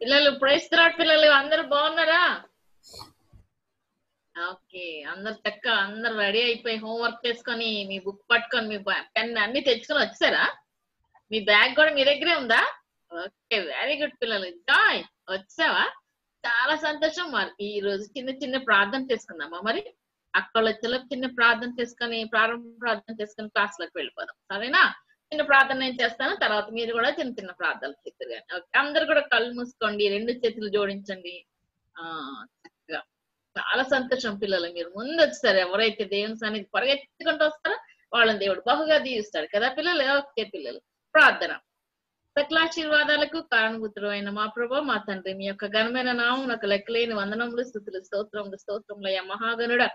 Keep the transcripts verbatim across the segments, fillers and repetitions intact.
పిల్లలు ప్రైస్ థ్రాట్ పిల్లలు అందరూ బాగున్నారా? ఓకే అందరూ చక్క అందరూ రెడీ అయిపోయి హోంవర్క్ చేసుకొని మీ బుక్ పట్టుకొని మీ పెన్ అన్ని తెచ్చుకొని వచ్చారా? మీ బ్యాగ్ కూడా మీ దగ్గరే ఉందా? ఓకే వెరీ గుడ్ పిల్లలు జాయ్ వచ్చావా? చాలా సంతోషం. మరి ఈ రోజు చిన్న చిన్న ప్రార్థన చేసుకుందామా? మరి అక్కడ వచ్చేలోపు చిన్న ప్రార్థన చేసుకొని ప్రారంభ ప్రార్థన చేసుకొని క్లాస్ లోకి వెళ్ళిపోదాం సరేనా? చిన్న ప్రార్థన నేను చేస్తాను, తర్వాత మీరు కూడా చిన్న చిన్న ప్రార్థనలు చేస్తారు. ఓకే అందరు కూడా కళ్ళు మూసుకోండి, రెండు చేతులు జోడించండి. ఆ చక్కగా చాలా సంతోషం పిల్లలు, మీరు ముందు వచ్చారు. ఎవరైతే దేవుని సన్నిధి పరిగెత్తుకుంటూ వస్తారో వాళ్ళని దేవుడు బహుగా దీవిస్తాడు కదా పిల్లలు. ఓకే పిల్లలు ప్రార్థన. సకలాశీర్వాదాలకు కారణభూతుడు అయిన మా ప్రభా మా తండ్రి, మీ యొక్క ఘనమైన నామమునకు లెక్కలేని వందనములు స్తుతులు స్తోత్రములు స్తోత్రములయ్య. మహాగణుడా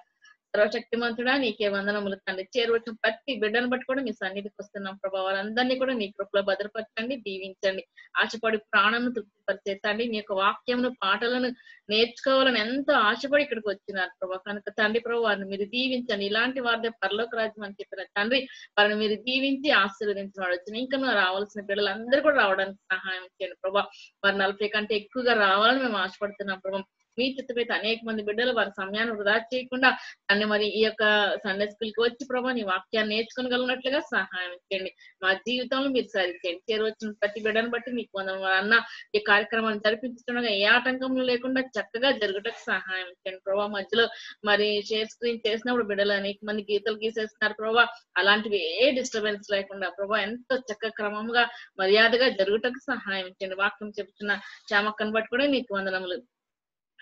సర్వశక్తిమంతుడా నీకే వందనములు తండ్రి. చేరువచ్చిన ప్రతి బిడ్డను బట్టి కూడా మీ సన్నిధికి వస్తున్నాం ప్రభా. వారందరినీ కూడా మీ కృపలో భద్రపరచండి, దీవించండి, ఆశపడి ప్రాణంను తృప్తిపరిచేసండి. మీ యొక్క వాక్యమును పాటలను నేర్చుకోవాలని ఎంతో ఆశపడి ఇక్కడికి వచ్చినారు ప్రభా. కనుక తండ్రి ప్రభు వారిని మీరు దీవించండి. ఇలాంటి వారిదే పరలోక రాజ్యం అని చెప్పిన తండ్రి వారిని మీరు దీవించి ఆశీర్వదించిన వాడు వచ్చిన ఇంకా రావాల్సిన బిడ్డలందరూ కూడా రావడానికి సహాయం చేయండి ప్రభా. వారు నలభై కంటే ఎక్కువగా రావాలని మేము ఆశపడుతున్నాం ప్రభా. మీ చిత్తమైతే అనేక మంది బిడ్డలు వారి సమయాన్ని వృధా చేయకుండా అన్ని మరి ఈ యొక్క సండే స్కూల్ కి వచ్చి ప్రభా నీ వాక్యాన్ని నేర్చుకోగలిగినట్లుగా సహాయం చేయండి. మా జీవితంలో మీరు సరిచేయండి. చేరువచ్చిన ప్రతి బిడ్డను బట్టి మీకు వందన అన్న ఈ కార్యక్రమాన్ని జరిపించడంగా ఏ ఆటంకం లేకుండా చక్కగా జరుగుటకు సహాయం చేయండి ప్రభా. మధ్యలో మరి షేర్ స్క్రీన్ చేసినప్పుడు బిడ్డలు అనేక మంది గీతలు గీసేస్తున్నారు ప్రభా. అలాంటివి ఏ డిస్టర్బెన్స్ లేకుండా ప్రభా ఎంతో చక్క క్రమంగా మర్యాదగా జరుగుటకు సహాయం చేయండి. వాక్యం చెప్తున్న చామక్కను బట్టి కూడా నీకు వందనములు,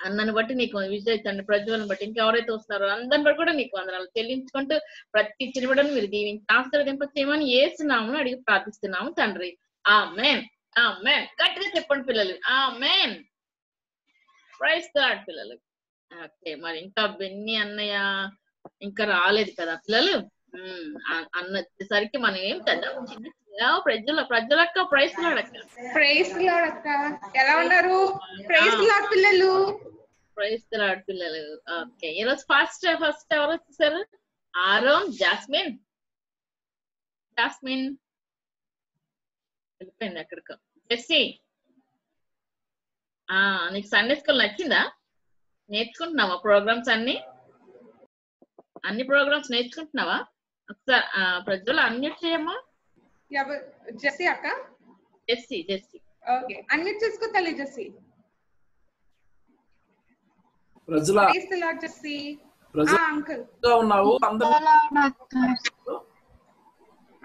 అన్నను బట్టి నీకు విజయ్ తండ్రి, ప్రజ్వలను బట్టి ఇంకెవరైతే వస్తున్నారో అందరిని బట్టి కూడా నీకు వందనాలు చెల్లించుకుంటూ ప్రతి చిరుబడను మీరు దీవించి ఆశీర్వదింపచేయమని యేసునామమున అడిగి ప్రార్థిస్తున్నాము తండ్రి. ఆమేన్ ఆమేన్ గట్టిగా చెప్పండి పిల్లలు ఆమేన్. ప్రైస్ గాడ్ పిల్లలు. ఓకే మరి ఇంకా బెన్నీ అన్నయ్య ఇంకా రాలేదు కదా పిల్లలు. అన్న వచ్చేసరికి మనం ఏం కదా ప్రజల ప్రజలక్క ప్రైస్ లాడక్క ప్రైస్ లాడక్క ఎలా ఉన్నారు? ప్రైస్ లాడ్ పిల్లలు ప్రైస్ లాడ్ పిల్లలు. ఓకే ఈరోజు ఫస్ట్ ఫస్ట్ ఎవరు వచ్చేసారు? ఆరోమ్, జాస్మిన్. జాస్మిన్ వెళ్ళిపోయింది అక్కడికి. జెస్సీ ఆ నీకు సండే స్కూల్ నచ్చిందా? నేర్చుకుంటున్నావా ప్రోగ్రామ్స్ అన్ని? అన్ని ప్రోగ్రామ్స్ నేర్చుకుంటున్నావా? ఒకసారి ప్రజలు అన్మ్యూట్ చేయమ్మా. జెస్సీ అక్క జెస్సీ జెస్సీ ఓకే అన్మ్యూట్ చేసుకో తల్లి. జెస్సీ ప్రజల ప్రైస్ ది లార్డ్. జెస్సీ ప్రజల అంకుల్ గా ఉన్నావు? అందరూ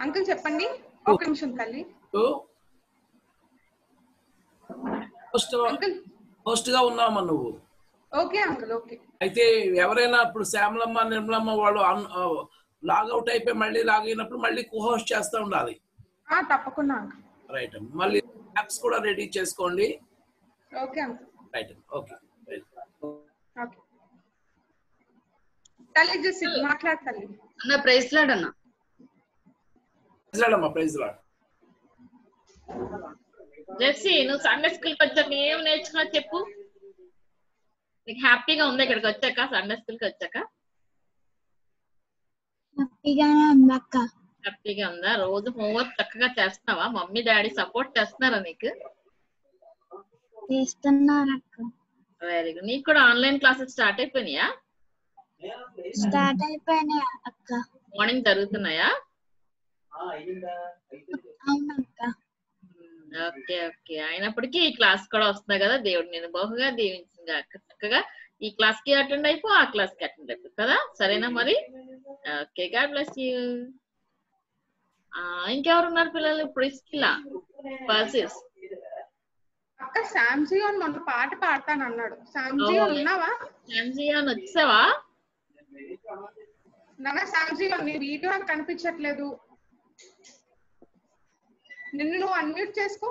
అంకుల్ చెప్పండి ఒక నిమిషం తల్లి. హోస్ట్ హోస్ట్ గా ఉన్నావా నువ్వు? Okay uncle okay. అయితే ఎవరైనా ఇప్పుడు శ్యామలమ్మ నిర్మలమ్మ వాళ్ళు లాగౌట్ అయిపోయి మళ్ళీ లాగైనప్పుడు మళ్ళీ కోహోస్ట్ చేస్తూ ఉండాలి తప్పకుండా. రైట్ మళ్ళీ యాప్స్ కూడా రెడీ చేసుకోండి. ఓకే రైట్ ఓకే ఓకే తల్లి. జెస్సీ మాట్లాడు తల్లి. అన్న ప్రైస్ లార్డ్ అన్న. ప్రైస్ లార్డ్ అమ్మ ప్రైస్ లార్డ్. జెస్సీ నువ్వు సండే స్కూల్ కి వచ్చాక ఏం నేర్చుకున్నా చెప్పు? నీకు హ్యాపీగా ఉందా ఇక్కడికి వచ్చాక? సండే స్కూల్ కి వచ్చాక హ్యాపీగానే ఉందా అక్క? హ్యాపీగా ఉందా? రోజు హోంవర్క్ చక్కగా చేస్తున్నావా? మమ్మీ డాడీ సపోర్ట్ చేస్తున్నారా నీకు? చేస్తున్నారు అక్క. Very good. నీకు కూడా ఆన్లైన్ క్లాసెస్ స్టార్ట్ అయిపోయినాయా? స్టార్ట్ అయిపోయినాయా అక్క? మార్నింగ్ జరుగుతున్నాయా? అవును అక్క. ఓకే ఓకే అయినప్పటికీ ఈ క్లాస్ కూడా వస్తున్నాయి కదా, దేవుడు నేను బహుగా దీవించింది అక్క. చక్కగా ఈ క్లాస్ కి అటెండ్ అయిపో, ఆ క్లాస్ కి అటెండ్ అయిపో కదా సరేనా? మరి ఓకే గాడ్ బ్లెస్ యూ. ఇంకెవరు ఉన్నారు పిల్లలు? ప్రిస్కిలా, పర్సిస్ అక్క. శాంజియోన్ మొన్న పాట పాడతాను అన్నాడు. శాంజియోన్ ఉన్నావా? శాంజియోన్ వచ్చావా? నాన్న శాంజియోన్ నీ వీడియో నాకు కనిపించట్లేదు. నిన్ను నువ్వు అన్మ్యూట్ చేసుకో.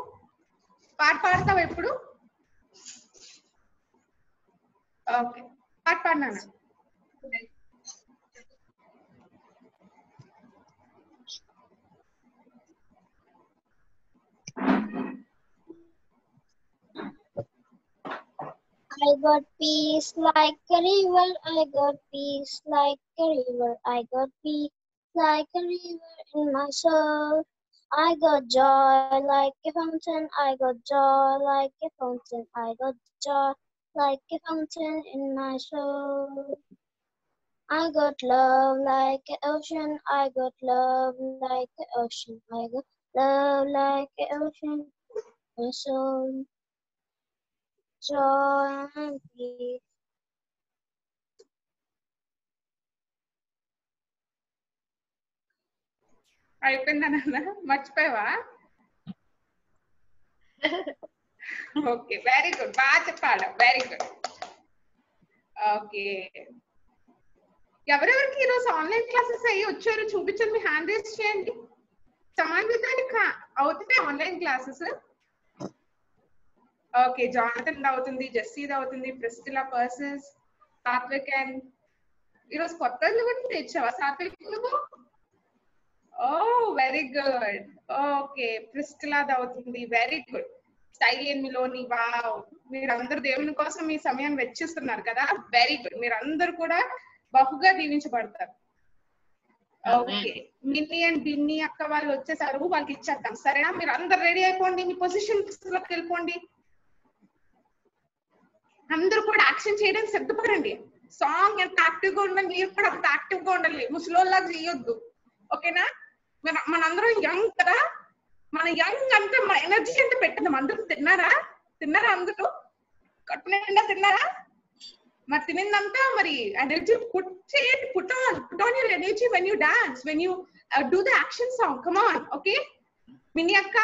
పాట పాడతావా ఇప్పుడు? ఓకే పాట పాడినా. I got peace like a river, I got peace like a river, I got peace like a river in my soul. I got joy like a fountain, I got joy like a fountain, I got joy like a fountain in my soul. I got love like an ocean, I got love like an ocean, I got love like an ocean in my soul. Joy and peace. అయిపోయిందనా, మర్చిపోయావా? Okay, very good, బాగా చెప్పాలి, very good. Okay, ఎవరెవరికి ఈరోజు online classes అయ్యి వచ్చారు చూపించండి, మీ hand race చేయండి. సాంవిధానికి అవుతున్నాయి ఆన్లైన్ క్లాసెస్. ఓకే, జానతన్ అవుతుంది, జస్సీది అవుతుంది, ప్రిస్టిలా పర్సన్స్, సాత్విక్. అండ్ ఈరోజు కొత్త కూడా తెచ్చావా సాత్విక్ నువ్వు? Oh, very good. Okay, Priscilla dautundi, very good. Silent Miloni, wow. మీరందరూ దేవుని కోసం మీ సమయాన్ని వెచ్చిస్తున్నారు కదా, very good. మీరందరూ కూడా బహుగా దీవించబడతారు. Okay, మిన్ని అండ్ బిన్ని అక్క వాళ్ళు వచ్చేసారు, వాళ్ళకి ఇచ్చేద్దాం సరేనా? మీరు అందరు రెడీ అయిపోండి, మీ పొజిషన్స్ లోకి వెళ్ళిపోండి. అందరూ కూడా యాక్షన్ చేయడానికి సిద్ధపడండి. సాంగ్ ఎంత యాక్టివ్ గా ఉండాలి, మీరు కూడా అంత యాక్టివ్ గా ఉండాలి, ముసలోళ్ళ చేయొద్దు, ఓకేనా? మనందరం యంగ్ కదా, మన యంగ్ అంతా మన ఎనర్జీ అంతా పెట్టినాం. అందరూ తిన్నారా? తిన్నారా అందరూ? కట్టుకుండా తిన్నారా? మరి తినిందంతా మరి ఎనర్జీ పుట్ చేయండి, put on put on your energy when you dance, when you do the action song. Come on. Okay Mini అక్క,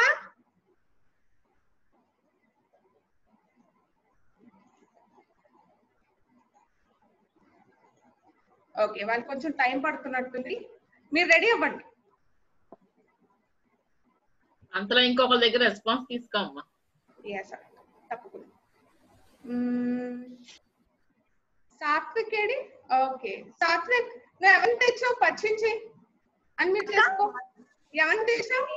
ఓకే వాళ్ళు కొంచెం టైం పడుతున్నట్టుంది, మీరు రెడీ అవ్వండి. అంతలో ఇంకొకరి దగ్గర రెస్పాన్స్ తీసుకోమ్మా. yes sir, తప్పకుండా. సాత్విక్ ఏడి? ఓకే సాత్విక్, నువ్వు ఎవరిని తెచ్చావు? పచ్చించి అని మీరు చేసుకో. ఎవరిని తెచ్చావు?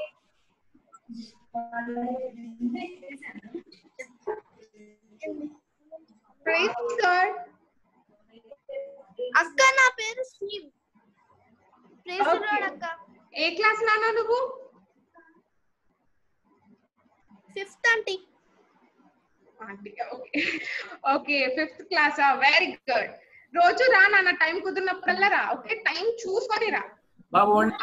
అక్క నా పేరు శ్రీ. ఏ క్లాస్ లోనా నువ్వు? Fifth aunty. ఓకే ఫిఫ్త్ క్లాసా, వెరీ గుడ్. రోజు రా నాన్న, టైం కుదిరినప్పుడల్లా రా, ఓకే? టైం చూసుకొని రా,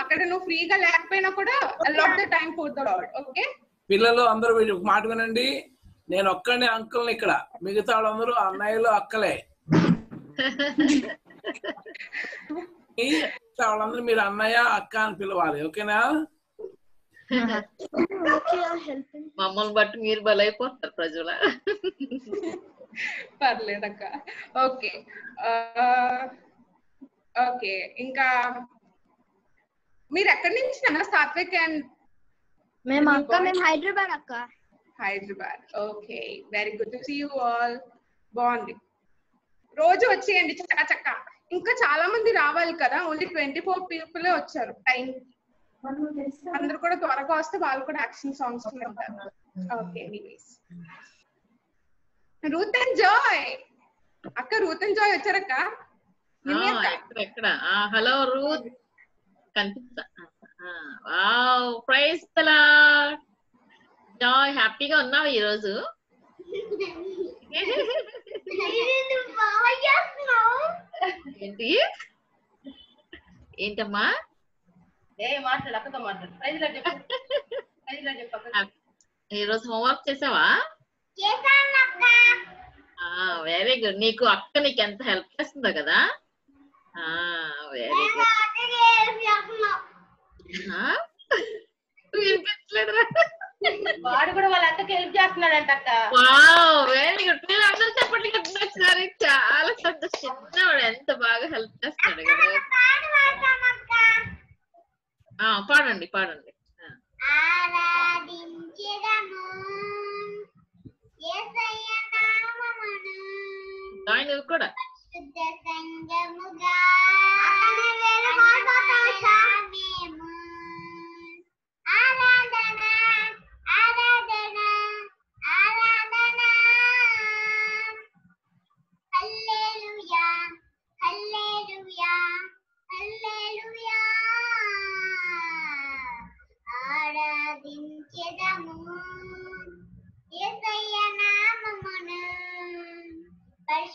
అక్కడ నువ్వు ఫ్రీగా లేకపోయినా కూడా allot the time for the Lord, okay? పిల్లలు అందరూ మాట వినండి, నేను ఒక్కనే అంకుల్ని ఇక్కడ, మిగతా వాళ్ళందరూ అన్నయ్యలు అక్కలే. వాళ్ళందరూ మీరు అన్నయ్య అక్క అని పిలవాలి, ఓకేనా? మమ్మల్ని బట్టి మీరు బలైపోతారు ప్రజల. పర్లేదక్క. ఓకే ఓకే, ఇంకా మీరు ఎక్కడి నుంచి? సాత్విక్ అండ్ మేము అక్క, మేము హైదరాబాద్ అక్క. Hyderabad, okay very good to see you all. బాగుంది, రోజు వచ్చేయండి చక్క చక్క. ఇంకా చాలా మంది రావాలి కదా, ఓన్లీ ట్వంటీ ఫోర్ పీపుల్ వచ్చారు టైం. అందరు కూడా త్వరగా వస్తే వాళ్ళు కూడా యాక్షన్ సాంగ్స్ ఉంటారు. Okay anyways, Ruth and Joy అక్క, రూత్ అండ్ జాయ్ వచ్చారక్క. హలో రూత్, కనిపిస్తా? Wow, praise the Lord. Joy హ్యాపీగా ఉన్నావు ఈరోజు? ఏంటి ఏంటమ్మా? ఈరోజు హోంవర్క్ చేసావా? Very good. నీకు అక్క నీకు ఎంత హెల్ప్ చేస్తుందో కదా, వెరీ గుడ్. వినిపించలేదు వాడు కూడా వాళ్ళ అక్కకి హెల్ప్ చేస్తున్నాడంట అక్క. Wow very good. మీరు అందరూ చెప్పండి ఒకసారి, చాలా సంతోషం. వాడు ఎంత బాగా హెల్ప్ చేస్తున్నాడు కదా. పాడండి పాడండి. నువ్వు కూడా Hallelujah, Hallelujah.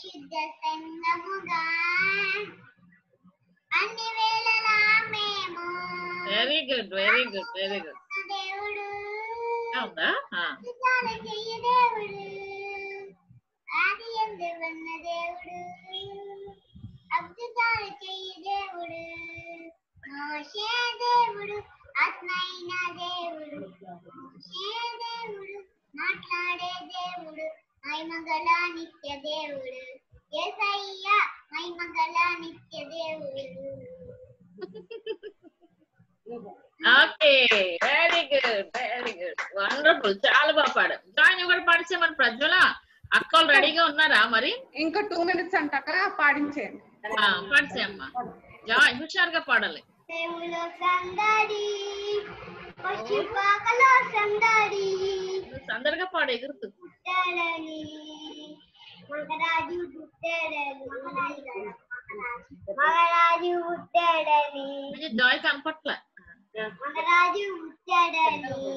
సిద్ధసన్నముగా అన్ని వేళలా మేము very good very good very good దేవుడు అవునా ఆ విచారణ చేయ దేవుడు ఆదియం దేవున్న దేవుడు అద్భుతాల చేయ దేవుడు మోషే దేవుడు ఆత్మైనా దేవుడు మోషే దేవుడు మాట్లాడే దేవుడు మహిమగల నిత్య దేవుడు యేసయ్యా మహిమగల నిత్య దేవుడు okay very good very good wonderful చాలా బాగా పాడారు జాయిన్ కూడా పాడితే మన ప్రజ్వల అక్కలు రెడీగా ఉన్నారా మరి ఇంకా టూ మినిట్స్ అంటకరా పాడించేయండి ఆ పాడితే అమ్మా జాయిన్ హుషారుగా పాడాలి దేవుల సందడి పక్షి పాకల సందడి సందడిగా పాడు ఎగురుతూ తలని మగరాజు ఉత్తడని మగరాజు ఉత్తడని ఇది జాయ్ కంపట్ల మగరాజు ఉత్తడని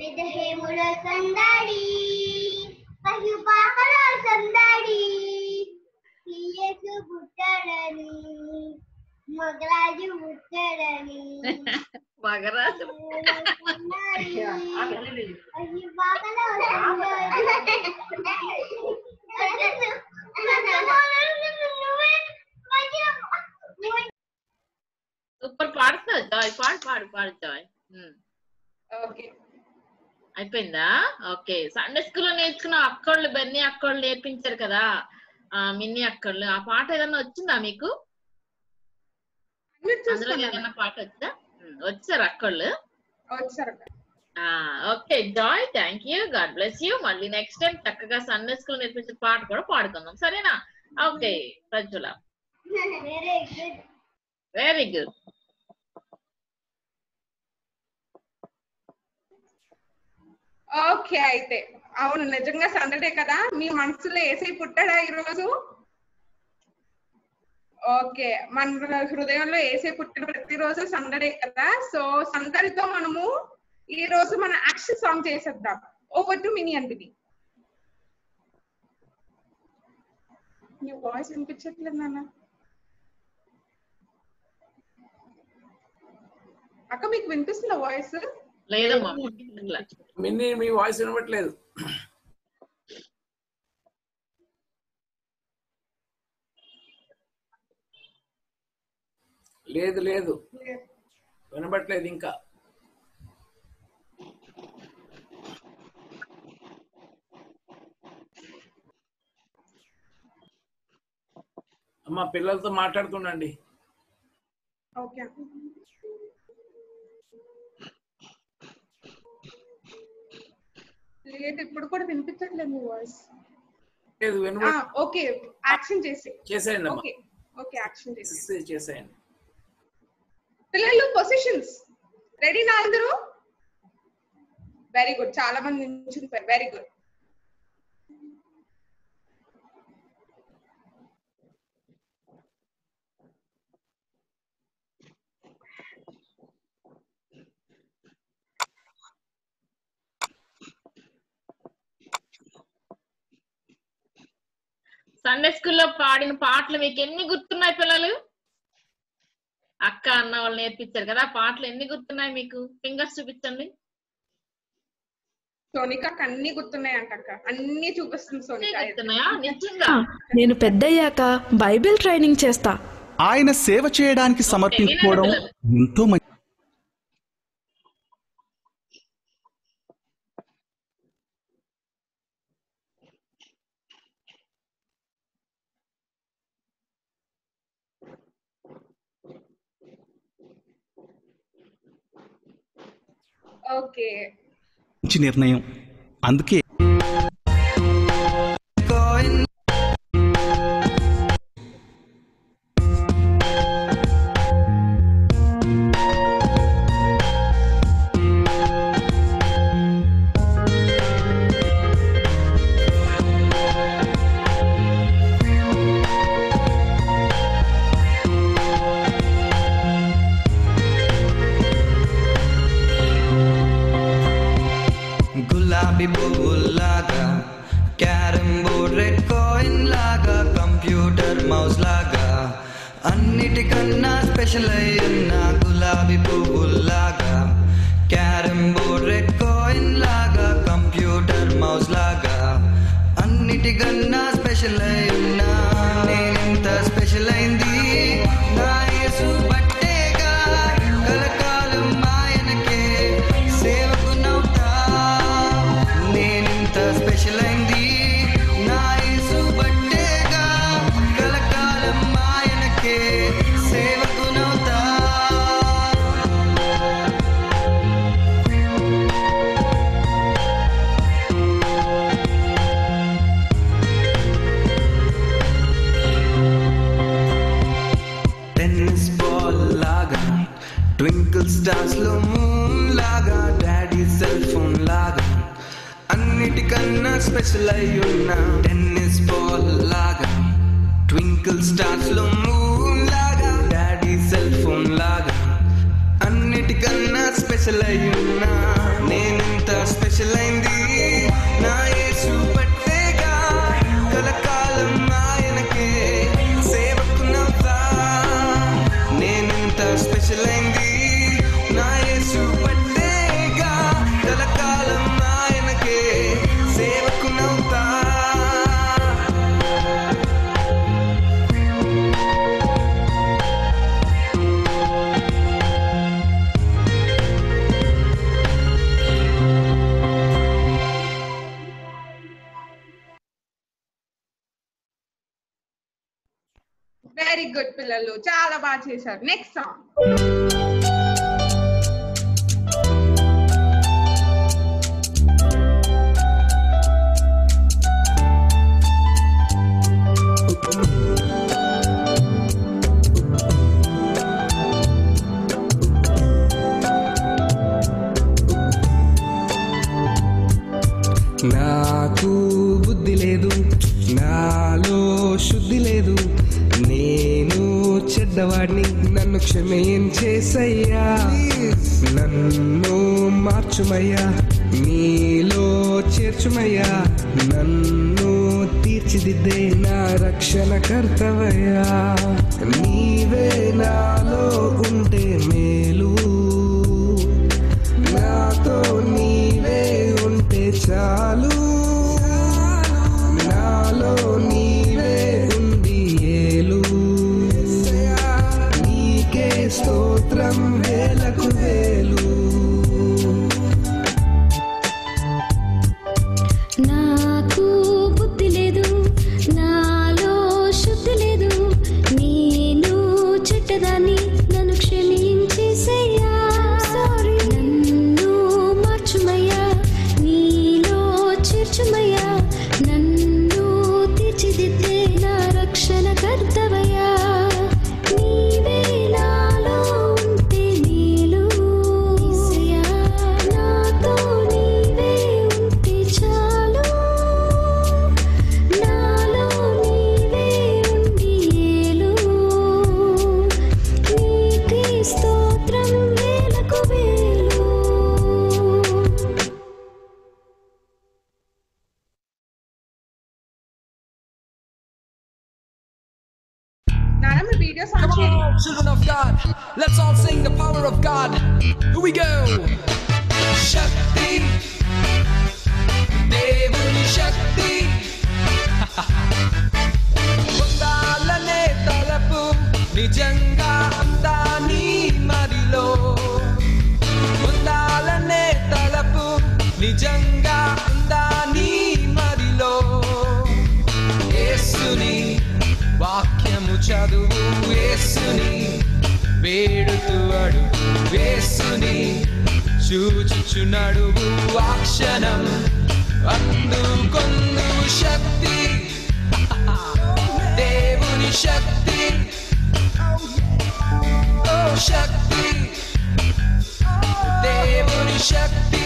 విదహేముల సందడి పహ్యు పాకల సందడి తీయసు ఉత్తడని మగరాజు ఉత్తడని మగరాజు అయ్యి బాకల సందడి సూపర్ పాడుతా జాయ్ పాడు పాడు పాడు జాయ్ ఓకే అయిపోయిందా ఓకే సండే స్కూల్లో నేర్చుకున్న అక్కోళ్ళు బన్నీ అక్కోళ్ళు నేర్పించారు కదా ఆ మిన్ని అక్కోళ్ళు ఆ పాట ఏదైనా వచ్చిందా మీకు అందులో ఏదైనా పాట వచ్చా వచ్చారు అక్కోళ్ళు వచ్చారు ఆ okay Joy thank you God bless you మళ్ళీ నెక్స్ట్ టైం చక్కగా సండే స్కూల్ నేర్పించిన పాట కూడా పాడుకుందాం సరేనా okay Prajwala very good very good okay అయితే అవును నిజంగా సండే కదా మీ మనసులో యేసయ్య పుట్టాడా ఈ రోజు ఓకే మన హృదయంలో యేసయ్య పుట్టిన ప్రతిరోజు సండే కదా సో సండేతో మనము ఈ రోజు మన యాక్షన్ సాంగ్ చేసేద్దాం ఓవర్ టు మినీ అండి నీ వాయిస్ వినిపించట్లేదు నాన్న అక్క మీకు వినిపిస్తుందా వాయిస్ లేదమ్మా మినీ మీ వాయిస్ వినట్లేదు లేదు లేదు వినబట్లేదు ఇంకా అమ్మ పిల్లలతో మాట్లాడుతుండండి ఓకే లేదు ఇప్పుడు కూడా వినిపించట్లేదు మీ వాయిస్ లేదు వినబడ ఓకే యాక్షన్ చేసి చేసేయండి అమ్మ ఓకే ఓకే యాక్షన్ చేసి చేసేయండి పిల్లలు పొజిషన్స్ రెడీ నా అందరూ వెరీ గుడ్ చాలా మంది నిల్చున్నారు వెరీ గుడ్ సండే స్కూల్లో పాడిన పాటలు మీకు ఎన్ని గుర్తున్నాయి పిల్లలు అక్క అన్న వాళ్ళు నేర్పించారు కదా పాటలు ఎన్ని గుర్తున్నాయి మీకు ఫింగర్స్ చూపించండి సోనిక అన్ని గుర్తున్నాయి అంటక్క అన్ని చూపిస్తుంది సోనిక గుర్తున్నాయా నిజంగా నేను పెద్దయ్యాక బైబిల్ ట్రైనింగ్ చేస్తా ఆయన సేవ చేయడానికి సమర్పించుకోవడం ఎంతో మంచి ఓకే మంచి నిర్ణయం అందుకే People अन्निटिकन्ना स्पेशल अय्यन्ना गुलाबी पुव्वुल्लागा कैरम बोर्ड रेड कॉइन लागा कंप्यूटर मौस लागा अन्निटिकन्ना स्पेशल अय्यन्ना नेनिंत स्पेशल अयिंदी ना येसु बट्टेगा कलकालम मायनके सेवकुनौता नेनिंत स्पेशल अयिंदी ना येसु बट्टेगा कलकालम मायनके सेवकुनौता टेनिस बॉल लागा ट्विंकल स्टार्स लो मून लागा डैडी सेल फोन लागा अन्निटिकन्ना स्पेशल अय्युन्ना टेनिस बॉल लागा ट्विंकल स्टार्स लो मून लागा डैडी सेल फोन लागा अन्निटिकन्ना स्पेशल अय्युन्ना नेनिंत स्पेशल अयिंदी ना येसु बट्टेगा कलकालम मायनके सेवकुनौता नेनिंत स्पेशल अयिंदी ना येसु बट्टेगा कलकालम मायनके सेवकुनौता Very good పిల్లలు చాలా బాగా చేశారు నెక్స్ట్ సాంగ్ నాకు బుద్ధి లేదు నాలో శుద్ధి లేదు నేను చెడ్డవాడిని నన్ను క్షమించేసయ్యా నన్ను మార్చుమయ్యా నీలో చేర్చుమయ్యా నన్ను తీర్చిదిద్దే నా రక్షణకర్తవయ్యా నీవే నాలో ఉంటే మేలు నాతో నీవే ఉంటే చాలు నాలో నీవే స్తోత్రం వేలకు వేలు నాకు బుద్ధి లేదు నాలో శుద్ధి లేదు నేను చెడ్డదాన్ని నన్ను క్షమించేసయ్యా సారీ నన్ను మార్చుమయ్యా నీలో చేర్చుమయ్యా నన్ను తీర్చిదిద్దే నా రక్షణకర్తవయ్యా Children of God, let's all sing the power of God. Here we go. Shakti, Devuni Shakti. Bundalane talapu nijanga andani marilo. Bundalane talapu nijanga andani marilo. Yesuni వాక్యము చదువు యేసుని వేడుతూ అడుగు యేసుని చూచుచున్నాడు ఆ క్షణం అందుకొందు శక్తి దేవుని శక్తి ఓ శక్తి దేవుని శక్తి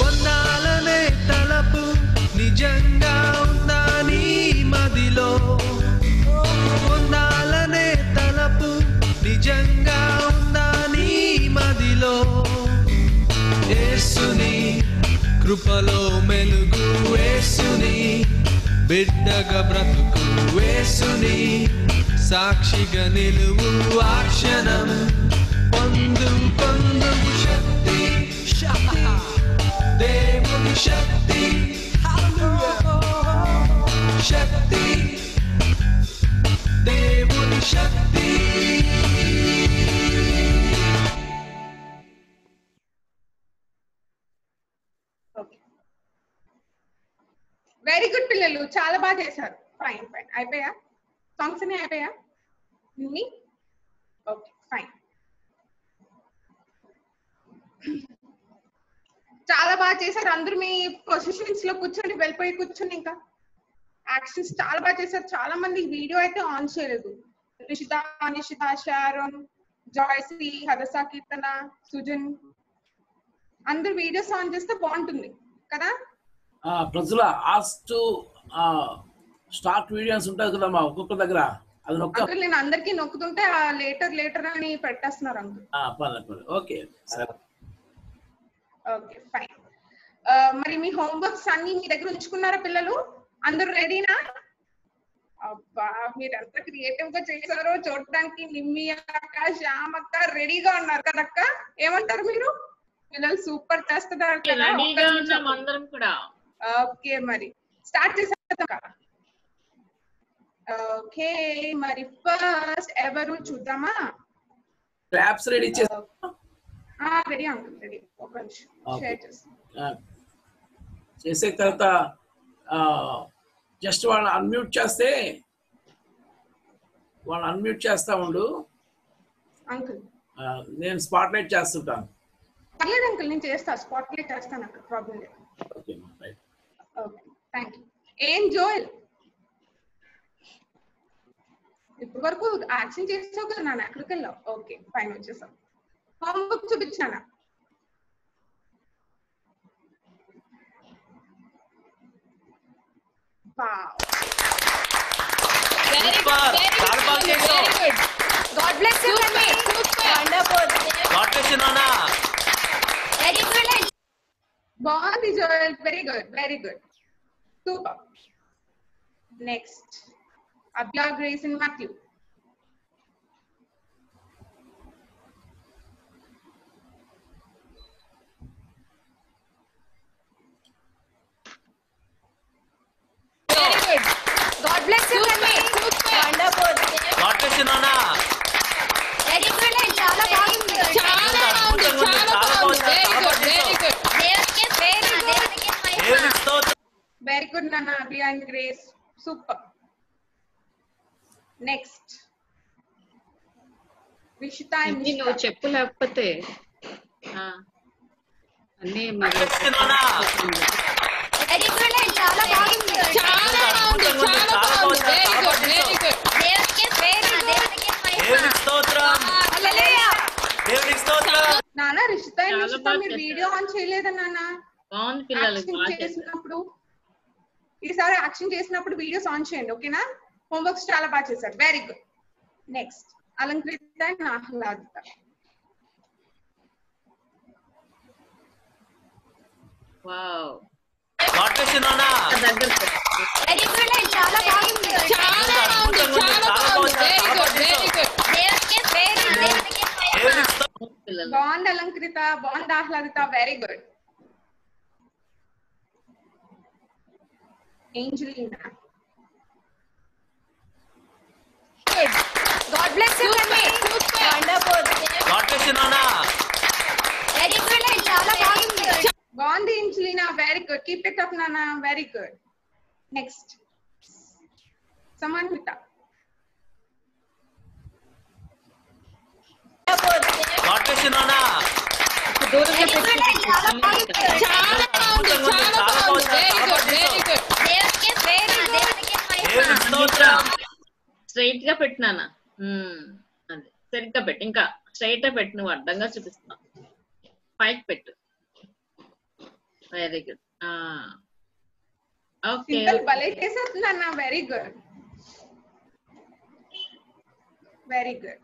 పొన్నాలనే తలపు నిజంగా మదిలో పొందాలనే తలపు నిజంగా ఉందా నీ మదిలో యేసుని కృపలో మెలుగు యేసుని బిడ్డగా బ్రతుకు యేసుని సాక్షిగా నిలువు ఆ క్షణం పొందు పొందు శక్తి దేవుని శక్తి శక్తి దేవుని శక్తి वेरी गुड पिल्ललु चाला बागा చేశారు ఫైన్ ఫైన్ అయిపోయా సాంగ్స్ ని అయిపోయా ని ఓకే ఫైన్ చాలా బాగా చేశారు అందరూ మీ పొజిషన్స్ లో కూర్చోండి వెళ్ళిపోయి కూర్చోండి ఇంకా యాక్సెస్ చాలా బాగా చేశారు చాలా మంది వీడియో అయితే ఆన్ చేయలేదు రిషిత అనిషిత షారోన్ జాయ్సి హదసా కీర్తన సుజన్ అందరూ వీడియోస్ ఆన్ చేస్తే బాగుంటుంది కదా ప్రజల ఆస్ట్ స్టార్ట్ వీడియోస్ ఉంటాయి కదా మా ఒక్కొక్క దగ్గర అది నొక్క అంటే నేను అందరికి నొక్కుతుంటే ఆ లేటర్ లేటర్ అని పెట్టేస్తున్నారు అంకుల్ ఆ పద పద ఓకే ఓకే ఫైన్ మరి మీ హోంవర్క్స్ అన్ని మీ దగ్గర ఉంచుకున్నారా పిల్లలు అందరూ రెడీనా అబ్బా మీరు ఎంత క్రియేటివ్ గా చేశారో చూడడానికి నిమ్మి అక్క శ్యామ్ అక్క రెడీగా ఉన్నారు కదా అక్క ఏమంటారు మీరు పిల్లలు సూపర్ చేస్తున్నారు కదా రెడీగా ఉన్నాం అందరం కూడా ఓకే మరి స్టార్ట్ చేస్తాం ఓకే మరి ఫస్ట్ ఎవరు చూద్దామా క్లాప్స్ రెడీ చేస్తా ఆ రెడీ అంకుల్ రెడీ ఒక నిమిషం షేర్ చేస్తా చేసే తర్వాత జస్ట్ వాళ్ళ అన్మ్యూట్ చేస్తే వాళ్ళ అన్మ్యూట్ చేస్తా ఉండు అంకుల్ నేను స్పాట్ లైట్ చేస్తుంటాను పర్లేదు అంకుల్ నేను చేస్తా స్పాట్ లైట్ చేస్తాను నాకు ప్రాబ్లం లేదు ఓకే రైట్ ఓకే థాంక్యూ ఏం జోయల్ ఇప్పుడు వరకు యాక్షన్ చేసావు కదా నాన్న అక్కడికి వెళ్ళావు ఓకే ఫైన్ వచ్చేసాం హోంవర్క్ చూపించానా wow very good God bless you నాన్న super wonderful God bless you నాన్న వెరీ గుడ్ బాగుంది Joel very good very good super next అబ్యా Grace and Matthew God bless you Nana wonderful God bless you Nana very good chala baagundi chala baagundi chala baagundi very good devike very good very good Nana behind grace super next Rishita ni no cheppu lekapothe ha anni madu Nana very good chala baagundi chala నానా రిషిత నిషిత మీరు video on చేయలేదా నానా on పిల్లలు చేసినప్పుడు ఈసారి action చేసినప్పుడు videos on చేయండి ఓకేనా హోంవర్క్స్ చాలా బాగా చేశారు very good next Alankrita and Ahladita wow what is నానా వెరీ గుడ్ చాలా బాగుంది చాలా బాగుంది చాలా బాగుంది very good very good Devaki very Devaki బాండ్ అలంకృత బాండ్ Ahladitha very good Angelina God bless you నానా వండర్ఫుల్ గాడ్ బ్లెస్ యు నానా వెరీ గుడ్ చాలా బాగుంది బాగుంది Angelina very good keep it up నానా very good next samanvita god bless you nana dooram se petti chaala bagundi chaala bagundi very good very good devake very devake five straight ga pettinana hmm ande serigga pet inka straight ga pet nu addanga chupistha five pettu very good ah okay simple బలే చేస్తున్నా very good very good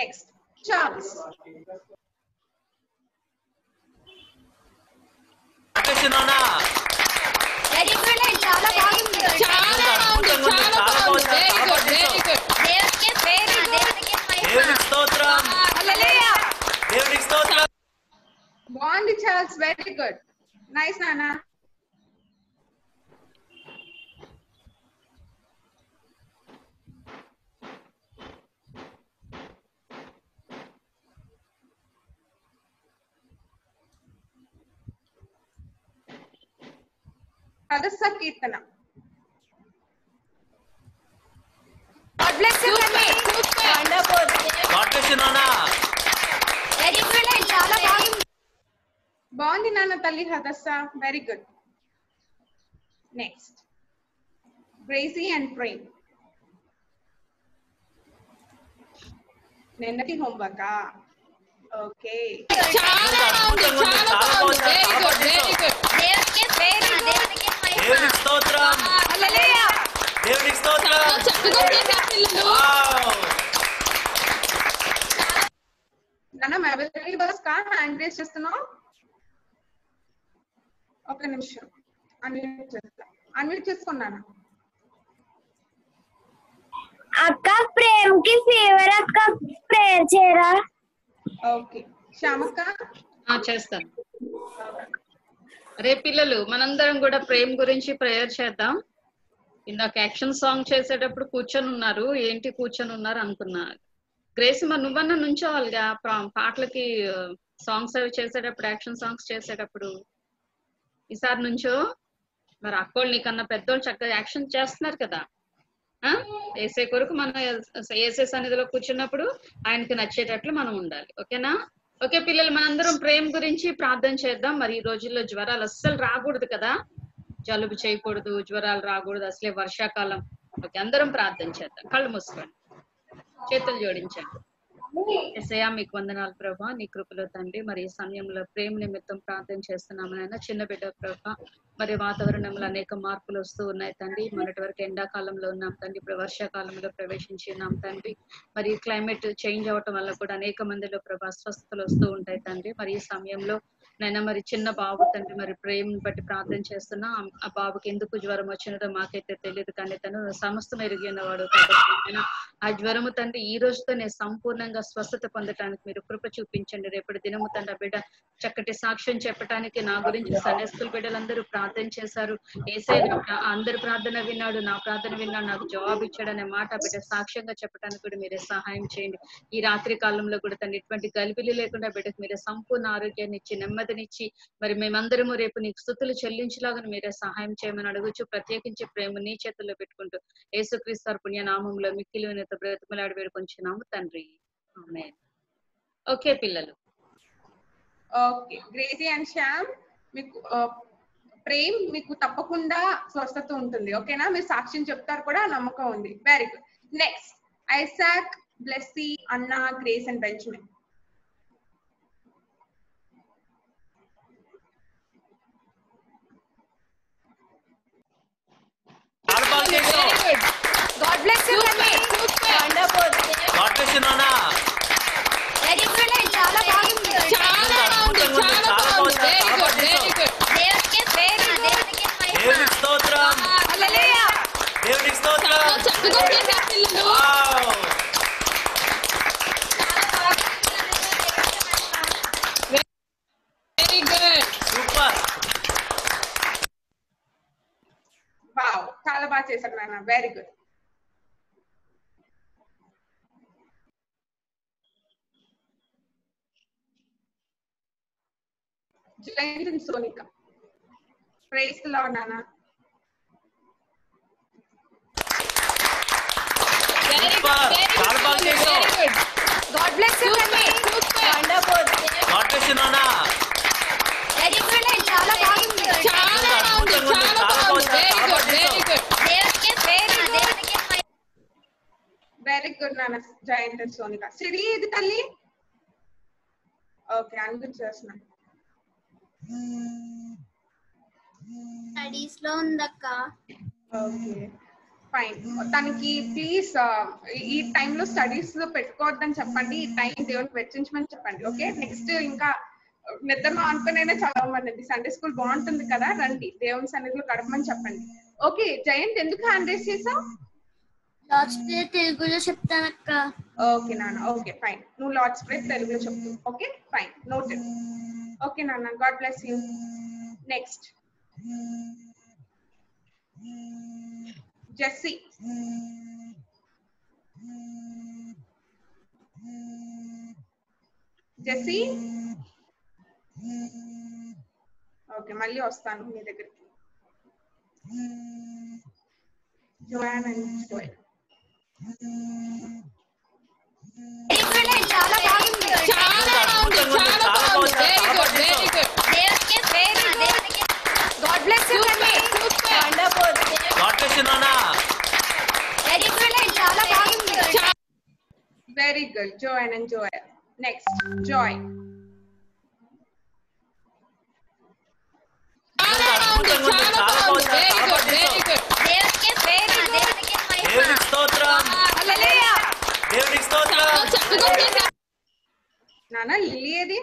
next Charles చేస్తున్నానా వెరీ good చాలా బాగుంది చాలా That's very good. Nice, Nana. That's a Keetana. God bless you, Nana. Wonderful. God bless you, Nana. Very good, Nana. Bondi Nana Tali Hadassa. Very good. Next, Gracie and Prem. Nennati homework. Okay. Chala bondi. Chala bondi. Very good. Very good. Very good. దేవుడి స్తోత్రం హల్లెలూయా దేవుడి స్తోత్రం చాలా చక్కగా చేశారు పిల్లలు wow నాన్న Mabel బస్ కా హ్యాండ్ రేస్ చేస్తున్నా ఒక నిమిషం అన్మ్యూట్ చేస్తా అన్మ్యూట్ చేసుకున్నానా అక్క ప్రేమ్ కి ఫేవర్ అక్క ప్రేయర్ చేయరా ఓకే శ్యామక్క ఆ చేస్తాను अरे पिल्ललु मनंदरं कूडा प्रेम गुरिंची प्रेयर चेद्दाम इंदाक एक्शन सांग चेसेटप्पुडु कूर्चोनि उन्नारु एंटी कूर्चोनि उन्नारु अनुकुन्ना ग्रेस मरि नुव्वन्न नुंचोवालिगा पाटलकी सांग्स अवि चेसेटप्पुडु एक्शन सांग्स चेसेटप्पुडु ईसारि नुंचो मरि अक्कोळ्ळु नीकन्ना पेद्दोळ्ळु चक्कगा एक्शन चेस्तुन्नारु कदा యేసే కొరకు మనం యేసే సన్నిధిలో కూర్చున్నప్పుడు ఆయనకి నచ్చేటట్లు మనం ఉండాలి ఓకేనా ఓకే పిల్లలు మనందరం ప్రేమ గురించి ప్రార్థన చేద్దాం మరి ఈ రోజుల్లో జ్వరాలు అస్సలు రాకూడదు కదా జలుబు చేయకూడదు జ్వరాలు రాకూడదు అసలే వర్షాకాలం ఓకే అందరం ప్రార్థన చేద్దాం కళ్ళు మూసుకోండి చేతులు జోడించండి యేసయ్యా మీకు వందనాలు ప్రభువా నీ కృపలో తండ్రి మరి ఈ సమయంలో ప్రేమ నిమిత్తం ప్రార్థన చేస్తున్నాము నాయనా చిన్న బిడ్డ ప్రభువా మరి వాతావరణంలో అనేక మార్పులు వస్తూ ఉన్నాయి తండ్రి మొన్నటి వరకు ఎండాకాలంలో ఉన్నాం తండ్రి ఇప్పుడు వర్షాకాలంలో ప్రవేశించి ఉన్నాం తండ్రి మరి క్లైమేట్ చేంజ్ అవటం వల్ల కూడా అనేక మందిలో ప్రభా అస్వస్థతలు వస్తూ ఉంటాయి తండ్రి మరి ఈ సమయంలో నైనా మరి చిన్న బాబు తండ్రి మరి ప్రేమను బట్టి ప్రార్థన చేస్తున్నా ఆ బాబుకి ఎందుకు జ్వరం వచ్చినదో మాకైతే తెలియదు కానీ తను సమస్తం ఎరిగిన వాడు కాబట్టి ఆ జ్వరము తండ్రి ఈ రోజుతో నేను సంపూర్ణంగా స్వస్థత పొందటానికి మీరు కృప చూపించండి రేపటి దినము తండ్రి ఆ బిడ్డ చక్కటి సాక్ష్యం చెప్పడానికి నా గురించి సన్యస్తుల బిడ్డలందరూ ప్రార్థన చేశారు యేసే అందరు ప్రార్థన విన్నాడు నా ప్రార్థన విన్నాడు నాకు జవాబు ఇచ్చాడనే మాట ఆ బిడ్డ సాక్ష్యంగా చెప్పడానికి కూడా మీరే సహాయం చేయండి ఈ రాత్రి కాలంలో కూడా తను ఎటువంటి గలిబిలి లేకుండా బిడ్డకు మీరే సంపూర్ణ ఆరోగ్యాన్ని ఇచ్చి నెమ్మది ిచ్చి మరి మేమందరము రేపు నీకు స్తుతులు చెల్లించలాగా మీరే సహాయం చేయమని అడుగుచు ప్రత్యేకించి ప్రేమ నీ చేతుల్లో పెట్టుకుంటూ యేసుక్రీస్తు పుణ్య నామములో మిక్కిలి వినత బ్రతిమలాడి వేడుకొంచున్నాము తండ్రి ఆమేన్ ఓకే పిల్లలు ఓకే గ్రేజీ అండ్ శ్యామ్ మీకు ప్రేమ్ మీకు తప్పకుండా స్వస్థత ఉంటుంది ఓకేనా మీరు సాక్ష్యం చెప్తారు కూడా నమ్మకం ఉంది very good next Isaac Blessy Anna Grace and Benjamin God bless you, Nana. Wonderful. God bless you, Nana. Very good. Chala baagundi. Chala baagundi. Chala baagundi. Very good. Very good. Devuniki stotram. Devuniki stotram. Hallelujah. Devuniki stotram. Chala chakkaga chesaru pillalu. Wow. Very good. Super. Wow. Chala baa chesaru Nana. Very good. Jayant and Sonika. Praise the Lord, Nana. Very good. Very good. Very good. God bless you, Nana. Wonderful. God bless you, Nana. Very good. Chala baagundi. Chala baagundi. Chala baagundi. Very good. Very good. Devuniki stotram. Devuniki stotram. Very good, Nana. Jayant and Sonika. Siri, idi talli. Okay, unmute chestunna. Studies lo undaka okay fine taniki please ee time lo studies lo pettukoddani cheppandi ee time devon vetchinchmani cheppandi okay next inka nidra ankonaina chalavamandi sunday school baaguntundi kada randi devon sannidhilo kadapmani cheppandi okay Jayant enduku hand raise chesao lord's prayer telugu lo cheptanu akka okay nana okay fine nu lord's prayer telugu lo cheptu okay fine noted Okay, Nana. God bless you. Next. Jessie. Jessie. Okay, malli ostanu mee daggariki. Joanne and Joel. Very good, Joanne and Joel. Next, Joy. Nana, Lily edi?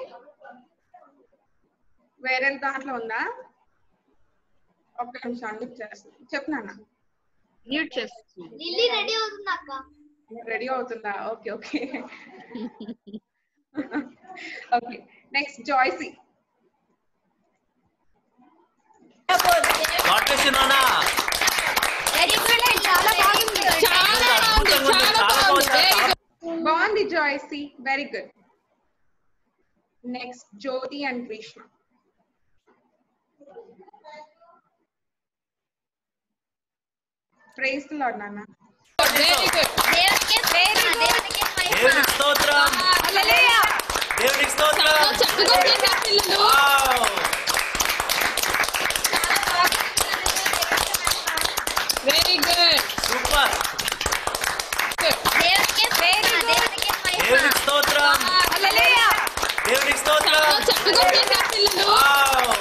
Where else daantlo unda? Okay, Shandu chestha. Chep Nana. Mute chestha. Lily ready avutunda akka. Ready avutunda. Okay, okay. Okay. Next, Joycey. God bless you, Nana. Very brilliant. Chala baagundi. Chala baagundi. Chala baagundi. Baagundi Joycey. Very good. Next, Jyoti and Krishna. Praise the Lord, Nana. Very good. Devaki prerna, Devaki mahima. Devaki stotram. Hallelujah. Devaki stotram. Wow. Very good. Super. Devaki prerna, Devaki mahima. Devaki stotram. Hallelujah. Devaki stotram. Wow.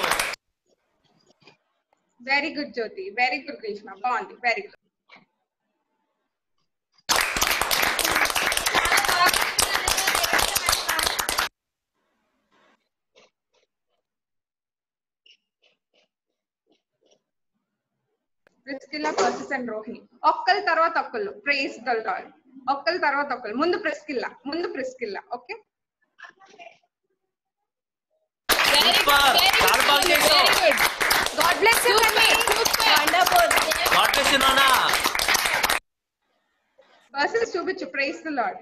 Very good, Jyoti. Very good, Krishna. Bond. Very good. Priscilla versus and Rohini. Okkal tarvata okkalu. Praise the Lord. Okkal tarvata okkalu. Mundu Priscilla. Mundu Priscilla. Okay. Very good. Very good. God bless you, Nana. Wonderful. God bless you, Nana. Versus Subichu. Praise the Lord.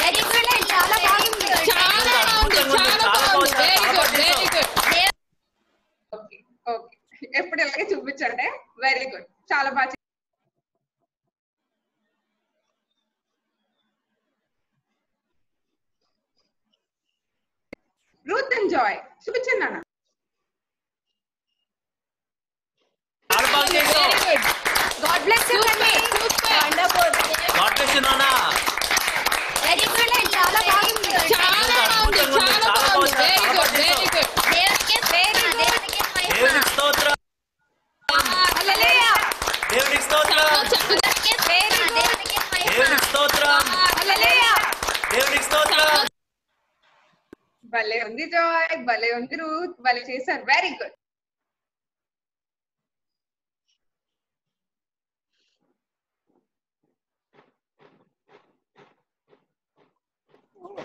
Very brilliant. Chala baagundi. Chala baagundi. Chala baagundi. Very good. Very good. Okay. Okay. ఎప్పుడు ఎలాగే చూపించండి. Very good. చాలా బాగా. Ruth and Joy చూపించండి అన్న. చాలా బాగా చేశారు. గాడ్ బ్లెస్ యు అండి. వండర్ఫుల్. గాడ్ బ్లెస్ యు నాన్న. Very good. చాలా బాగుంది. చాలా బాగుంది. చాలా బాగుంది. Very good. Very good. దేవుడికి ప్రేరణ దేవుడికి దేవుని స్తోత్రం. హల్లెలూయా. దేవుని స్తోత్రం. దేవుని ప్రేరణ దేవునికి మహిమ. దేవుని స్తోత్రం. హల్లెలూయా. దేవుని స్తోత్రం. భలే ఉంది జాయ్, భలే ఉంది రూత్, భలే చేశారు. Very good.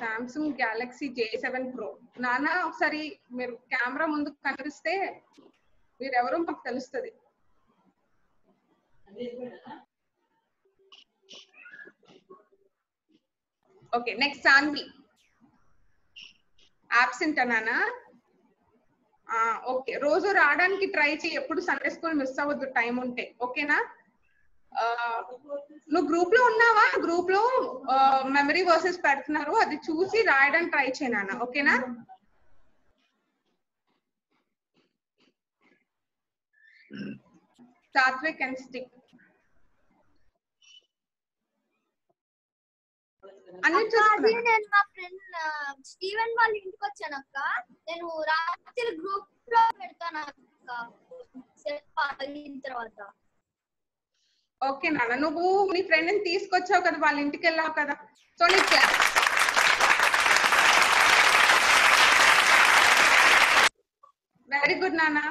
Samsung Galaxy J seven Pro. నానా ఒకసారి మీరు కెమెరా ముందు కనిపిస్తే మీరు ఎవరో మాకు తెలుస్తుంది. Okay, next Saanvi. ఆబ్సెంట్ నానా. ఓకే, రోజు రావడానికి ట్రై చేయి. ఎప్పుడు సండే స్కూల్ మిస్ అవ్వద్దు టైం ఉంటే, ఓకేనా? నువ్వు గ్రూప్ లో ఉన్నావా? గ్రూప్ లో మెమరీ వర్సెస్ పెడుతున్నారు, అది చూసి రాయడానికి ట్రై చేయనా, ఓకేనా? సాత్విక్ అండ్ స్టిక్. నేను మా ఫ్రెండ్ స్టీవెన్ వాళ్ళ ఇంటికి వచ్చాను అక్క. నేను రాత్రి గ్రూప్ లో పెడతాను అక్క తర్వాత. ఓకే నాన్న, నువ్వు నీ ఫ్రెండ్ ని తీసుకొచ్చావు కదా, వాళ్ళ ఇంటికి వెళ్ళావు కదా, సో నీకు క్లాస్. వెరీ గుడ్ నాన్న,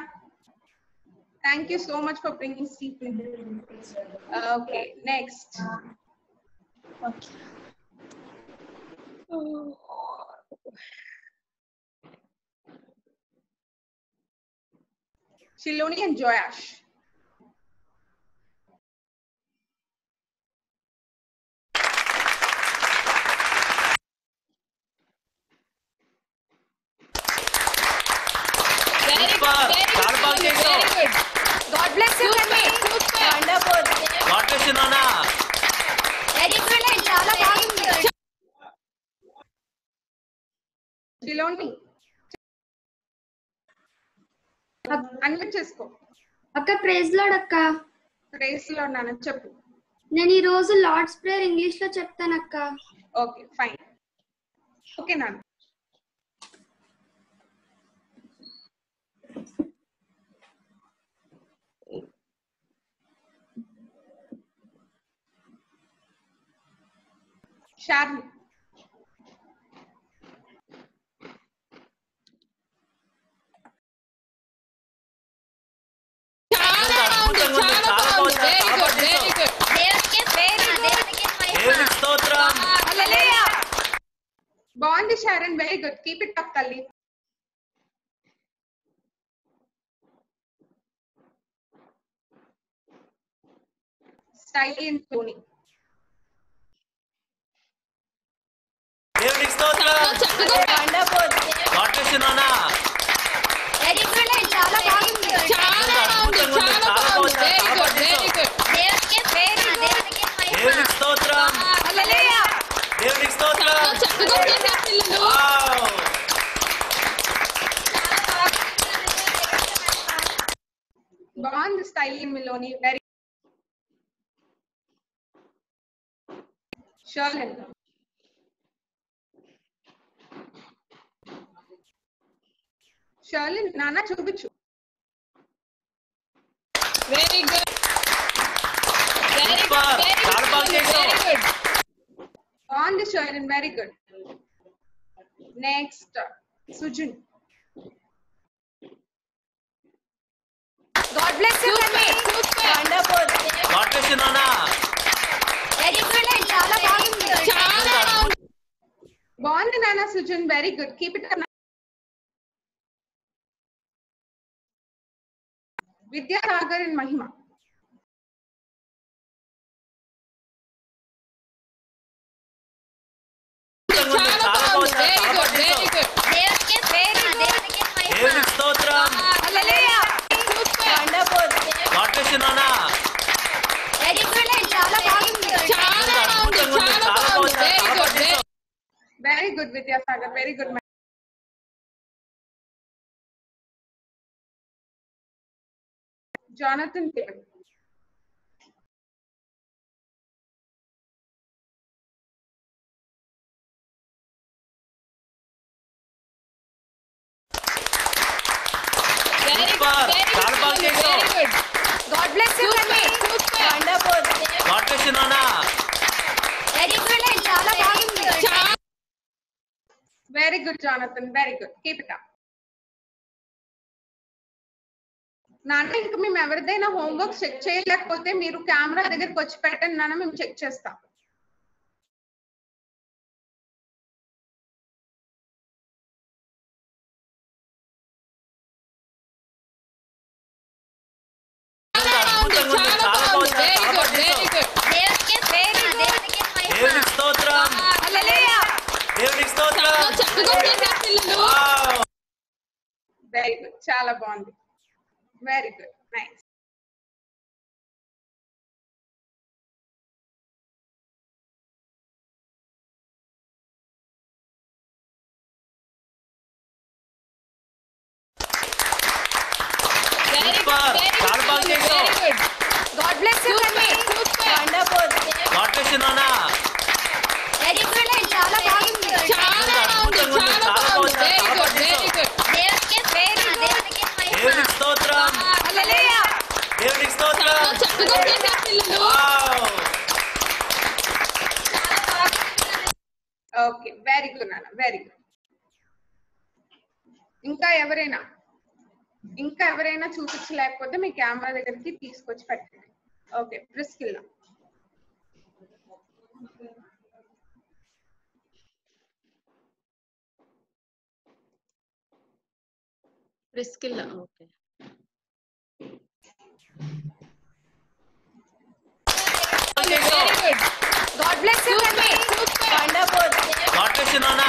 thank you so much for bringing Stephen. Okay, next Shiloni and Joyash. Very good. Very good. God bless you, Nana. Wonderful. God bless you, Nana. Very good. Chala bagundi. Shiloni. Unmute చేసుకో అక్క. Praise Lord అక్క. Praise Lord నాన్న. చెప్పు. నేను ఈ రోజు Lord's prayer English లో చెప్తాను అక్క. Okay fine. ఓకే నాన్న. Charmi. Bond Sharon, very good. Keep it up, Talli. Stylian Tony. Devni Stotra. Wonderful. God bless you, Nana. Very good. Chala bagundi. Chala bagundi. Chala bagundi. Very good. Very good. Devni Stotra. Devni Stotra. Hallelujah. Devni Stotra. Bond Stylian Miloni, very Sherlyn. Sherlyn, Nana Chubichu. Very good. Very good. Very good. Bond Sherlyn, very good. Next, Sujin. God bless you, Nana. Wonderful. God bless you, Nana. Very good. Chala bagundi. Chala bagundi. Bond Nana Sujin, very good. Keep it up. Vidya Nagar and Mahima. Very good, Vidya Sagar. Very good, ma'am. Jonathan Taylor. Very good. Very good. God bless you, Nana. Wonderful. God bless you, Nana. Very good. Chala bagundi. Very good, Jonathan. Very good. Keep it up. Nana, inka mem everdaina homework check cheyalakopothe meeru camera daggariki vachi pettandi nana, mem check chestam. Very good. Chala bagundi. Very good. Nice. Very good. Chala bagundi. Very good. God bless you, Nana. Wonderful. God bless you, Nana. Very good. Chala bagundi. Chala bagundi. Chala bagundi. Very good. Very good. దేవునికి స్తోత్రం. Hallelujah. దేవునికి స్తోత్రం. Wow. Okay very good నాన్న. Very good. ఇంకా ఎవరైనా ఇంకా ఎవరైనా చూపించలేకపోతే మీ camera దగ్గరికి తీసుకొచ్చి పెట్టండి. Okay Priscilla. Priscilla. Okay okay God bless you అండి వండర్ఫుల్ గాడ్ బ్లెస్ యు నానా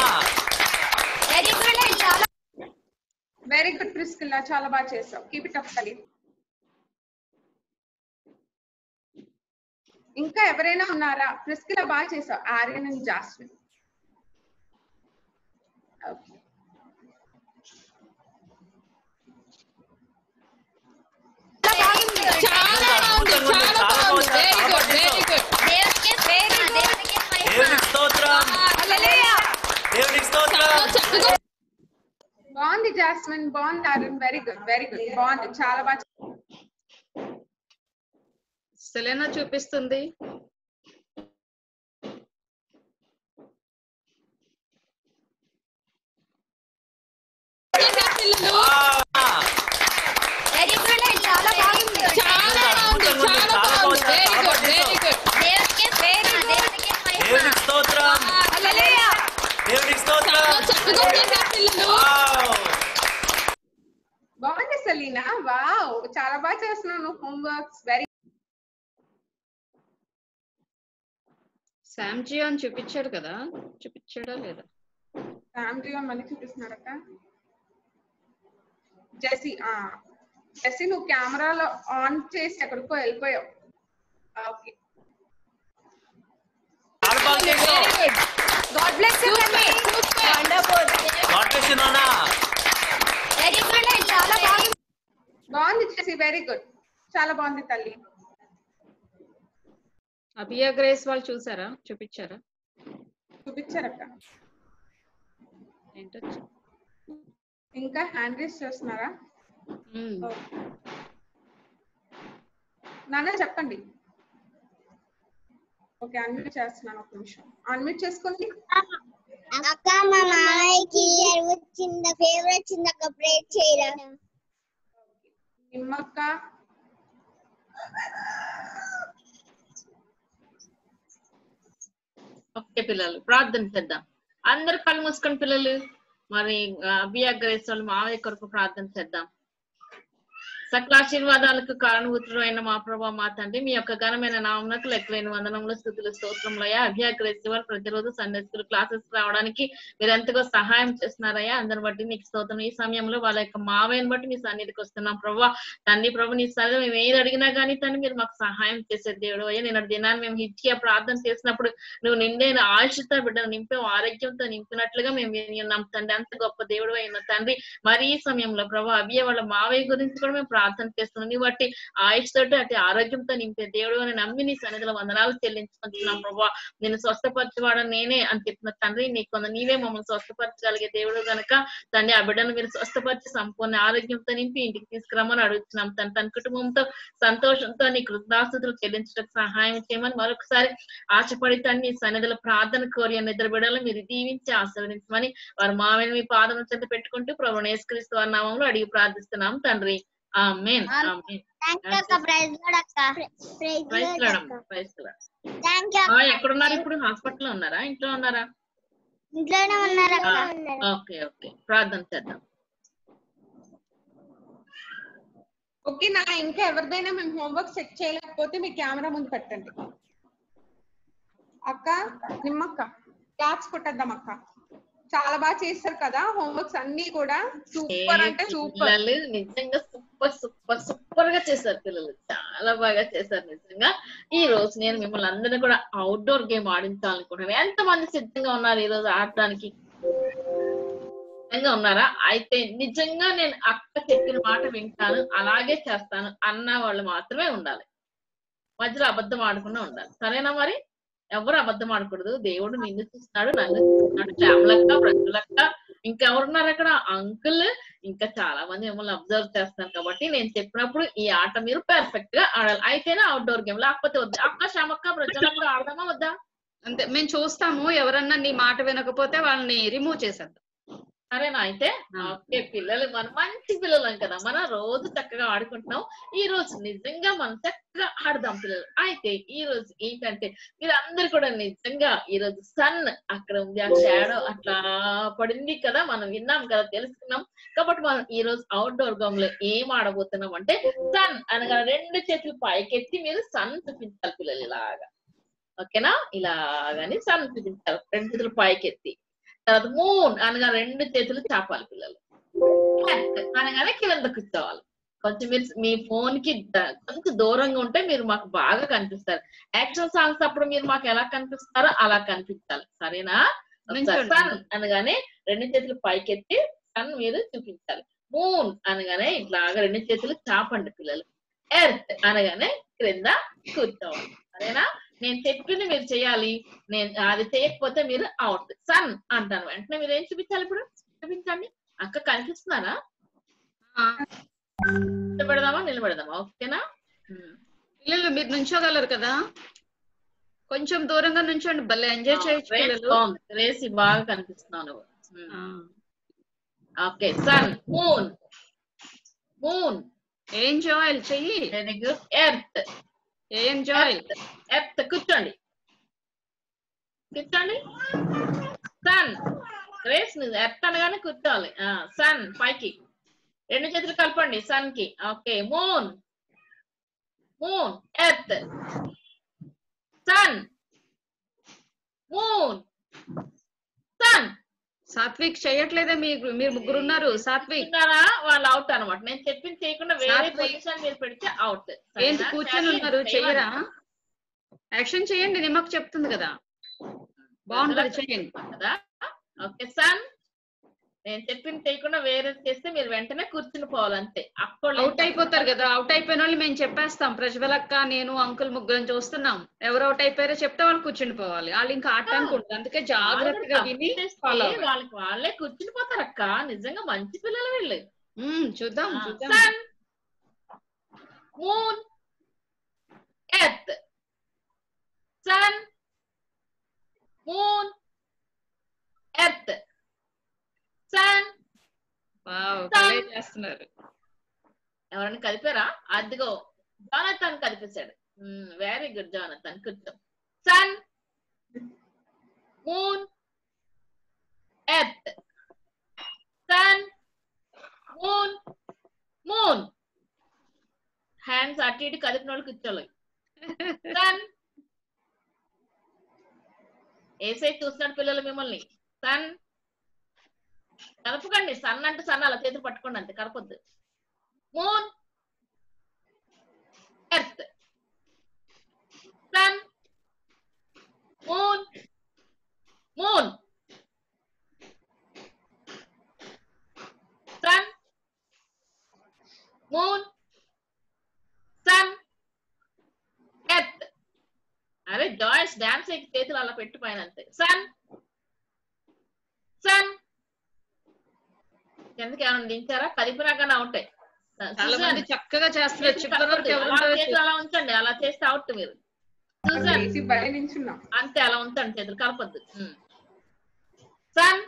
వెరీ గుడ్ అండి చాలా వెరీ గుడ్ ప్రిస్కిల్లా చాలా బాగా చేసావు కీప్ ఇట్ అప్ తల్లి. ఇంకా ఎవరైనా ఉన్నారా? ప్రిస్కిల్లా బాగా చేసావు ఆర్యన్ అండ్ జాస్మిన్. ఓకే చాలా బాగుంది చాలా బాగుంది వెరీ గుడ్ వెరీ గుడ్ దేవునికి ప్రేమ దేవునికి మహిమ దేవునికి స్తోత్రం హల్లెలూయా దేవునికి స్తోత్రం బాగుంది జాస్మిన్ బాగుంది Arun very good very good బాగుంది చాలా బాగా సెలెనా చూపిస్తుంది. బాగుంది సెలీనా వావ్ చాలా బాగా చేస్తున్నాను హోంవర్క్స్ వెరీ సామ్ జియాన్ చూపించాడు కదా చూపించాడా లేదా? సామ్ జియాన్ మళ్ళీ చూపిస్తున్నారట జెసి ఆ జెసి నువ్వు కెమెరాలో ఆన్ చేసి ఎక్కడికో వెళ్ళిపోయావు. Okay God bless you Nani. Wonderful. God bless you Nana. Very good. Chala bagundi. Bagundi chesi very good. Chala bagundi talli. Abhiya Grace వాళ్ళు చూసారా? చూపించారా? చూపించారట. ఏంట ఇంకా హ్యాండ్ రేస్ చేస్తున్నారా? నాన్న చెప్పండి. ఓకే అన్మ్యూట్ చేస్తున్నాను ఒక నిమిషం అన్మ్యూట్ చేసుకోండి. అక్క మా మామయ్యకి వచ్చింది ఫేవరెట్ చిన్న అక్క ప్రేట్ చేయరా నిమ్మక్క ఓకే పిల్లలు ప్రార్థన చేద్దాం అందరు కళ్ళు మూసుకొని పిల్లలు మరి అభియా గ్రేస్ వాళ్ళు మామయ్య కొరకు ప్రార్థన చేద్దాం. సకల ఆశీర్వాదాలకు కారణభూతుడైన మా ప్రభా మా తండ్రి మీ యొక్క ఘనమైన నామమునకు లెక్కలేని వందనములు స్తుతులు స్తోత్రములయ్యా. అభ్యాగ్రేశ్వర్ ప్రతిరోజు సన్నిహితులు క్లాసెస్ రావడానికి మీరు ఎంతగా సహాయం చేస్తున్నారయ్యా అందరిని బట్టి నీకు స్తోత్రం. ఈ సమయంలో వాళ్ళ యొక్క మావయ్యను బట్టి మీ సన్నిధికి వస్తున్నాం ప్రభా తండ్రి ప్రభు నీ సన్నిధి మేము ఏది అడిగినా కానీ తండ్రి మీరు మాకు సహాయం చేసే దేవుడు అయ్యా. నిన్న దినాన్ని మేము హిట్గా ప్రార్థన చేసినప్పుడు నువ్వు నిండైన ఆశతో బిడ్డను నింపే ఆరోగ్యంతో నింపినట్లుగా మేము విన్నాం తండ్రి అంత గొప్ప దేవుడు అయిన తండ్రి. మరి ఈ సమయంలో ప్రభా అభ్య వాళ్ళ మావయ్య గురించి కూడా మేము ప్రార్థన చేస్తున్నాం నీ బట్టి ఆయుష్ తోటి అటు ఆరోగ్యంతో నింపే దేవుడు అని నమ్మి నీ సన్నిధిలో వందనాలు చెల్లించుకుంటున్నాం ప్రభా. నేను స్వస్థపరచవాడని నేనే అని చెప్పిన తండ్రి నీకు నీవే మమ్మల్ని స్వస్థపరచగలిగే దేవుడు కనుక తండ్రి ఆ బిడ్డను మీరు స్వస్థపరిచి సంపూర్ణ ఆరోగ్యంతో నింపి ఇంటికి తీసుకురమ్మని అడుగుతున్నాం తను తన కుటుంబంతో సంతోషంతో నీ కృతజ్ఞతలు చెల్లించడానికి సహాయం చేయమని మరొకసారి ఆశపడి తండ్రి నీ సన్నిధిలో ప్రార్థన కోరి నిద్ర బిడ్డలు మీరు దీవించి ఆశీర్వదించమని వారు మామని మీ పాదం చేత పెట్టుకుంటూ ప్రభువును యేసుక్రీస్తు వారి నామములో అడిగి ప్రార్థిస్తున్నాం తండ్రి. Amen. Amen. Thank you Akka. Praise Lord Akka. Praise Lord Akka. Praise Lord. Thank you. ఆ ఎక్కడ ఉన్నారు ఇప్పుడు? హాస్పిటల్ లో ఉన్నారా? ఇంట్లో ఉన్నారా? ఇంట్లోనే ఉన్నారు అక్క. ఓకే ఓకే ప్రార్థన చేద్దాం. ఓకే నా ఇంకా ఎవరిదైనా మేము హోంవర్క్ చెక్ చేయలేకపోతే మీ కెమెరా ముందు పెట్టండి. అక్క నిమ్మక్క క్లాప్స్ కొట్టేద్దాం అక్క చాలా బాగా చేస్తారు కదా హోంవర్క్స్ అన్ని కూడా సూపర్ అంటే సూపర్ నిజంగా సూపర్ సూపర్ సూపర్ గా చేశారు పిల్లలు చాలా బాగా చేశారు నిజంగా. ఈ రోజు నేను మిమ్మల్ని అందరినీ కూడా అవుట్డోర్ గేమ్ ఆడించాలనుకుంటున్నాను. ఎంతమంది సిద్ధంగా ఉన్నారు ఈ రోజు ఆడటానికి? ఉన్నారా? అయితే నిజంగా నేను అక్క చెప్పిన మాట వింటాను అలాగే చేస్తాను అన్న వాళ్ళు మాత్రమే ఉండాలి. మధ్యలో అబద్ధం ఆడకుండా ఉండాలి సరేనా? మరి ఎవరు అబద్ధం ఆడకూడదు. దేవుడు నిన్ను చూస్తున్నాడు నన్ను చూస్తున్నాడు శ్యామలక్క ప్రజలక్క ఇంకెవరున్నారు అక్కడ అంకుల్ ఇంకా చాలా మంది మిమ్మల్ని అబ్జర్వ్ చేస్తున్నారు కాబట్టి నేను చెప్పినప్పుడు ఈ ఆట మీరు పర్ఫెక్ట్ గా ఆడాలి అయితేనే అవుట్డోర్ గేమ్ లేకపోతే వద్దు. అక్క శ్యామక్క ప్రజలక్క ఆడదామా వద్దా? అంతే మేము చూస్తాము ఎవరన్నా నీ మాట వినకపోతే వాళ్ళని రిమూవ్ చేసేద్దాం సరేనా అయితే ఓకే పిల్లలు మనం మంచి పిల్లలం కదా మన రోజు చక్కగా ఆడుకుంటున్నాం ఈ రోజు నిజంగా మనం చక్కగా ఆడదాం పిల్లలు అయితే ఈ రోజు ఏంటంటే మీరందరూ కూడా నిజంగా ఈ రోజు సన్ అక్కడ ఉంది ఆ షాడో అట్లా పడింది కదా మనం విన్నాం కదా తెలుసుకున్నాం కాబట్టి మనం ఈ రోజు అవుట్ డోర్ గేమ్ లో ఏం ఆడబోతున్నాం అంటే సన్ అనగా రెండు చేతులు పైకెత్తి మీరు సన్ చూపించాలి పిల్లలు ఇలాగా ఓకేనా ఇలాగాని సన్ చూపించాలి రెండు చేతులు పైకెత్తి तरह मून अनगा रेंडु चेतुलु चापाली पिल्ललु अनगाने किंदकु कुर्चोवाली కొంచెం మీ ఫోన్ కి కొంచెం దూరంగా ఉంటే మీరు మాకు బాగా కనిపిస్తారు యాక్షన్ సాంగ్స్ అప్పుడు మీరు మాకు ఎలా కనిపిస్తారో అలా కనిపిస్తారు సరేనా సన్ అనగానే రెండు చేతులు పైకెత్తి సన్ మీరు చూపించాలి మూన్ అనగానే ఇట్లాగా రెండు చేతులు చాపండి పిల్లలు ఎర్త్ అనగానే క్రింద కూర్చోవాలి సరేనా నేను చెప్పింది మీరు చేయాలి నేను అది చేయకపోతే మీరు అవుట్ సన్ అంటాను అంటే మీరు ఏం చూపించాలి ఇప్పుడు చూపించండి అక్క కనిపిస్తున్నారా నిలబడదామా నిలబడదామా ఓకేనా పిల్లలు మీరు నుంచోగలరు కదా కొంచెం దూరంగా నుంచోండి భలే ఎంజాయ్ చేయొచ్చు పిల్లలు రేసి బాగా కనిపిస్తున్నాను okay sun moon moon enjoy చెయ్యి very good earth Enjoy. Earth, kuchandi. Kuchandi. Sun. Grace, earth anagane kuchali. Ah, sun, paiki. Rendu chetulu kalpandi sun ki. Okay, moon. Moon, earth. Sun. Moon. Sun. Satvik చేయట్లేదా మీరు మీరు ముగ్గురు ఉన్నారు సాత్విక్ వాళ్ళు out అన్నమాట నేను చెప్పింది చేయకుండా వేరే పొజిషన్ మీరు పెడితే అవుట్ ఏంటి కూర్చొని ఉన్నారు చేయరా యాక్షన్ చేయండి నేను మీకు చెప్తుంది కదా బాగుంటుంది చేయండి కదా ఓకే సన్ నేను చెప్పింది చేయకుండా వేరే చేస్తే మీరు వెంటనే కూర్చుని పోవాలి అంతే అప్పుడు అవుట్ అయిపోతారు కదా అవుట్ అయిపోయిన వాళ్ళు మేము చెప్పేస్తాం ప్రజ్వలక్క నేను అంకుల్ ముగ్గురం చూస్తున్నాం ఎవరు అవుట్ అయిపోయారో చెప్తే వాళ్ళు కూర్చుని పోవాలి వాళ్ళు ఇంకా ఆడటానికి ఉండదు అందుకే జాగ్రత్తగా విని ఫాలో వాళ్ళకి వాళ్ళే కూర్చుని పోతారు అక్క నిజంగా మంచి పిల్లలు వీళ్ళు చూద్దాం చూద్దాం moon earth sun moon earth ఎవరైనా కలిపారా అదిగో జానతన్ కలిపేశాడు వెరీ గుడ్ జానతన్ కూర్చో sun moon earth sun moon moon hands అటు ఇటు కలిపిన వాళ్ళు కూర్చోలే సన్ ఏ సైడ్ చూస్తున్నాడు పిల్లలు మిమ్మల్ని సన్ కలపకండి సన్ అంటే సన్ అలా చేతులు పట్టుకోండి అంతే కలపొద్దు moon earth sun moon moon sun moon sun earth అరే జాయిస్ డాన్స్ చేసి చేతులు అలా పెట్టిపోయిన అంతే సన్ సన్ ఎందుకు ఏమైనా దించారా కలిపినాకనే ఉంటాయి చక్కగా చేస్తున్నారు అలా ఉంచండి అలా చేస్తే అవుట్ మీరు అంతే అలా ఉంచండి చేతులు కలపద్దు సన్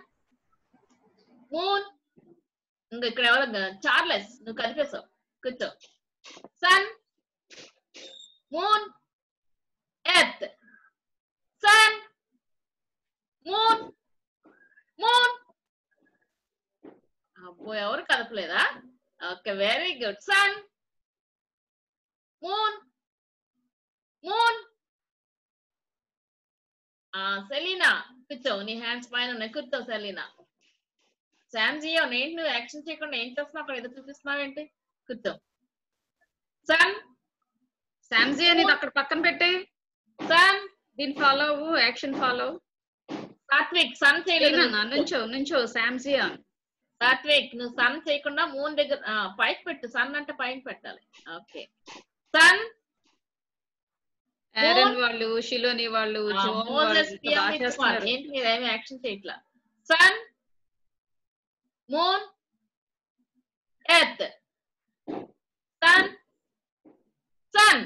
మూన్ ఇంకా ఇక్కడ ఎవరు చార్లెస్ నువ్వు కలిపేసావు కూర్చో sun moon earth sun moon moon అబ్బో ఎవరు కదపలేదా okay very good sun moon moon ఆ సెలీనా కూర్చో నీ హ్యాండ్స్ పైన ఉన్నాయి కూర్చో సెలీనా శాంజియో నేను నువ్వు యాక్షన్ చేయకుండా ఏం చేస్తున్నావు అక్కడ ఏదో చూపిస్తున్నావు ఏంటి కూర్చో సన్ శాంజియో నీది అక్కడ పక్కన పెట్టే సన్ దీని ఫాలో అవ్వు యాక్షన్ ఫాలో సాత్విక్ సన్ చేయలేదు నుంచో నుంచో శాంజియో సాత్విక్ నువ్వు సన్ చేయకుండా మూన్ దగ్గర పైకి పెట్టు సన్ అంటే పైకి పెట్టాలి ఓకే సన్ ఆరన్ వాళ్ళు షిలోని వాళ్ళు ఏంటి మీరేమి యాక్షన్ చేయట్లా sun moon earth sun sun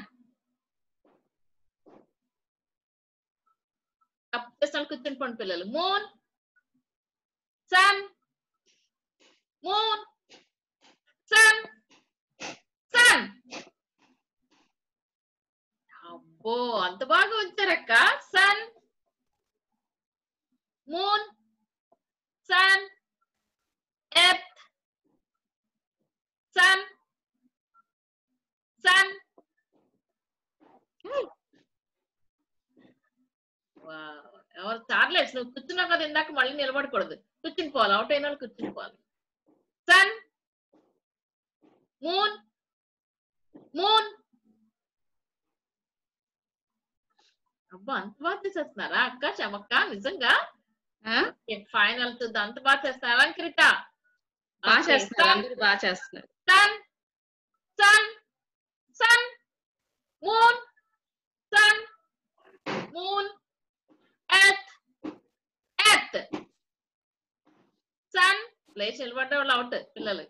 అప్పు కూర్చుని పండు పిల్లలు moon sun moon, sun, sun. అబ్బో అంత బాగా ఉంచారక్క. sun, moon, sun, earth, sun, sun. Wow. और चार्लेट्स कुर्चुना कदा इंदाक मल्ली निलबडकूडदु कुर्चुनि पोवाली औट अयिन वाळ्ळु कुर्चुनि पोवाली सन मून मून अब्बा अंत बागा चेस्तुन्नारा अक्का चमक्का निजंगा फाइनल तुद अंत बागा चेस्तारा कृత बा चेस्तुन्नारा अंदरू बा चेस्तुन्नारा sun sun sun moon sun moon sun place elvata all out pillalu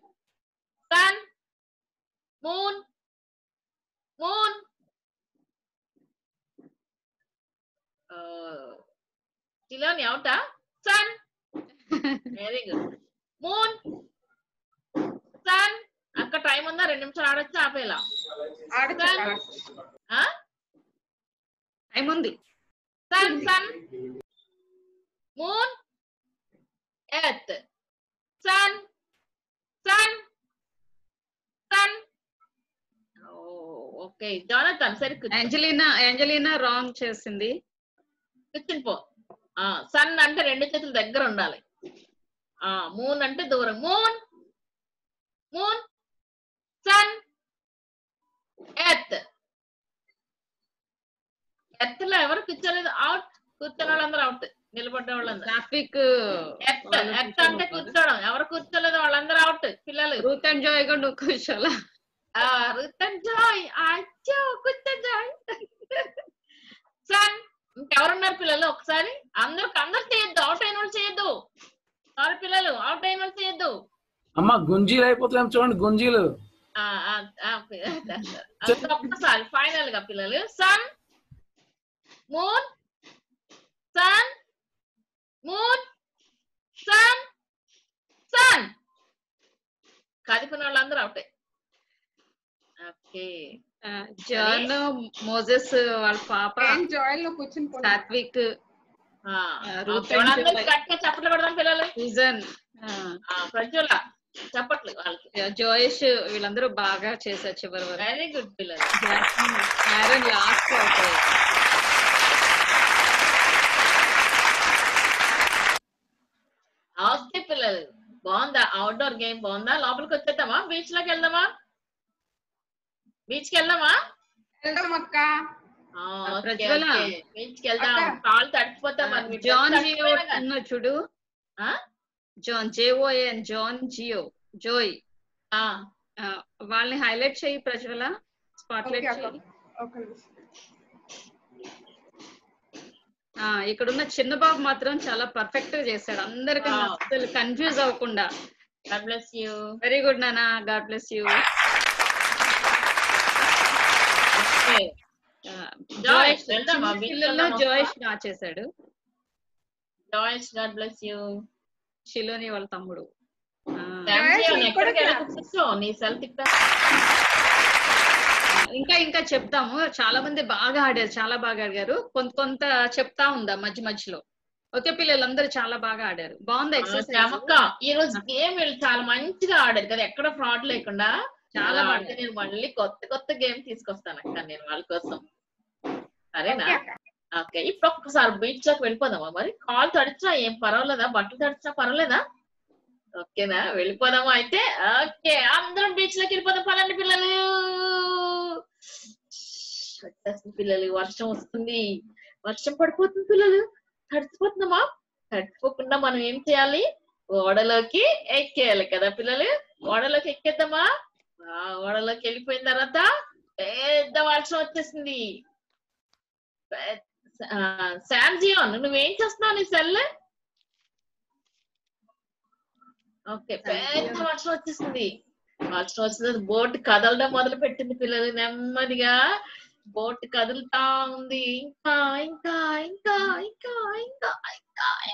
sun moon moon uh tilani outa sun very good moon sun akka time unda rendu nimisham aadachcha aapela aadachcha ha time undi sun sun moon earth sun sun sun oh okay jonathan sir angelina angelina wrong chesindi kitchen po ah sun ante rendu chetulu daggara undali ah moon ante dooram moon moon sun earth earth la evaru kitchen out కూర్చున్నోళ్ళందరూ out నిలబడ్డ వాళ్ళందరూ traffic at at అంటే కూర్చోడం ఎవరు కూర్చోలేదు వాళ్ళందరూ out పిల్లలు Ruth and Joy గా నువ్వు కూర్చోలా ఆ రూత్ అండ్ జాయ్ అచ్చో రూత్ అండ్ జాయ్ సన్ ఇంకెవరున్నారు పిల్లలు ఒకసారి అందరూ అందరూ చేయొద్దు అవుట్ అయిన వాళ్ళు చేయొద్దు సారీ పిల్లలు అవుట్ అయిన వాళ్ళు చేయొద్దు అమ్మ గుంజీలు అయిపోతాం చూడండి గుంజీలు ఆ ఆ ఒక్కసారి ఫైనల్ గా పిల్లలు sun moon sun moon sun sun kadipana allandaru out okay uh, john moses wal papa enjoy lo kuchini pon satvik ha jonathan katte chappatlu kodadam pillalu reason ha prajola chappatlu vallu joyesh villandaru baga chesa chivaru varu very good pillalu aaron last out okay పిల్లలు బాగుందా outdoor game బాగుందా లోపలికి వచ్చేద్దామా beach లోకి వెళ్దామా beach కి వెళ్దామా వెళ్దాం అక్క ఆ ప్రజ్వల బీచ్ కి వెళ్దాం కాల్ తడిపోతాం మనం జాన్ జియో అన్న చూడు ఆ జాన్ జియో అండ్ జాన్ జియో జాయ్ ఆ వాళ్ళని హైలైట్ చేయి ప్రజ్వల స్పాట్లైట్ చేయి ఓకే ఇక్కడ ఉన్న చిన్న బాబు మాత్రం చాలా పర్ఫెక్ట్ గా చేశాడు అందరికన్నా అసలు కన్ఫ్యూజ్ అవ్వకుండా God bless you very good నానా గాడ్ బ్లెస్ యు ఓకే జాయిష్ వెల్దామా బిల్లల్లో జాయిష్ నా చేశాడు జాయిష్ గాడ్ బ్లెస్ యు శిలోని వాళ్ళ తమ్ముడు థాంక్యూ ఎక్కడికి వెళ్ళొచ్చు నీ సెల్ టిక్టా ఇంకా ఇంకా చెప్తాము చాలా మంది బాగా ఆడారు చాలా బాగా ఆడారు కొంత కొంత చెప్తా ఉందా మధ్య మధ్యలో ఓకే పిల్లలందరూ చాలా బాగా ఆడారు బాగుంది ఎక్సర్సైజ్ అక్క ఈ రోజు గేమ్ చాలా మంచిగా ఆడారు కదా ఎక్కడ ఫ్రాడ్ లేకుండా చాలా బాగా నేను మళ్ళీ కొత్త కొత్త గేమ్ తీసుకొస్తాను అక్క నేను వాళ్ళ కోసం సరేనా ఓకే ఇప్పుడు ఒక్కసారి బీచ్ లోకి వెళ్ళిపోదామా మరి కాల్ తడిచినా ఏం పర్వాలేదా బట్టలు తడిచినా పర్వాలేదా ఓకేనా వెళ్ళిపోదామా అయితే ఓకే అందరం బీచ్ లోకి వెళ్ళిపోదాం పదండి పిల్లలు పిల్లలు వర్షం వస్తుంది వర్షం పడిపోతుంది పిల్లలు తడిచిపోతున్నామా తడిచిపోకుండా మనం ఏం చేయాలి ఓడలోకి ఎక్కేయాలి కదా పిల్లలు ఓడలోకి ఎక్కేద్దామా ఓడలోకి వెళ్ళిపోయిన తర్వాత పెద్ద వర్షం వచ్చేసింది శాంజియోన్ నువ్వేం చేస్తున్నావు నీ సెల్ ఓకే పెద్ద వర్షం వచ్చేసింది వర్షం వచ్చింది బోట్ కదలడం మొదలు పెట్టింది పిల్లలు నెమ్మదిగా బోట్ కదులుతా ఉంది ఇంకా ఇంకా ఇంకా ఇంకా ఇంకా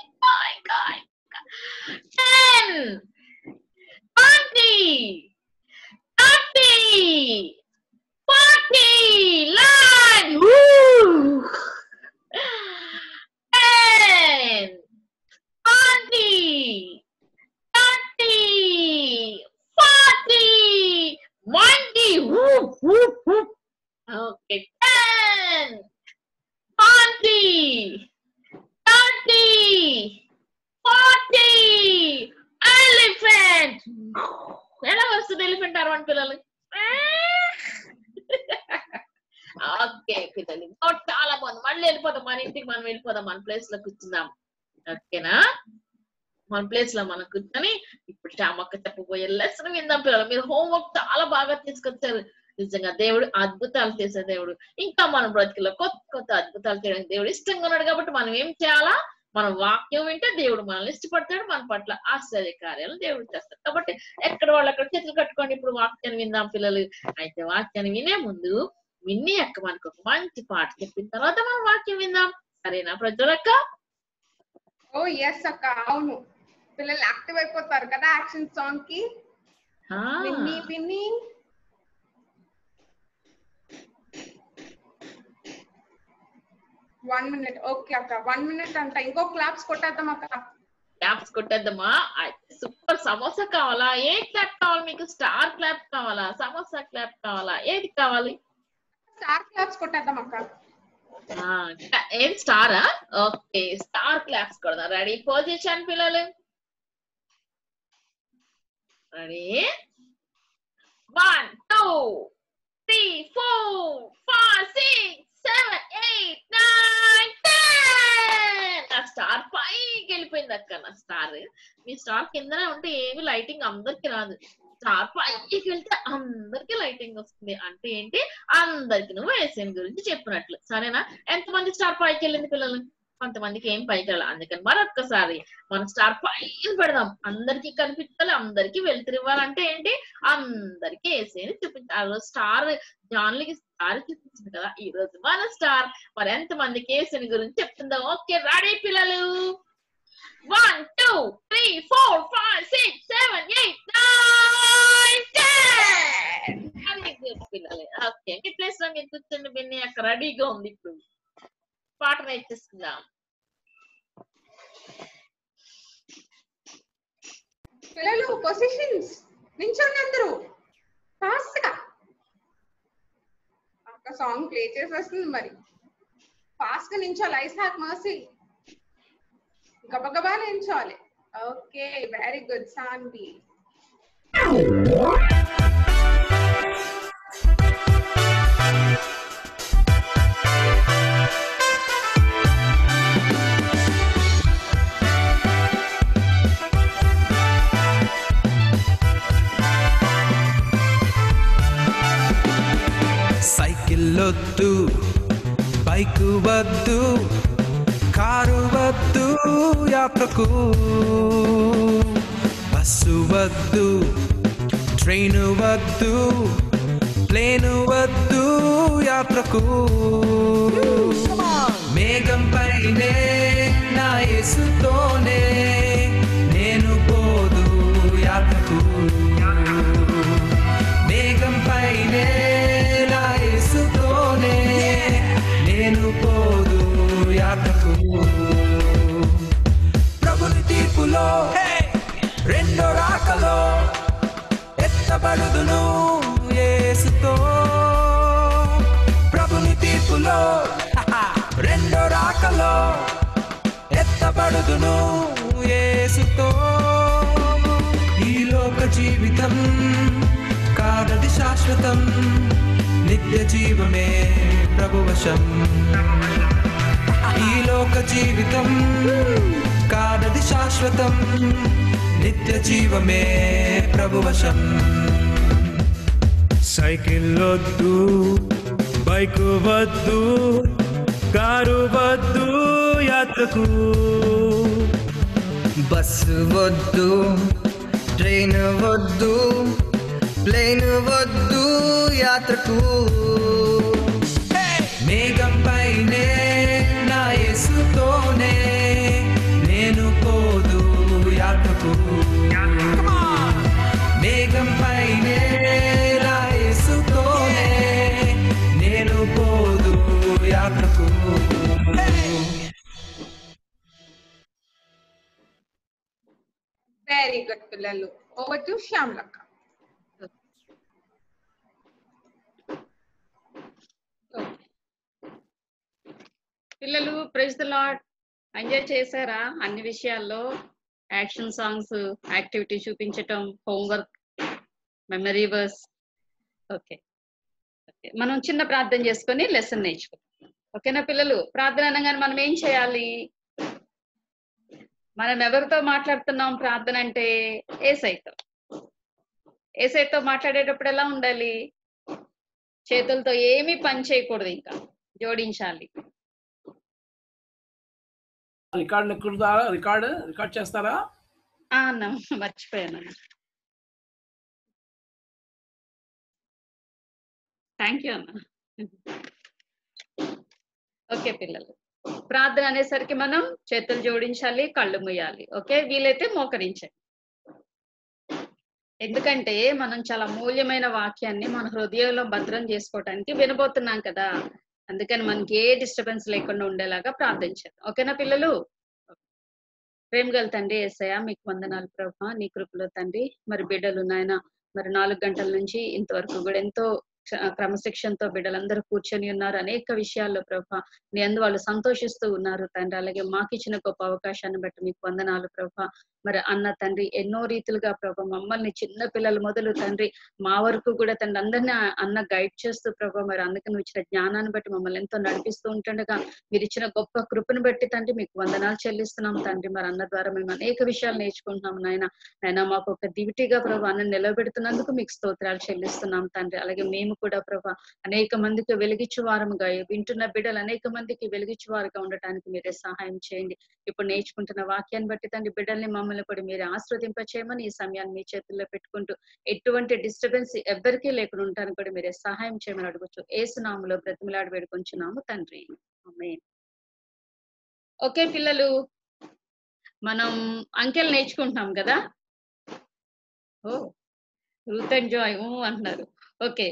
ఇంకా ఇంకా ఇంకా ఇంకా Party, party, party, line, woo, and party, party, party, Monday, woo, woo, woo. Okay, ten, party, party, party. Elephant. Ela vastu elephant arvan pillalu. Okay pillalu. Oh chaala bagundi. Malli elipodam man intiki man elipodam man place lo kuchundam. Okay na? Man place lo man kuchani ippudu chamaka cheppoye lesson vindam pillalu. Meer homework chaala baaga teesukocharu. నిజంగా దేవుడు అద్భుతాలు చేసే దేవుడు. ఇంకా మన బ్రతుకులో కొత్త కొత్త అద్భుతాలు చేయడం దేవుడు ఇష్టంగా ఉన్నాడు కాబట్టి మనం ఏం చేయాలా? మన వాక్యం వింటే దేవుడు మనల్ని ఇష్టపడతాడు. మన పట్ల ఆశ్చర్య కార్యాలు దేవుడు చేస్తాడు. కాబట్టి ఎక్కడ వాళ్ళు అక్కడ చేతులు కట్టుకోండి. ఇప్పుడు వాక్యాన్ని విందాం పిల్లలు. అయితే వాక్యాన్ని వినే ముందు విన్ని అక్క మనకు ఒక మంచి పాట చెప్పిన తర్వాత మనం వాక్యం విందాం. సరేనా ప్రజలక్క? ఓ ఎస్ అక్క, అవును. పిల్లలు యాక్టివ్ అయిపోతారు కదా యాక్షన్ సాంగ్ కి. విన్ని విన్ని one minute. Okay akka, one minute anta inko claps kottadam akka, claps kottadama. Super samosa kavala, e clap kavala, meeku star clap kavala, samosa clap kavala, edi kavali? Star claps kottadam akka. Ah em star ah? Okay, star claps koddam. Ready position pillalu, ready? one two three four five six seven eight nine ten. నా star పైకి వెళ్ళిపోయింది అక్క. నా star, మీ star కిందనే ఉంటే ఏమి lighting అందరికి రాదు. స్టార్ పైకి వెళ్తే అందరికి లైటింగ్ వస్తుంది. అంటే ఏంటి? అందరికి నువ్వు వేసిన గురించి చెప్పినట్లు. సరేనా? ఎంతమంది స్టార్ పైకి వెళ్ళింది పిల్లలు? కొంతమందికి ఏం పైకి వెళ్ళాలి. అందుకని మరొక్కసారి మనం స్టార్ పైకి పెడదాం. అందరికి కనిపించాలి, అందరికి వెళ్తురు ఇవ్వాలంటే ఏంటి? అందరికి వేసేది చూపించాలి. స్టార్ జాన్లకి స్టార్ చూపించింది కదా, ఈ రోజు మన స్టార్ మరి ఎంత మందికి వేసిన గురించి చెప్తుందాం. ఓకే రెడీ పిల్లలు? One two three four five six seven eight nine ten. అది పిల్లలు. ఓకే ప్లేస్ లో మీరు కూర్చొని విని అక్కడ రెడీగా ఉంది. ఇప్పుడు పాట నేర్చేసుకుందాం. పిల్లలు పొజిషన్స్ నించోండి అందరూ ఫాస్ట్ గా. ఒక సాంగ్ ప్లే చేసేస్తుంది మరి. ఫాస్ట్ గా నించోాలి. ఐస్ హాక్ మర్సీ గబగబా నించోాలి. Okay very good Saanvi. వద్దు బైక్ వద్దు కారు వద్దు యాత్రకు, బస్సు వద్దు ట్రైను వద్దు ప్లేను వద్దు యాత్రకు, మేఘం పైనే నా యేసుతోనే నేను పోదు యాత్రకు, మేఘం పైనే నేను పోదు యాత్రకు. ప్రభుని తీర్పులో రెండో రాకలో ఎత్తబడుదును యేసుతో, ప్రభుని తీర్పులో రెండో రాకలో ఎత్తబడుదును యేసుతో. ఈ లోక జీవితం కాదది శాశ్వతం, నిత్య జీవమే ప్రభువశం. ఈ లోక జీవితం కాదది శాశ్వతం, నిత్య జీవమే ప్రభువశం. సైకిల్ వద్దు బైక్ వద్దు కారు వద్దు యాత్రకు, బస్సు వద్దు ట్రైన్ వద్దు ప్లేన్ వద్దు యాత్రకు, మేఘం పైనే నా యేసుతోనే నేను పోదు యాత్రకు, Very good, Pillalu. Over to Shyamlaka. పిల్లలు ప్రైజ్ ది లార్డ్ ఎంజాయ్ చేశారా? అన్ని విషయాల్లో యాక్షన్ సాంగ్స్, యాక్టివిటీ చూపించటం, homework, memory verse. Okay okay మనం చిన్న ప్రార్థన చేసుకొని లెసన్ నేర్చుకుంటాం. ఓకేనా పిల్లలు? ప్రార్థన అనగానే మనం ఏం చేయాలి? మనం ఎవరితో మాట్లాడుతున్నాం? ప్రార్థన అంటే ఏసైతో. ఏసైతో మాట్లాడేటప్పుడు ఎలా ఉండాలి? చేతులతో ఏమీ పని చేయకూడదు, ఇంకా జోడించాలి. రికార్డ్ రికార్డ్ రికార్డ్ చేస్తారా? మర్చిపోయాను. థ్యాంక్ యూ అన్న. ఓకే పిల్లలు, ప్రార్థన అనేసరికి మనం చేతులు జోడించాలి, కళ్ళు మూయాలి. ఓకే, వీలైతే మోకరించండి. ఎందుకంటే మనం చాలా మూల్యమైన వాక్యాన్ని మన హృదయంలో భద్రం చేసుకోవటానికి వినబోతున్నాం కదా, అందుకని మనకి ఏ డిస్టర్బెన్స్ లేకుండా ఉండేలాగా ప్రార్థించారు. ఓకేనా పిల్లలు? ప్రేమగల తండ్రి యేసయ్య, మీకు వందనాలు ప్రభువా, నీ కృపలో తండ్రి. మరి బిడ్డలు నాయన, మరి నాలుగు గంటల నుంచి ఇంతవరకు కూడా ఎంతో క్రమశిక్షణతో బిడ్డలందరూ కూర్చొని ఉన్నారు. అనేక విషయాల్లో ప్రభా నీ అందు వాళ్ళు సంతోషిస్తూ ఉన్నారు తండ్రి. అలాగే మాకు ఇచ్చిన గొప్ప అవకాశాన్ని బట్టి మీకు వందనాలు ప్రభా. మరి అన్న తండ్రి ఎన్నో రీతులుగా ప్రభా మమ్మల్ని చిన్న పిల్లల మొదలు తండ్రి మా వరకు కూడా తండ్రి అందరినీ అన్న గైడ్ చేస్తూ ప్రభా, మరి అందుకని ఇచ్చిన జ్ఞానాన్ని బట్టి మమ్మల్ని ఎంతో నడిపిస్తూ ఉంటుండగా మీరు ఇచ్చిన గొప్ప కృపను బట్టి తండ్రి మీకు వందనాలు చెల్లిస్తున్నాం తండ్రి. మరి అన్న ద్వారా మేము అనేక విషయాలు నేర్చుకుంటున్నాం నాయన. నాయన మాకు ఒక దివిటీగా ప్రభా అన్న నిలబెడుతున్నందుకు మీకు స్తోత్రాలు చెల్లిస్తున్నాం తండ్రి. అలాగే మేము కూడా ప్రభా అనేక మందికి వెలిగించు వారముగా, వింటున్న బిడ్డలు అనేక మందికి వెలిగించు వారుగా ఉండటానికి మీరే సహాయం చేయండి. ఇప్పుడు నేర్చుకుంటున్న వాక్యాన్ని బట్టి తండ్రి బిడ్డల్ని మమ్మల్ని కూడా మీరే ఆశీర్వదింప చేయమని ఈ సమయాన్ని మీ చేతుల్లో పెట్టుకుంటూ ఎటువంటి డిస్టర్బెన్స్ ఎవ్వరికీ లేకుండా ఉండటానికి కూడా మీరే సహాయం చేయమని అడగొచ్చు. ఏసునామములో బ్రతిమలాడి వేడుకొంచున్నాము తండ్రి, ఆమేన్. ఓకే పిల్లలు, మనం అంకెలు నేర్చుకుంటున్నాం కదా. ఓ రూత్ అండ్ జాయ్ అంటున్నారు. ఓకే,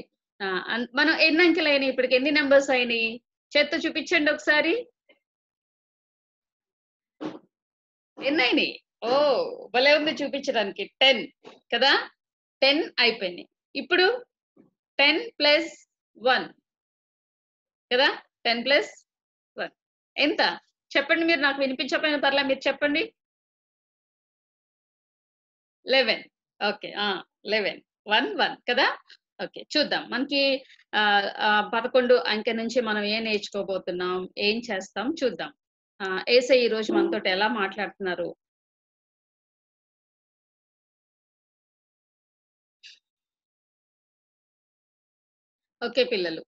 మనం ఎన్ని అంకెలు అయినాయి? ఇప్పటికి ఎన్ని నెంబర్స్ అయినాయి? చేత్తో చూపించండి ఒకసారి. ఎన్ని అయినాయి? ఓ భలే ఉంది చూపించడానికి. టెన్ కదా, టెన్ అయిపోయినాయి. ఇప్పుడు టెన్ ప్లస్ వన్ కదా, టెన్ ప్లస్ వన్ ఎంత చెప్పండి. మీరు నాకు వినిపించకపోయినా పర్లా, మీరు చెప్పండి. Eleven. Okay, eleven one one కదా. ఓకే, చూద్దాం మనకి ఆ పదకొండు అంకె నుంచి మనం ఏం నేర్చుకోబోతున్నాం, ఏం చేస్తాం చూద్దాం. ఆ యేసయ్య ఈ రోజు మనతో ఎలా మాట్లాడుతున్నారు? ఓకే పిల్లలు,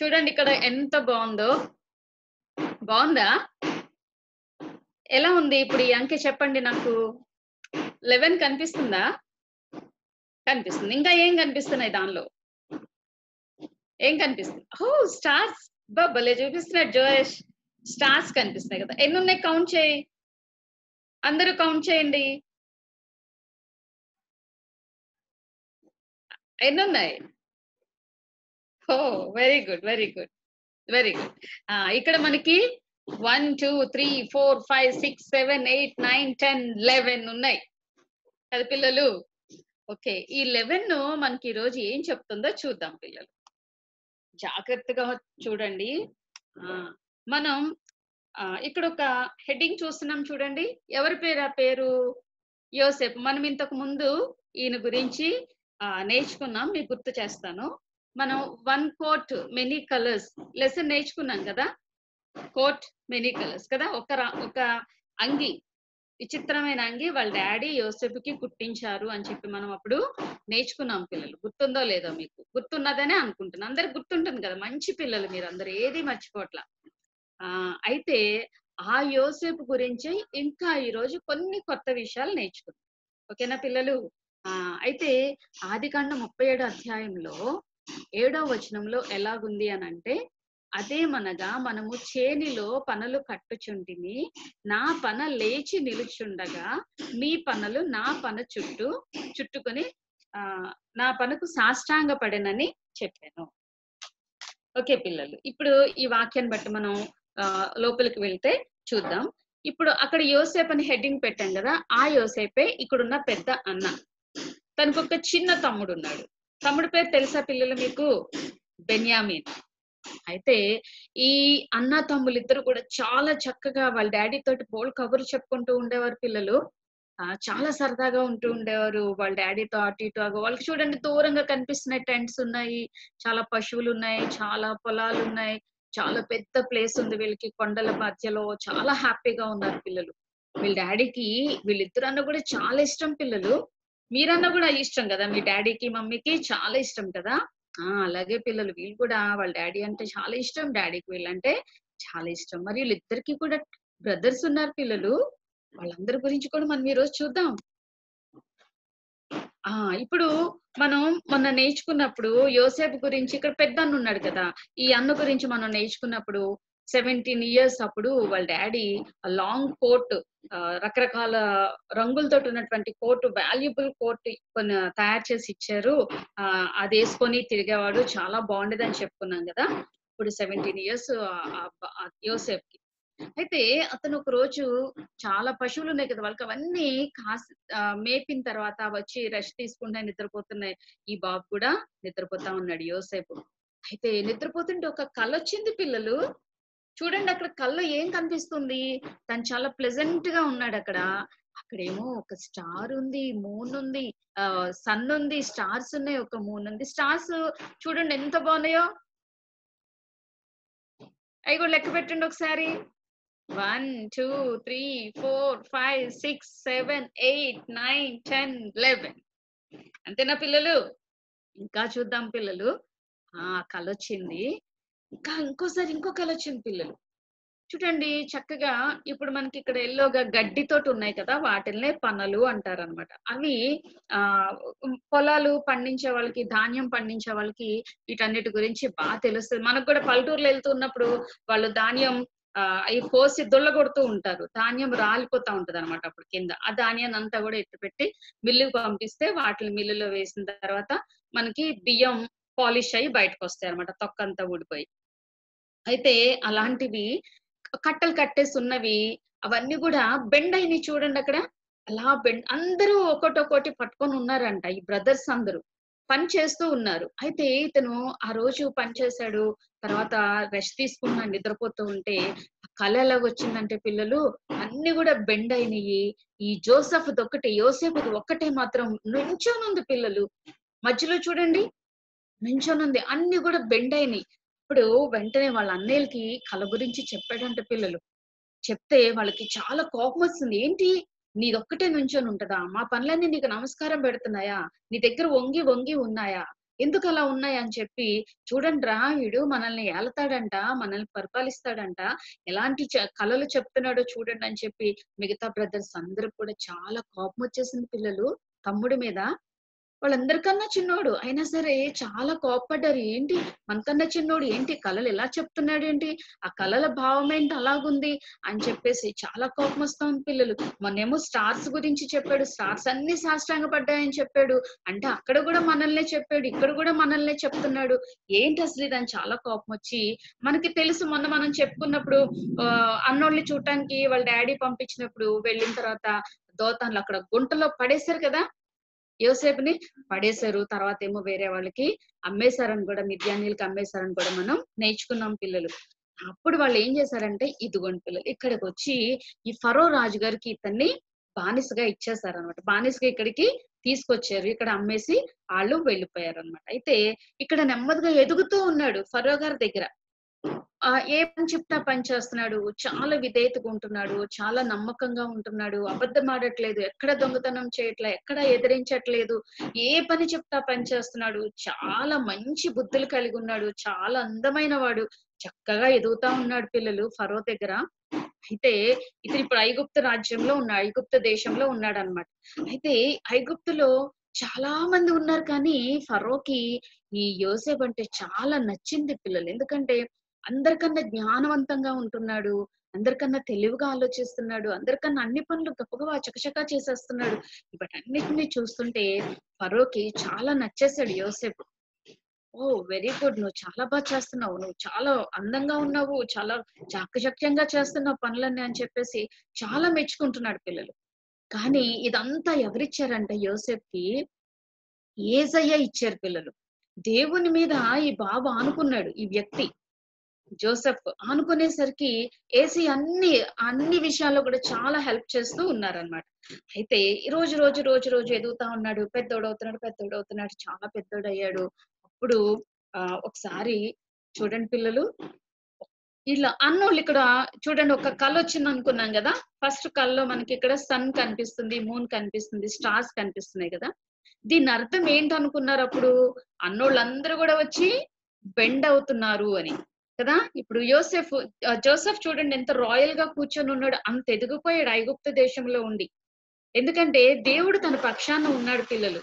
చూడండి ఇక్కడ ఎంత బాగుందో. బాగుందా? ఎలా ఉంది ఇప్పుడు ఈ అంకె చెప్పండి నాకు. లెవెన్ కనిపిస్తుందా? కనిపిస్తుంది. ఇంకా ఏం కనిపిస్తున్నాయి దానిలో? ఏం కనిపిస్తుంది? ఓ స్టార్స్. భలే చూపిస్తున్నాడు జోయేష్, స్టార్స్ కనిపిస్తున్నాయి కదా. ఎన్ని ఉన్నాయి? కౌంట్ చేయి, అందరూ కౌంట్ చేయండి. ఎన్ని ఉన్నాయి? ఓ very good very good very good. ఆ ఇక్కడ మనకి one two three four five six seven eight nine ten eleven ఉన్నాయి కదా పిల్లలు. ఓకే, ఈ లెవెన్ ను మనకి ఈ రోజు ఏం చెప్తుందో చూద్దాం పిల్లలు. జాగ్రత్తగా చూడండి. మనం ఇక్కడ ఒక హెడ్డింగ్ చూస్తున్నాం చూడండి. ఎవరి పేరు? ఆ పేరు యోసేపు. మనం ఇంతకు ముందు ఈయన గురించి ఆ నేర్చుకున్నాం, మీకు గుర్తు చేస్తాను. మనం one coat many colours lesson నేర్చుకున్నాం కదా. కోట్ మెనీ కలర్స్ కదా, ఒక ఒక అంగి, విచిత్రమైన అంగి వాళ్ళ డాడీ యోసేపుకి కుట్టించారు అని చెప్పి మనం అప్పుడు నేర్చుకున్నాం పిల్లలు. గుర్తుందో లేదో మీకు? గుర్తున్నదనే అనుకుంటున్నాను, అందరు గుర్తుంటుంది కదా. మంచి పిల్లలు మీరు అందరు, ఏది మర్చిపోట్ల. ఆ అయితే ఆ యోసేపు గురించి ఇంకా ఈ రోజు కొన్ని కొత్త విషయాలు నేర్చుకున్నాం. ఓకేనా పిల్లలు? ఆ అయితే ఆదికాండం ముప్పై ఏడో అధ్యాయంలో ఏడో వచనంలో ఎలాగుంది అని అంటే, అదేమనగా మనము చేనిలో పనలు కట్టుచుంటిని, నా పన లేచి నిలుచుండగా మీ పనలు నా పన చుట్టూ చుట్టుకొని ఆ నా పనకు సాష్టాంగ పడెనని చెప్పాను. ఓకే పిల్లలు, ఇప్పుడు ఈ వాక్యాన్ని బట్టి మనం ఆ లోపలికి వెళ్తే చూద్దాం. ఇప్పుడు అక్కడ యోసేపు అని హెడ్డింగ్ పెట్టాం కదా, ఆ యోసేపే ఇక్కడున్న పెద్ద అన్న. తనకు ఒక చిన్న తమ్ముడు ఉన్నాడు. తమ్ముడి పేరు తెలుసా పిల్లలు మీకు? బెన్యామిన్. అయితే ఈ అన్న తమ్ములిద్దరు కూడా చాలా చక్కగా వాళ్ళ డాడీ తోటి బోల్ కబుర్లు చెప్పుకుంటూ ఉండేవారు పిల్లలు. ఆ చాలా సరదాగా ఉంటూ ఉండేవారు వాళ్ళ డాడీతో అటు ఇటు. వాళ్ళకి చూడండి దూరంగా కనిపిస్తున్నాయి టెంట్స్ ఉన్నాయి, చాలా పశువులు ఉన్నాయి, చాలా పొలాలు ఉన్నాయి, చాలా పెద్ద ప్లేస్ ఉంది వీళ్ళకి కొండల మధ్యలో. చాలా హ్యాపీగా ఉన్నారు పిల్లలు. వీళ్ళ డాడీకి వీళ్ళిద్దరు అన్న కూడా చాలా ఇష్టం పిల్లలు. మీరన్నా కూడా ఇష్టం కదా మీ డాడీకి మమ్మీకి, చాలా ఇష్టం కదా. ఆ అలాగే పిల్లలు వీళ్ళు కూడా వాళ్ళ డాడీ అంటే చాలా ఇష్టం, డాడీకి వీళ్ళంటే చాలా ఇష్టం. మరి వీళ్ళిద్దరికి కూడా బ్రదర్స్ ఉన్నారు పిల్లలు. వాళ్ళందరి గురించి కూడా మనం ఈ రోజు చూద్దాం. ఆ ఇప్పుడు మనం మొన్న నేర్చుకున్నప్పుడు యోసేపు గురించి, ఇక్కడ పెద్ద అన్న ఉన్నాడు కదా, ఈ అన్న గురించి మనం నేర్చుకున్నప్పుడు సెవెంటీన్ ఇయర్స్ అప్పుడు వాళ్ళ డాడీ లాంగ్ కోట్, రకరకాల రంగులతో ఉన్నటువంటి కోట్, వాల్యుబుల్ కోట్ కొన్ని తయారు చేసి ఇచ్చారు. ఆ అది వేసుకొని తిరిగేవాడు, చాలా బాగుండేది అని చెప్పుకున్నాం కదా. ఇప్పుడు సెవెంటీన్ ఇయర్స్ యోసేపుకి. అయితే అతను ఒక రోజు, చాలా పశువులు ఉన్నాయి కదా వాళ్ళకి, అవన్నీ కాసి మేపిన తర్వాత వచ్చి రెస్ట్ తీసుకుంటాయి, నిద్రపోతున్నాయి. ఈ బాబు కూడా నిద్రపోతా ఉన్నాడు యోసేపు. అయితే నిద్రపోతుంటే ఒక కళ వచ్చింది పిల్లలు. చూడండి అక్కడ కళ్ళలో ఏం కనిపిస్తుంది, తను చాలా ప్లెజెంట్ గా ఉన్నాడు అక్కడ. అక్కడేమో ఒక స్టార్ ఉంది, మూన్ ఉంది, ఆ సన్ ఉంది, స్టార్స్ ఉన్నాయి, ఒక మూన్ ఉంది. స్టార్స్ చూడండి ఎంత బాగున్నాయో, అవి కూడా లెక్క పెట్టండి ఒకసారి. One two three four five six seven eight nine ten eleven. అంతేనా పిల్లలు? ఇంకా చూద్దాం పిల్లలు. ఆ కళ వచ్చింది. ఇంకా ఇంకోసారి ఇంకో కళ వచ్చింది పిల్లలు. చూడండి చక్కగా ఇప్పుడు మనకి ఇక్కడ ఎల్లోగా గడ్డితోటి ఉన్నాయి కదా, వాటిల్నే పనలు అంటారు అనమాట. అవి ఆ పొలాలు పండించే వాళ్ళకి, ధాన్యం పండించే వాళ్ళకి వీటన్నిటి గురించి బాగా తెలుస్తుంది. మనకు కూడా పల్లెటూరులో వెళ్తూ ఉన్నప్పుడు వాళ్ళు ధాన్యం ఆ అవి కోసి దుళ్ళగొడుతూ ఉంటారు, ధాన్యం రాలిపోతా ఉంటది అనమాట. అప్పుడు కింద ఆ ధాన్యాన్ని అంతా కూడా ఎత్తిపెట్టి మిల్లుకు పంపిస్తే వాటిని మిల్లులో వేసిన తర్వాత మనకి బియ్యం పాలిష్ అయ్యి బయటకు వస్తాయి అనమాట, తొక్కంతా ఊడిపోయి. అయితే అలాంటివి కట్టలు కట్టేసి ఉన్నవి అవన్నీ కూడా బెండ్ అయినాయి చూడండి అక్కడ. అలా బెండ్ అందరూ ఒకటి ఒకటి పట్టుకొని ఉన్నారంట, ఈ బ్రదర్స్ అందరూ పని చేస్తూ ఉన్నారు. అయితే ఇతను ఆ రోజు పని చేశాడు, తర్వాత రెస్ట్ తీసుకున్నాడు నిద్రపోతూ ఉంటే కళ ఎలా వచ్చిందంటే పిల్లలు, అన్ని కూడా బెండ్ అయినాయి. ఈ జోసెఫ్ దొక్కటే, యోసేపుది ఒక్కటే మాత్రం నుంచోనుంది పిల్లలు, మధ్యలో చూడండి నుంచోనుంది, అన్ని కూడా బెండ్ అయినాయి. ఇప్పుడు వెంటనే వాళ్ళ అన్నయ్యలకి కళ గురించి చెప్పాడంట పిల్లలు. చెప్తే వాళ్ళకి చాలా కోపం వస్తుంది. ఏంటి నీదొక్కటే నుంచొని ఉంటదా, మా పనులన్నీ నీకు నమస్కారం పెడుతున్నాయా, నీ దగ్గర వంగి వంగి ఉన్నాయా, ఎందుకు అలా ఉన్నాయా అని చెప్పి, చూడండి రా వీడు మనల్ని ఏలతాడంట, మనల్ని పరిపాలిస్తాడంట, ఎలాంటి కళలు చెప్తున్నాడో చూడండి అని చెప్పి మిగతా బ్రదర్స్ అందరికి కూడా చాలా కోపం వచ్చేసింది పిల్లలు తమ్ముడి మీద. వాళ్ళందరికన్నా చిన్నోడు అయినా సరే చాలా కోప్పడ్డారు. ఏంటి మనకన్నా చిన్నోడు, ఏంటి కళలు ఎలా చెప్తున్నాడు, ఏంటి ఆ కళల భావం ఏంటి అలాగుంది అని చెప్పేసి చాలా కోపం వస్తాం పిల్లలు. మొన్నేమో స్టార్స్ గురించి చెప్పాడు, స్టార్స్ అన్ని సాష్టాంగ పడ్డాయని చెప్పాడు, అంటే అక్కడ కూడా మనల్నే చెప్పాడు, ఇక్కడ కూడా మనల్నే చెప్తున్నాడు. ఏంటి అసలు దాన్ని చాలా కోపం వచ్చి, మనకి తెలుసు మొన్న మనం చెప్పుకున్నప్పుడు అన్నోళ్ళని చూడటానికి వాళ్ళ డాడీ పంపించినప్పుడు వెళ్ళిన తర్వాత దోతాన్లు అక్కడ గుంటలో పడేశారు కదా యోసేపుని, పడేశారు. తర్వాత ఏమో వేరే వాళ్ళకి అమ్మేశారని కూడా, మిద్యానీలకి అమ్మేశారని కూడా మనం నేర్చుకున్నాం పిల్లలు. అప్పుడు వాళ్ళు ఏం చేశారంటే, ఇదిగోండి పిల్లలు ఇక్కడికి వచ్చి ఈ ఫరో రాజు గారికి ఇతన్ని బానిసగా ఇచ్చేసారు అనమాట. బానిసగా ఇక్కడికి తీసుకొచ్చారు, ఇక్కడ అమ్మేసి వాళ్ళు వెళ్ళిపోయారు అనమాట. అయితే ఇక్కడ నెమ్మదిగా ఎదుగుతూ ఉన్నాడు ఫరో గారి దగ్గర. ఆ ఏ పని చెప్తా పని చేస్తున్నాడు, చాలా విధేయతగా ఉంటున్నాడు, చాలా నమ్మకంగా ఉంటున్నాడు, అబద్ధం ఆడట్లేదు, ఎక్కడ దొంగతనం చేయట్లే, ఎక్కడ ఎదిరించట్లేదు, ఏ పని చెప్తా పని చేస్తున్నాడు, చాలా మంచి బుద్ధులు కలిగి ఉన్నాడు, చాలా అందమైన వాడు, చక్కగా ఎదుగుతా ఉన్నాడు పిల్లలు ఫరో దగ్గర. అయితే ఇతను ఇప్పుడు ఐగుప్తు రాజ్యంలో ఉన్నాడు, ఐగుప్తు దేశంలో ఉన్నాడు అనమాట. అయితే ఐగుప్తులో చాలా మంది ఉన్నారు, కానీ ఫరోకి ఈ యోసేపు అంటే చాలా నచ్చింది పిల్లలు. ఎందుకంటే అందరికన్నా జ్ఞానవంతంగా ఉంటున్నాడు, అందరికన్నా తెలివిగా ఆలోచిస్తున్నాడు, అందరికన్నా అన్ని పనులు గొప్పగా చకచకా చేసేస్తున్నాడు. ఇవన్నిటిని చూస్తుంటే ఫరోకి చాలా నచ్చేసాడు యోసేపు. ఓ వెరీ గుడ్, నువ్వు చాలా బాగా చేస్తున్నావు, నువ్వు చాలా అందంగా ఉన్నావు, చాలా చాకచక్యంగా చేస్తున్నావు పనులన్నీ అని చెప్పేసి చాలా మెచ్చుకుంటున్నాడు పిల్లలు. కానీ ఇదంతా ఎవరిచ్చారంటే యోసేపుకి ఏజయ్య ఇచ్చారు పిల్లలు. దేవుని మీద ఈ బాబు ఆనుకున్నాడు, ఈ వ్యక్తి జోసెఫ్ ఆనుకునేసరికి ఏసీ అన్ని అన్ని విషయాల్లో కూడా చాలా హెల్ప్ చేస్తూ ఉన్నారనమాట. అయితే రోజు రోజు రోజు రోజు ఎదుగుతా ఉన్నాడు, పెద్దోడవుతున్నాడు పెద్దోడవుతున్నాడు చాలా పెద్దోడయ్యాడు. ఇప్పుడు ఆ ఒకసారి చూడండి పిల్లలు, ఇలా అన్నోళ్ళు ఇక్కడ చూడండి, ఒక కళ వచ్చింది అనుకున్నాం కదా. ఫస్ట్ కళలో మనకి ఇక్కడ సన్ కనిపిస్తుంది, మూన్ కనిపిస్తుంది, స్టార్స్ కనిపిస్తున్నాయి కదా. దీని అర్థం ఏంటనుకున్నారు అప్పుడు? అన్నోళ్ళందరూ కూడా వచ్చి బెండ్ అవుతున్నారు అని కదా. ఇప్పుడు యోసెఫ్ జోసెఫ్ చూడండి ఎంత రాయల్ గా కూర్చొని ఉన్నాడు, అంత ఎదిగిపోయాడు ఐగుప్త దేశంలో ఉండి. ఎందుకంటే దేవుడు తన పక్షాన ఉన్నాడు పిల్లలు.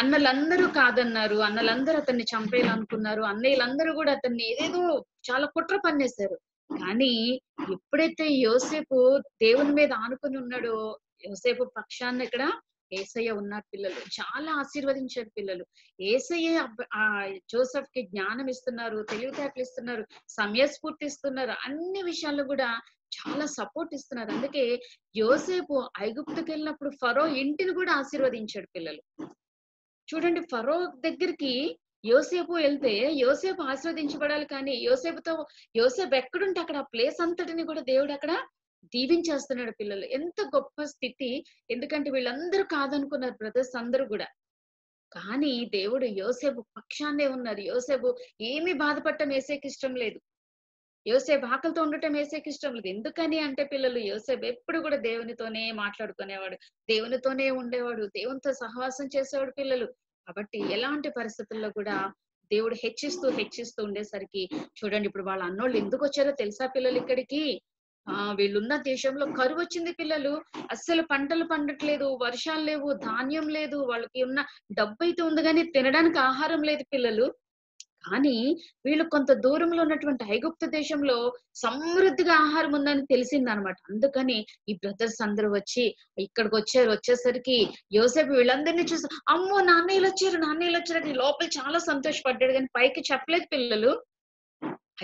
అన్నలందరూ కాదన్నారు, అన్నలందరూ అతన్ని చంపేయాలనుకున్నారు, అన్నయ్యలందరూ కూడా అతన్ని ఏదేదో చాలా కుట్ర పన్నేశారు. కానీ ఎప్పుడైతే యోసేపు దేవుని మీద ఆనుకుని ఉన్నాడో, యోసేపు పక్షాన్ని ఇక్కడ ఏసయ్య ఉన్నారు పిల్లలు. చాలా ఆశీర్వదించారు పిల్లలు. ఏసయ్య ఆ జోసెఫ్ కి జ్ఞానం ఇస్తున్నారు, తెలివితేటలు ఇస్తున్నారు, సమయస్ఫూర్తి ఇస్తున్నారు, అన్ని విషయాల్లో కూడా చాలా సపోర్ట్ ఇస్తున్నారు. అందుకే యోసేపు ఐగుప్తుకి వెళ్ళినప్పుడు ఫరో ఇంటిని కూడా ఆశీర్వదించాడు పిల్లలు. చూడండి, ఫరో దగ్గరికి యోసేపు వెళ్తే యోసేపు ఆశీర్వదించబడాలి, కానీ యోసేపుతో యోసేపు ఎక్కడుంటే అక్కడ ఆ ప్లేస్ అంతటిని కూడా దేవుడు అక్కడ దీవించేస్తున్నాడు పిల్లలు. ఎంత గొప్ప స్థితి! ఎందుకంటే వీళ్ళందరూ కాదనుకున్నారు, బ్రదర్స్ అందరూ కూడా. కానీ దేవుడు యోసేపు పక్షాన్నే ఉన్నారు. యోసేపు ఏమీ బాధపడటం ఏసేకి ఇష్టం లేదు, యోసేపు ఆకలితో ఉండటం ఏసేకి ఇష్టం లేదు. ఎందుకని అంటే పిల్లలు, యోసేపు ఎప్పుడు కూడా దేవునితోనే మాట్లాడుకునేవాడు, దేవునితోనే ఉండేవాడు, దేవునితో సహవాసం చేసేవాడు పిల్లలు. కాబట్టి ఎలాంటి పరిస్థితుల్లో కూడా దేవుడు హెచ్చిస్తూ హెచ్చిస్తూ ఉండేసరికి చూడండి, ఇప్పుడు వాళ్ళ అన్నోళ్ళు ఎందుకు వచ్చారో తెలుసా పిల్లలు? ఇక్కడికి ఆ వీళ్ళున్న దేశంలో కరువు వచ్చింది పిల్లలు. అస్సలు పంటలు పండట్లేదు, వర్షాలు లేవు, ధాన్యం లేదు, వాళ్ళకి ఉన్న డబ్బు అయితే ఉంది కానీ తినడానికి ఆహారం లేదు పిల్లలు. కానీ వీళ్ళు కొంత దూరంలో ఉన్నటువంటి ఐగుప్త దేశంలో సమృద్ధిగా ఆహారం ఉందని తెలిసిందనమాట. అందుకని ఈ బ్రదర్స్ అందరూ వచ్చి ఇక్కడికి వచ్చారు. వచ్చేసరికి యోసేపు వీళ్ళందరినీ చూసి అమ్మో నాన్నయ్యలు వచ్చారు నాన్నయ్యలు వచ్చారు లోపల చాలా సంతోషపడ్డాడు, కానీ పైకి చెప్పలేదు పిల్లలు.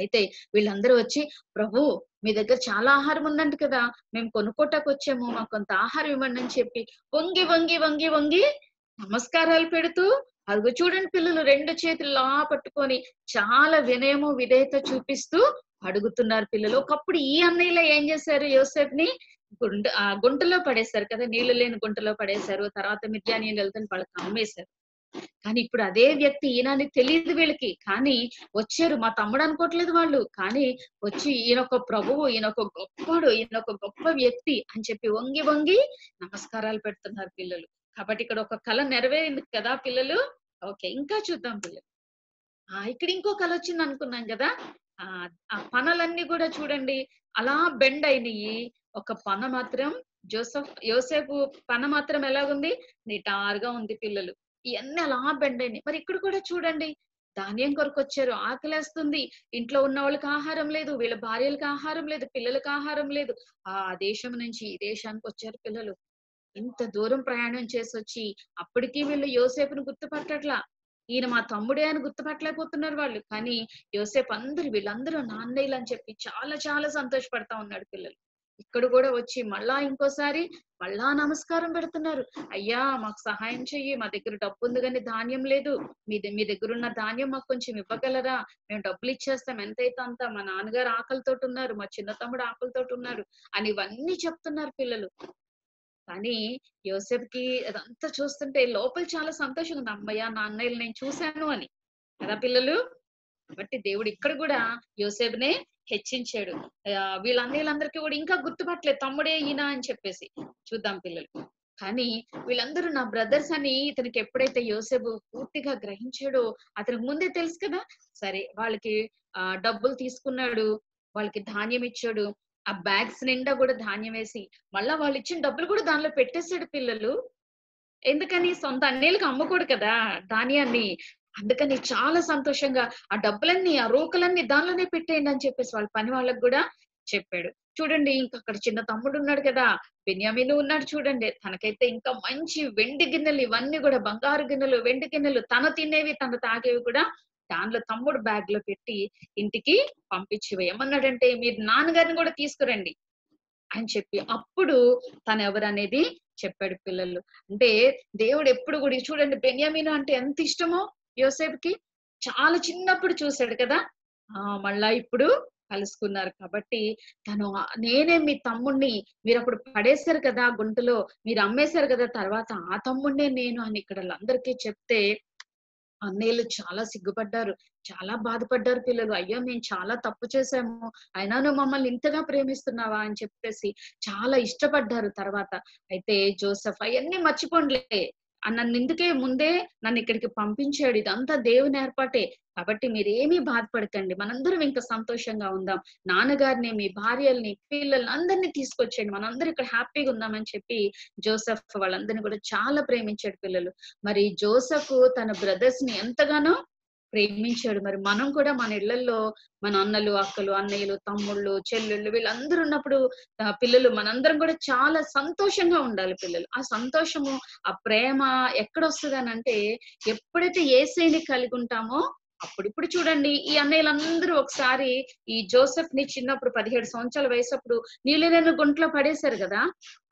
అయితే వీళ్ళందరూ వచ్చి ప్రభు మీ దగ్గర చాలా ఆహారం ఉందంట కదా, మేము కొనుక్కోటాకు వచ్చాము, మాకు కొంత ఆహారం ఇవ్వండి అని చెప్పి వంగి వంగి వంగి వంగి నమస్కారాలు పెడుతూ అదిగో చూడండి పిల్లలు రెండు చేతులు ఆ పట్టుకొని చాలా వినయము విధేయత చూపిస్తూ అడుగుతున్నారు పిల్లలు. ఒకప్పుడు ఈ అన్నయ్యలో ఏం చేశారు? యోసేఫ్ ని గుంట ఆ గుంటలో పడేశారు కదా, నీళ్లు లేని గుంటలో పడేశారు. తర్వాత మిద్యానీయులు వెళ్తాను వాళ్ళకి అమ్మేశారు. కానీ ఇప్పుడు అదే వ్యక్తి ఈయనని తెలియదు వీళ్ళకి, కానీ వచ్చారు. మా తమ్ముడు అనుకోవట్లేదు వాళ్ళు, కానీ వచ్చి ఈయనొక ప్రభువు, ఈయనొక గొప్పడు, ఈయనొక గొప్ప వ్యక్తి అని చెప్పి వంగి వంగి నమస్కారాలు పెడుతున్నారు పిల్లలు. కాబట్టి ఇక్కడ ఒక కళ నెరవేరింది కదా పిల్లలు. ఓకే, ఇంకా చూద్దాం పిల్లలు. ఆ ఇక్కడ ఇంకో కళ వచ్చింది అనుకున్నాం కదా. ఆ ఆ పనలన్నీ కూడా చూడండి అలా బెండ్ అయినాయి. ఒక పన మాత్రం జోసెఫ్ యోసేపు పన మాత్రం ఎలాగుంది? నిటారుగా ఉంది పిల్లలు. ఇవన్నీ అలా బెండ్ అయినాయి. మరి ఇక్కడ కూడా చూడండి, ధాన్యం కొరకు వచ్చారు, ఆకలేస్తుంది, ఇంట్లో ఉన్న వాళ్ళకి ఆహారం లేదు, వీళ్ళ భార్యలకు ఆహారం లేదు, పిల్లలకు ఆహారం లేదు. ఆ దేశం నుంచి ఈ దేశానికి వచ్చారు పిల్లలు. ఇంత దూరం ప్రయాణం చేసి వచ్చి అప్పటికీ వీళ్ళు యోసేపును గుర్తుపట్టట్లా, ఈయన మా తమ్ముడే అని గుర్తుపట్టలేకపోతున్నారు వాళ్ళు. కానీ యోసేపు అందరు వీళ్ళందరూ నాన్నయ్యలు అని చెప్పి చాలా చాలా సంతోషపడతా ఉన్నాడు పిల్లలు. ఇక్కడ కూడా వచ్చి మళ్ళా ఇంకోసారి మళ్ళా నమస్కారం పెడుతున్నారు. అయ్యా మాకు సహాయం చెయ్యి, మా దగ్గర డబ్బు ఉంది కానీ ధాన్యం లేదు, మీ మీ దగ్గర ఉన్న ధాన్యం మాకు కొంచెం ఇవ్వగలరా, మేము డబ్బులు ఇచ్చేస్తాం ఎంతైతే అంత, మా నాన్నగారు ఆకలితో ఉన్నారు, మా చిన్న తమ్ముడు ఆకలితో ఉన్నారు అని ఇవన్నీ చెప్తున్నారు పిల్లలు. కానీ యోసేపుకి అదంతా చూస్తుంటే లోపల చాలా సంతోషంగా ఉంది, అమ్మయ్య నా అన్నయ్యలు నేను చూశాను అని కదా పిల్లలు. కాబట్టి దేవుడు ఇక్కడ కూడా యోసేపునే హెచ్చించాడు. ఆ వీళ్ళ అన్నయ్యలందరికీ కూడా ఇంకా గుర్తుపట్టలేదు తమ్ముడే ఈయన అని చెప్పేసి. చూద్దాం పిల్లలు. కానీ వీళ్ళందరూ నా బ్రదర్స్ అని ఇతనికి ఎప్పుడైతే యోసేపు పూర్తిగా గ్రహించాడో, అతనికి ముందే తెలుసు కదా. సరే, వాళ్ళకి ఆ డబ్బులు తీసుకున్నాడు, వాళ్ళకి ధాన్యం ఇచ్చాడు, ఆ బ్యాగ్స్ నిండా కూడా ధాన్యం వేసి మళ్ళా వాళ్ళు ఇచ్చిన డబ్బులు కూడా దానిలో పెట్టేశాడు పిల్లలు. ఎందుకని? సొంత అన్నీళ్ళకి అమ్మకూడదు కదా ధాన్యాన్ని. అందుకని చాలా సంతోషంగా ఆ డబ్బులన్నీ ఆ రోకలన్నీ దానిలోనే పెట్టేయండి అని చెప్పేసి వాళ్ళ పని వాళ్ళకు కూడా చెప్పాడు. చూడండి, ఇంకా అక్కడ చిన్న తమ్ముడు ఉన్నాడు కదా, బెన్యామీను ఉన్నాడు చూడండి. తనకైతే ఇంకా మంచి వెండి గిన్నెలు, ఇవన్నీ కూడా బంగారు గిన్నెలు, వెండి గిన్నెలు, తన తినేవి తన తాగేవి కూడా దానిలో తమ్ముడు బ్యాగ్ లో పెట్టి ఇంటికి పంపించివే. ఏమన్నాడంటే మీరు నాన్నగారిని కూడా తీసుకురండి అని చెప్పి అప్పుడు తను ఎవరనేది చెప్పాడు. పిల్లలు అంటే దేవుడు ఎప్పుడు కూడా చూడండి బెన్యామీను అంటే ఎంత ఇష్టమో యోసేపుకి, చాలా చిన్నప్పుడు చూశాడు కదా, ఆ మళ్ళా ఇప్పుడు కలుసుకున్నారు కాబట్టి తను నేనే మీ తమ్ముడిని, మీరు అప్పుడు పడేశారు కదా గుంటలో, మీరు అమ్మేశారు కదా, తర్వాత ఆ తమ్ముడినే నేను అని ఇక్కడ అందరికీ చెప్తే అన్నయ్యలు చాలా సిగ్గుపడ్డారు, చాలా బాధపడ్డారు పిల్లలు. అయ్యో మేము చాలా తప్పు చేశాము, అయినా నువ్వు మమ్మల్ని ఇంతగా ప్రేమిస్తున్నావా అని చెప్పేసి చాలా ఇష్టపడ్డారు. తర్వాత అయితే జోసెఫ్ అవన్నీ మర్చిపోండిలే, నన్ను ఇందుకే ముందే నన్ను ఇక్కడికి పంపించాడు, ఇదంతా దేవుని ఏర్పాటే కాబట్టి మీరేమీ బాధపడకండి, మనందరం ఇంకా సంతోషంగా ఉందాం, నాన్నగారిని మీ భార్యల్ని పిల్లల్ని అందరినీ తీసుకొచ్చేయండి, మనందరూ ఇక్కడ హ్యాపీగా ఉందామని చెప్పి జోసెఫ్ వాళ్ళందరినీ కూడా చాలా ప్రేమించాడు పిల్లలు. మరి జోసెఫ్ తన బ్రదర్స్ ని ఎంతగానో ప్రేమించాడు. మరి మనం కూడా మన ఇళ్లలో మన అన్నలు అక్కలు అన్నయ్యలు తమ్ముళ్ళు చెల్లెళ్ళు వీళ్ళందరూ ఉన్నప్పుడు పిల్లలు మనందరం కూడా చాలా సంతోషంగా ఉండాలి పిల్లలు. ఆ సంతోషము ఆ ప్రేమ ఎక్కడొస్తుంది అని అంటే ఎప్పుడైతే యేసుని కలిగి ఉంటామో అప్పుడు. ఇప్పుడు చూడండి ఈ అన్నయ్యలందరూ ఒకసారి ఈ జోసెఫ్ ని చిన్నప్పుడు పదిహేడు సంవత్సరాల వయసు అప్పుడు నీళ్ళ గుంట్లో పడేశారు కదా,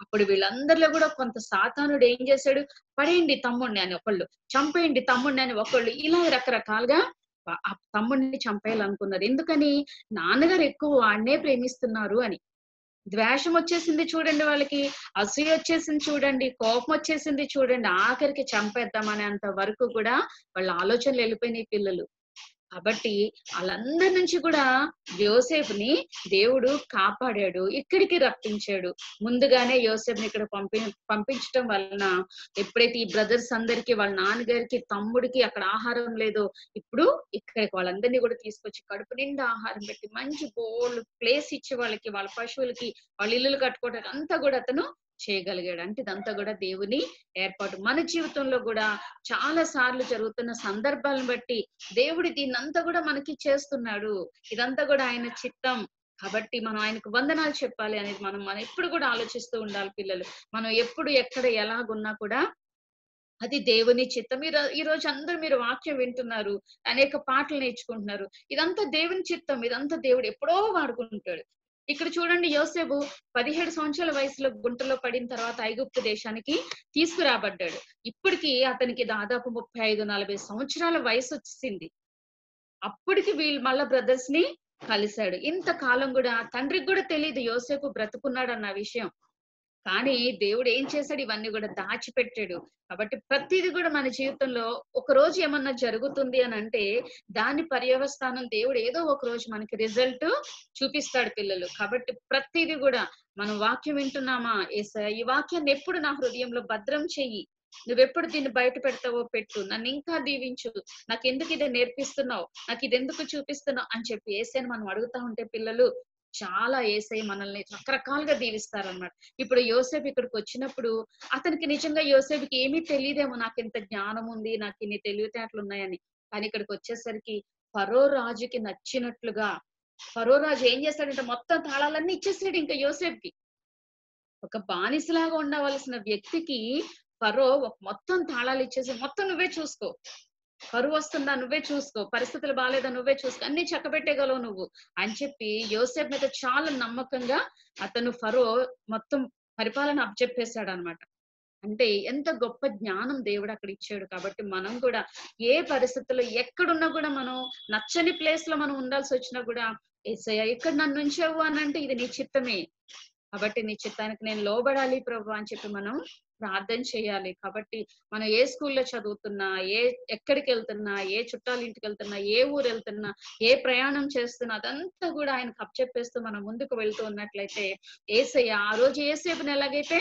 అప్పుడు వీళ్ళందరిలో కూడా కొంత సాతానుడు ఏం చేశాడు, పడేయండి తమ్ముడిని అని ఒకళ్ళు, చంపేయండి తమ్ముడిని అని ఒకళ్ళు, ఇలా రకరకాలుగా ఆ తమ్ముడిని చంపేయాలనుకున్నారు. ఎందుకని నాన్నగారు ఎక్కువ వాడినే ప్రేమిస్తున్నారు అని ద్వేషం వచ్చేసింది చూడండి, వాళ్ళకి అసూయ వచ్చేసింది చూడండి, కోపం వచ్చేసింది చూడండి, ఆఖరికి చంపేద్దామనేంత వరకు కూడా వాళ్ళ ఆలోచనలు వెళ్ళిపోయినాయి పిల్లలు. కాబట్టి వాళ్ళందరి నుంచి కూడా యోసేపుని దేవుడు కాపాడాడు, ఇక్కడికి రప్పించాడు. ముందుగానే యోసేపుని ఇక్కడ పంపి పంపించడం వలన ఎప్పుడైతే ఈ బ్రదర్స్ అందరికి వాళ్ళ నాన్నగారికి తమ్ముడికి అక్కడ ఆహారం లేదో, ఇప్పుడు ఇక్కడికి వాళ్ళందరినీ కూడా తీసుకొచ్చి కడుపు నిండా ఆహారం పెట్టి మంచి బోల్డ్ ప్లేస్ ఇచ్చి వాళ్ళకి వాళ్ళ పశువులకి వాళ్ళ ఇల్లులు కట్టుకోవడానికి అంతా కూడా అతను చేయగలిగాడు. అంటే ఇదంతా కూడా దేవుని ఏర్పాటు. మన జీవితంలో కూడా చాలా సార్లు జరుగుతున్న సందర్భాలను బట్టి దేవుడు దీన్నంతా కూడా మనకి చేస్తున్నాడు, ఇదంతా కూడా ఆయన చిత్తం కాబట్టి మనం ఆయనకు వందనాలు చెప్పాలి అనేది మనం మనం ఎప్పుడు కూడా ఆలోచిస్తూ ఉండాలి పిల్లలు. మనం ఎప్పుడు ఎక్కడ ఎలాగున్నా కూడా అది దేవుని చిత్తం. మీరు ఈ రోజు అందరూ మీరు వాక్యం వింటున్నారు, అనేక పాటలు నేర్చుకుంటున్నారు, ఇదంతా దేవుని చిత్తం, ఇదంతా దేవుడు ఎప్పుడో వాడుకుంటాడు. ఇక్కడ చూడండి యోసేపు పదిహేడు సంవత్సరాల వయసులో గుంటలో పడిన తర్వాత ఐగుప్తు దేశానికి తీసుకురాబడ్డాడు. ఇప్పటికి అతనికి దాదాపు ముప్పై ఐదు నలభై సంవత్సరాల వయసు వచ్చింది. అప్పటికి వీళ్ళు మళ్ళా బ్రదర్స్ ని కలిశాడు. ఇంతకాలం కూడా తండ్రికి కూడా తెలియదు యోసేపు బ్రతుకున్నాడు అన్న విషయం, కానీ దేవుడు ఏం చేశాడు, ఇవన్నీ కూడా దాచిపెట్టాడు. కాబట్టి ప్రతిదీ కూడా మన జీవితంలో ఒక రోజు ఏమన్నా జరుగుతుంది అని అంటే దాని పర్యవస్థానం దేవుడు ఏదో ఒక రోజు మనకి రిజల్ట్ చూపిస్తాడు పిల్లలు. కాబట్టి ప్రతిదీ కూడా మనం వాక్యం వింటున్నామా, యేసయ్యా ఈ వాక్యాన్ని ఎప్పుడు నా హృదయంలో భద్రం చెయ్యి, నువ్వెప్పుడు దీన్ని బయట పెడతావో పెట్టు, నన్ను ఇంకా దీవించు, నాకు ఎందుకు ఇది నేర్పిస్తున్నావు, నాకు ఇది ఎందుకు చూపిస్తున్నావు అని చెప్పి యేసయ్యని మనం అడుగుతా ఉంటే పిల్లలు చాలా యేసయ్య మనల్ని రకరకాలుగా దీవిస్తారన్నమాట. ఇప్పుడు యోసేపు ఇక్కడికి వచ్చినప్పుడు అతనికి నిజంగా యోసేపుకి ఏమీ తెలియదేమో, నాకు ఇంత జ్ఞానం ఉంది, నాకు ఇన్ని తెలివితేటలు ఉన్నాయని. కానీ ఇక్కడికి వచ్చేసరికి ఫరో రాజుకి నచ్చినట్లుగా ఫరో రాజు ఏం చేస్తాడంటే మొత్తం తాళాలన్నీ ఇచ్చేసాడు. ఇంకా యోసేపుకి ఒక బానిసలాగా ఉండవలసిన వ్యక్తికి ఫరో మొత్తం తాళాలు ఇచ్చేసి మొత్తం నువ్వే చూసుకో, కరువు వస్తుందా నువ్వే చూసుకో, పరిస్థితులు బాగాలేదా నువ్వే చూసుకో, అన్ని చక్కబెట్టేగలవు నువ్వు అని చెప్పి యోసేపు మీద చాలా నమ్మకంగా అతను ఫరో మొత్తం పరిపాలన అప్పచెప్పేశాడు అనమాట. అంటే ఎంత గొప్ప జ్ఞానం దేవుడు అక్కడ ఇచ్చాడు. కాబట్టి మనం కూడా ఏ పరిస్థితుల్లో ఎక్కడున్నా కూడా మనం నచ్చని ప్లేస్ లో మనం ఉండాల్సి వచ్చినా కూడా యేసయ్యా ఇక్కడ నన్ను ఉంచావు అని అంటే ఇది నీ చిత్తమే, కాబట్టి నీ చిత్తానికి నేను లోబడాలి ప్రభు అని చెప్పి మనం ప్రార్థన చేయాలి. కాబట్టి మనం ఏ స్కూల్లో చదువుతున్నా, ఏ ఎక్కడికి వెళ్తున్నా, ఏ చుట్టాల ఇంటికి వెళ్తున్నా, ఏ ఊరు వెళ్తున్నా, ఏ ప్రయాణం చేస్తున్నా అదంతా కూడా ఆయనకు అప్పచెప్పేస్తూ మనం ముందుకు వెళ్తూ ఉన్నట్లయితే యేసయ్య ఆ రోజు యోసేపుని ఎలాగైతే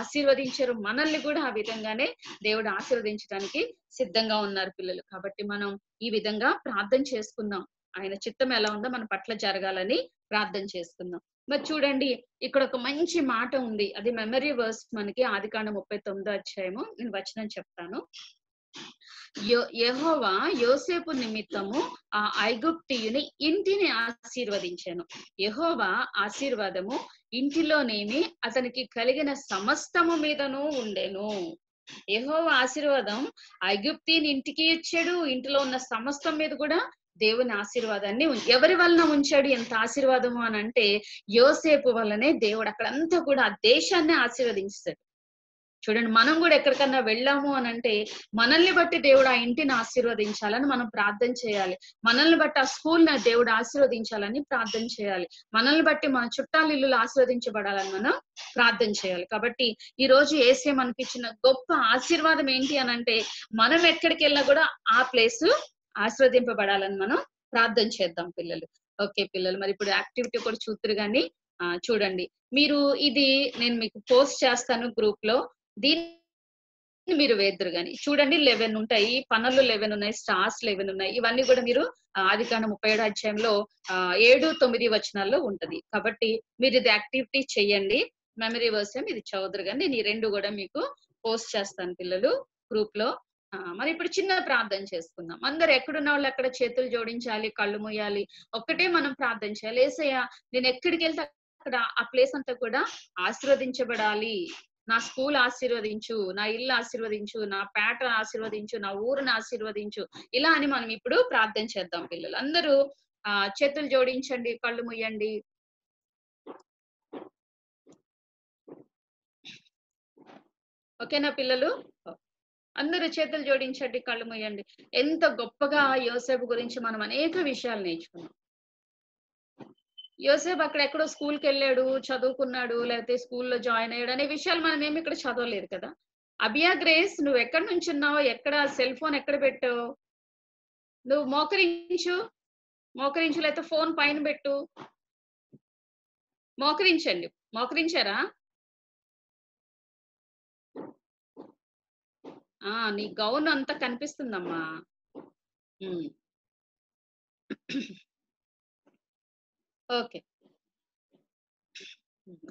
ఆశీర్వదించారు మనల్ని కూడా ఆ విధంగానే దేవుడు ఆశీర్వదించడానికి సిద్ధంగా ఉన్నారు పిల్లలు. కాబట్టి మనం ఈ విధంగా ప్రార్థన చేసుకుందాం, ఆయన చిత్తం ఎలా ఉందో మన పట్ల జరగాలని ప్రార్థన చేసుకుందాం. మరి చూడండి ఇక్కడ ఒక మంచి మాట ఉంది, అది మెమరీ వర్స్ మనకి ఆదికాండం ముప్పై తొమ్మిదో అధ్యాయము నేను వచనం చెప్తాను. యో యెహోవా యోసేపు నిమిత్తము ఆ ఐగుప్తియుని ఇంటిని ఆశీర్వదించాను, యెహోవా ఆశీర్వాదము ఇంటిలోనేమి అతనికి కలిగిన సమస్తము మీదను ఉండెను. యెహోవా ఆశీర్వాదం ఐగుప్తీని ఇంటికి ఇచ్చాడు, ఇంటిలో ఉన్న సమస్తం మీద కూడా దేవుని ఆశీర్వాదాన్ని ఎవరి వలన ఉంచాడు, ఎంత ఆశీర్వాదము అని అంటే యోసేపు వలనే దేవుడు అక్కడంతా కూడా ఆ దేశాన్ని ఆశీర్వదించాడు. చూడండి, మనం కూడా ఎక్కడికన్నా వెళ్ళాము అని అంటే మనల్ని బట్టి దేవుడు ఆ ఇంటిని ఆశీర్వదించాలని మనం ప్రార్థన చేయాలి. మనల్ని బట్టి ఆ స్కూల్ ని దేవుడు ఆశీర్వదించాలని ప్రార్థన చేయాలి. మనల్ని బట్టి మన చుట్టాలు ఇల్లులు ఆశీర్వదించబడాలని మనం ప్రార్థన చేయాలి. కాబట్టి ఈ రోజు యేసే మనకి ఇచ్చిన గొప్ప ఆశీర్వాదం ఏంటి అని అంటే మనం ఎక్కడికి వెళ్ళినా కూడా ఆ ప్లేస్ ఆశీర్వదింపబడాలని మనం ప్రార్థన చేద్దాం పిల్లలు. ఓకే పిల్లలు, మరి ఇప్పుడు యాక్టివిటీ కూడా చూద్దరు కానీ చూడండి, మీరు ఇది నేను మీకు పోస్ట్ చేస్తాను గ్రూప్ లో, దీన్ని మీరు వేద్దురు గాని. చూడండి, లెవెన్ ఉంటాయి, పనులు లెవెన్ ఉన్నాయి, స్టార్స్ లెవెన్ ఉన్నాయి. ఇవన్నీ కూడా మీరు ఆదికాండ ముప్పై ఏడు అధ్యాయంలో ఆ ఏడు తొమ్మిది వచనాల్లో ఉంటది. కాబట్టి మీరు ఇది యాక్టివిటీ చెయ్యండి, మెమరీ వర్స్ ఇది చదువుదురు గాని. నేను ఈ రెండు కూడా మీకు పోస్ట్ చేస్తాను పిల్లలు గ్రూప్ లో. మరి ఇప్పుడు చిన్న ప్రార్థన చేసుకుందాం. అందరు ఎక్కడున్న వాళ్ళు అక్కడ చేతులు జోడించాలి, కళ్ళు మూయాలి. ఒక్కటే మనం ప్రార్థన చేయాలి, యేసయ్యా నేను ఎక్కడికి వెళ్తే అక్కడ ఆ ప్లేస్ అంతా కూడా ఆశీర్వదించబడాలి. నా స్కూల్ ఆశీర్వదించు, నా ఇల్లు ఆశీర్వదించు, నా పేట ఆశీర్వదించు, నా ఊరుని ఆశీర్వదించు, ఇలా అని మనం ఇప్పుడు ప్రార్థన చేద్దాం పిల్లలు. అందరూ ఆ చేతులు జోడించండి, కళ్ళు మూయండి. ఓకేనా పిల్లలు? అందరూ చేతులు జోడించండి, కళ్ళు మూయండి. ఎంత గొప్పగా యోసేపు గురించి మనం అనేక విషయాలు నేర్చుకున్నాం. యోసేపు అక్కడెక్కడో స్కూల్కి వెళ్ళాడు, చదువుకున్నాడు, లేకపోతే స్కూల్లో జాయిన్ అయ్యాడు అనే విషయాలు మనం ఏమి ఇక్కడ చదవలేదు కదా. అబియా గ్రేస్, నువ్వు ఎక్కడ నుంచున్నావు, ఎక్కడ సెల్ ఫోన్ ఎక్కడ పెట్టావు, నువ్వు మోకరించు మోకరించు లేకపోతే ఫోన్ పైన పెట్టు. మోకరించండి. మోకరించారా? ఆ నీ గౌన్ అంతా కనిపిస్తుందమ్మా. ఓకే,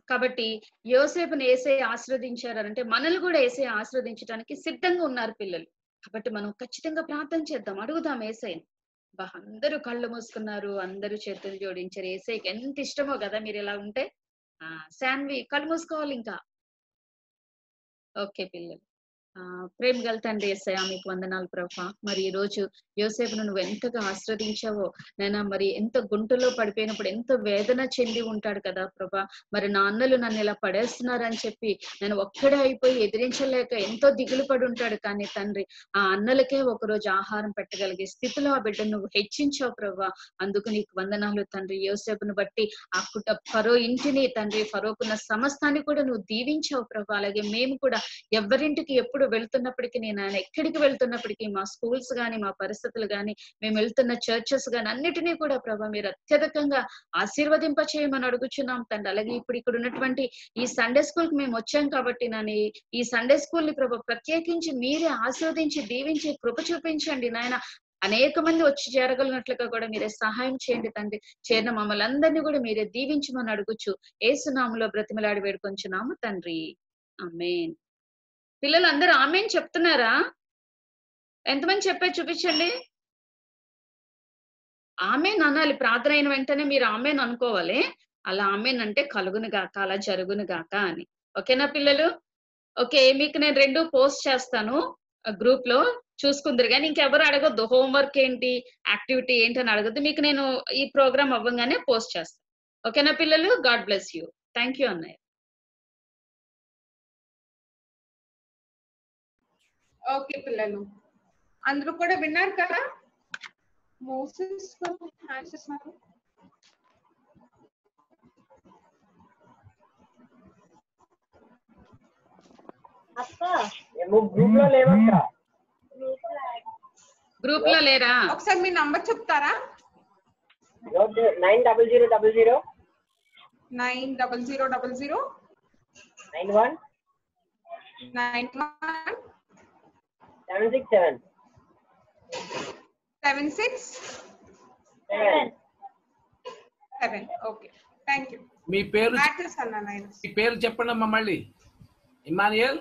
కాబట్టి యోసేపుని యేసే ఆశీర్వదించారు అంటే మనల్ని కూడా యేసే ఆశీర్వదించడానికి సిద్ధంగా ఉన్నారు పిల్లలు. కాబట్టి మనం ఖచ్చితంగా ప్రార్థన చేద్దాం, అడుగుదాం యేసయ్యని. బా, అందరూ కళ్ళు మూసుకున్నారు, అందరూ చేతులు జోడించారు. యేసయ్యకి ఎంత ఇష్టమో కదా మీరు ఇలా ఉంటే. ఆ శాన్వి కళ్ళు మూసుకోవాలి ఇంకా. ఓకే పిల్లలు, ఆ ప్రేమ గల తండ్రి యేసయ్య మీకు వందనాలు ప్రభా. మరి ఈ రోజు యోసేపును నువ్వు ఎంతగా ఆశీర్వదించావో నైనా. మరి ఎంత గుంటలో పడిపోయినప్పుడు ఎంతో వేదన చెంది ఉంటాడు కదా ప్రభా. మరి నా అన్నలు నన్ను ఇలా పడేస్తున్నారని చెప్పి నేను ఒక్కడే అయిపోయి ఎదిరించలేక ఎంతో దిగులు పడి ఉంటాడు. కానీ తండ్రి, ఆ అన్నలకే ఒకరోజు ఆహారం పెట్టగలిగే స్థితిలో ఆ బిడ్డను నువ్వు హెచ్చించావు ప్రభా. అందుకు నీకు వందనాలు తండ్రి. యోసేపును బట్టి ఆ కుట ఫరో ఇంటిని తండ్రి, ఫరోకున్న సమస్తాన్ని కూడా నువ్వు దీవించావు ప్రభా. అలాగే మేము కూడా ఎవరింటికి ఎప్పుడు వెళ్తున్నప్పటికీ, నేను ఆయన ఎక్కడికి వెళ్తున్నప్పటికీ, మా స్కూల్స్ గాని, మా పరిస్థితులు గాని, మేము వెళ్తున్న చర్చెస్ గాని అన్నిటినీ కూడా ప్రభా మీరు అత్యధికంగా ఆశీర్వదింప చేయమని అడుగుచున్నాం తండ్రి. అలాగే ఇప్పుడు ఇక్కడ ఉన్నటువంటి ఈ సండే స్కూల్ కి మేము వచ్చాం కాబట్టి నాని, ఈ సండే స్కూల్ ని ప్రభా ప్రత్యేకించి మీరే ఆశీర్వదించి దీవించి కృప చూపించండి నాయన. అనేక మంది వచ్చి చేరగలిగినట్లుగా కూడా మీరే సహాయం చేయండి తండ్రి. చేరిన మమ్మల్ని అందరినీ కూడా మీరే దీవించమని అడుగుచు యేసు నామములో బ్రతిమలాడి వేడుకొంచున్నాము తండ్రి, ఆమేన్. పిల్లలు అందరూ ఆమేన్ చెప్తున్నారా? ఎంతమంది చెప్పారు చూపించండి. ఆమేన్ అనాలి, ప్రార్థన అయిన వెంటనే మీరు ఆమేన్ అనుకోవాలి. అలా ఆమేన్ అంటే కలుగును గాక, అలా జరుగును గాక అని. ఓకేనా పిల్లలు? ఓకే, మీకు నేను రెండు పోస్ట్ చేస్తాను గ్రూప్ లో, చూసుకుందరు కానీ. ఇంకెవరు అడగద్దు హోంవర్క్ ఏంటి, యాక్టివిటీ ఏంటి అని అడగద్దు. మీకు నేను ఈ ప్రోగ్రామ్ అవ్వగానే పోస్ట్ చేస్తాను. ఓకేనా పిల్లలు? God bless you. Thank you అన్నయ్య. ఓకే పిల్లలు, అందరూ కూడా విన్నారు కదా. మోసెస్ ఆన్సర్స్ నాకు అక్క ఏమో గ్రూప్ లో లేవక్క. గ్రూప్ లో లేరా? ఒకసారి మీ నంబర్ చెప్తారా? Nine double zero double zero nine double zero double zero nine one nine one seven six seven seven six seven. Okay, thank you. మీ పేరు అన్న నాయన? మీ పేరు చెప్పండి అమ్మా మళ్ళీ. ఇమానియల్,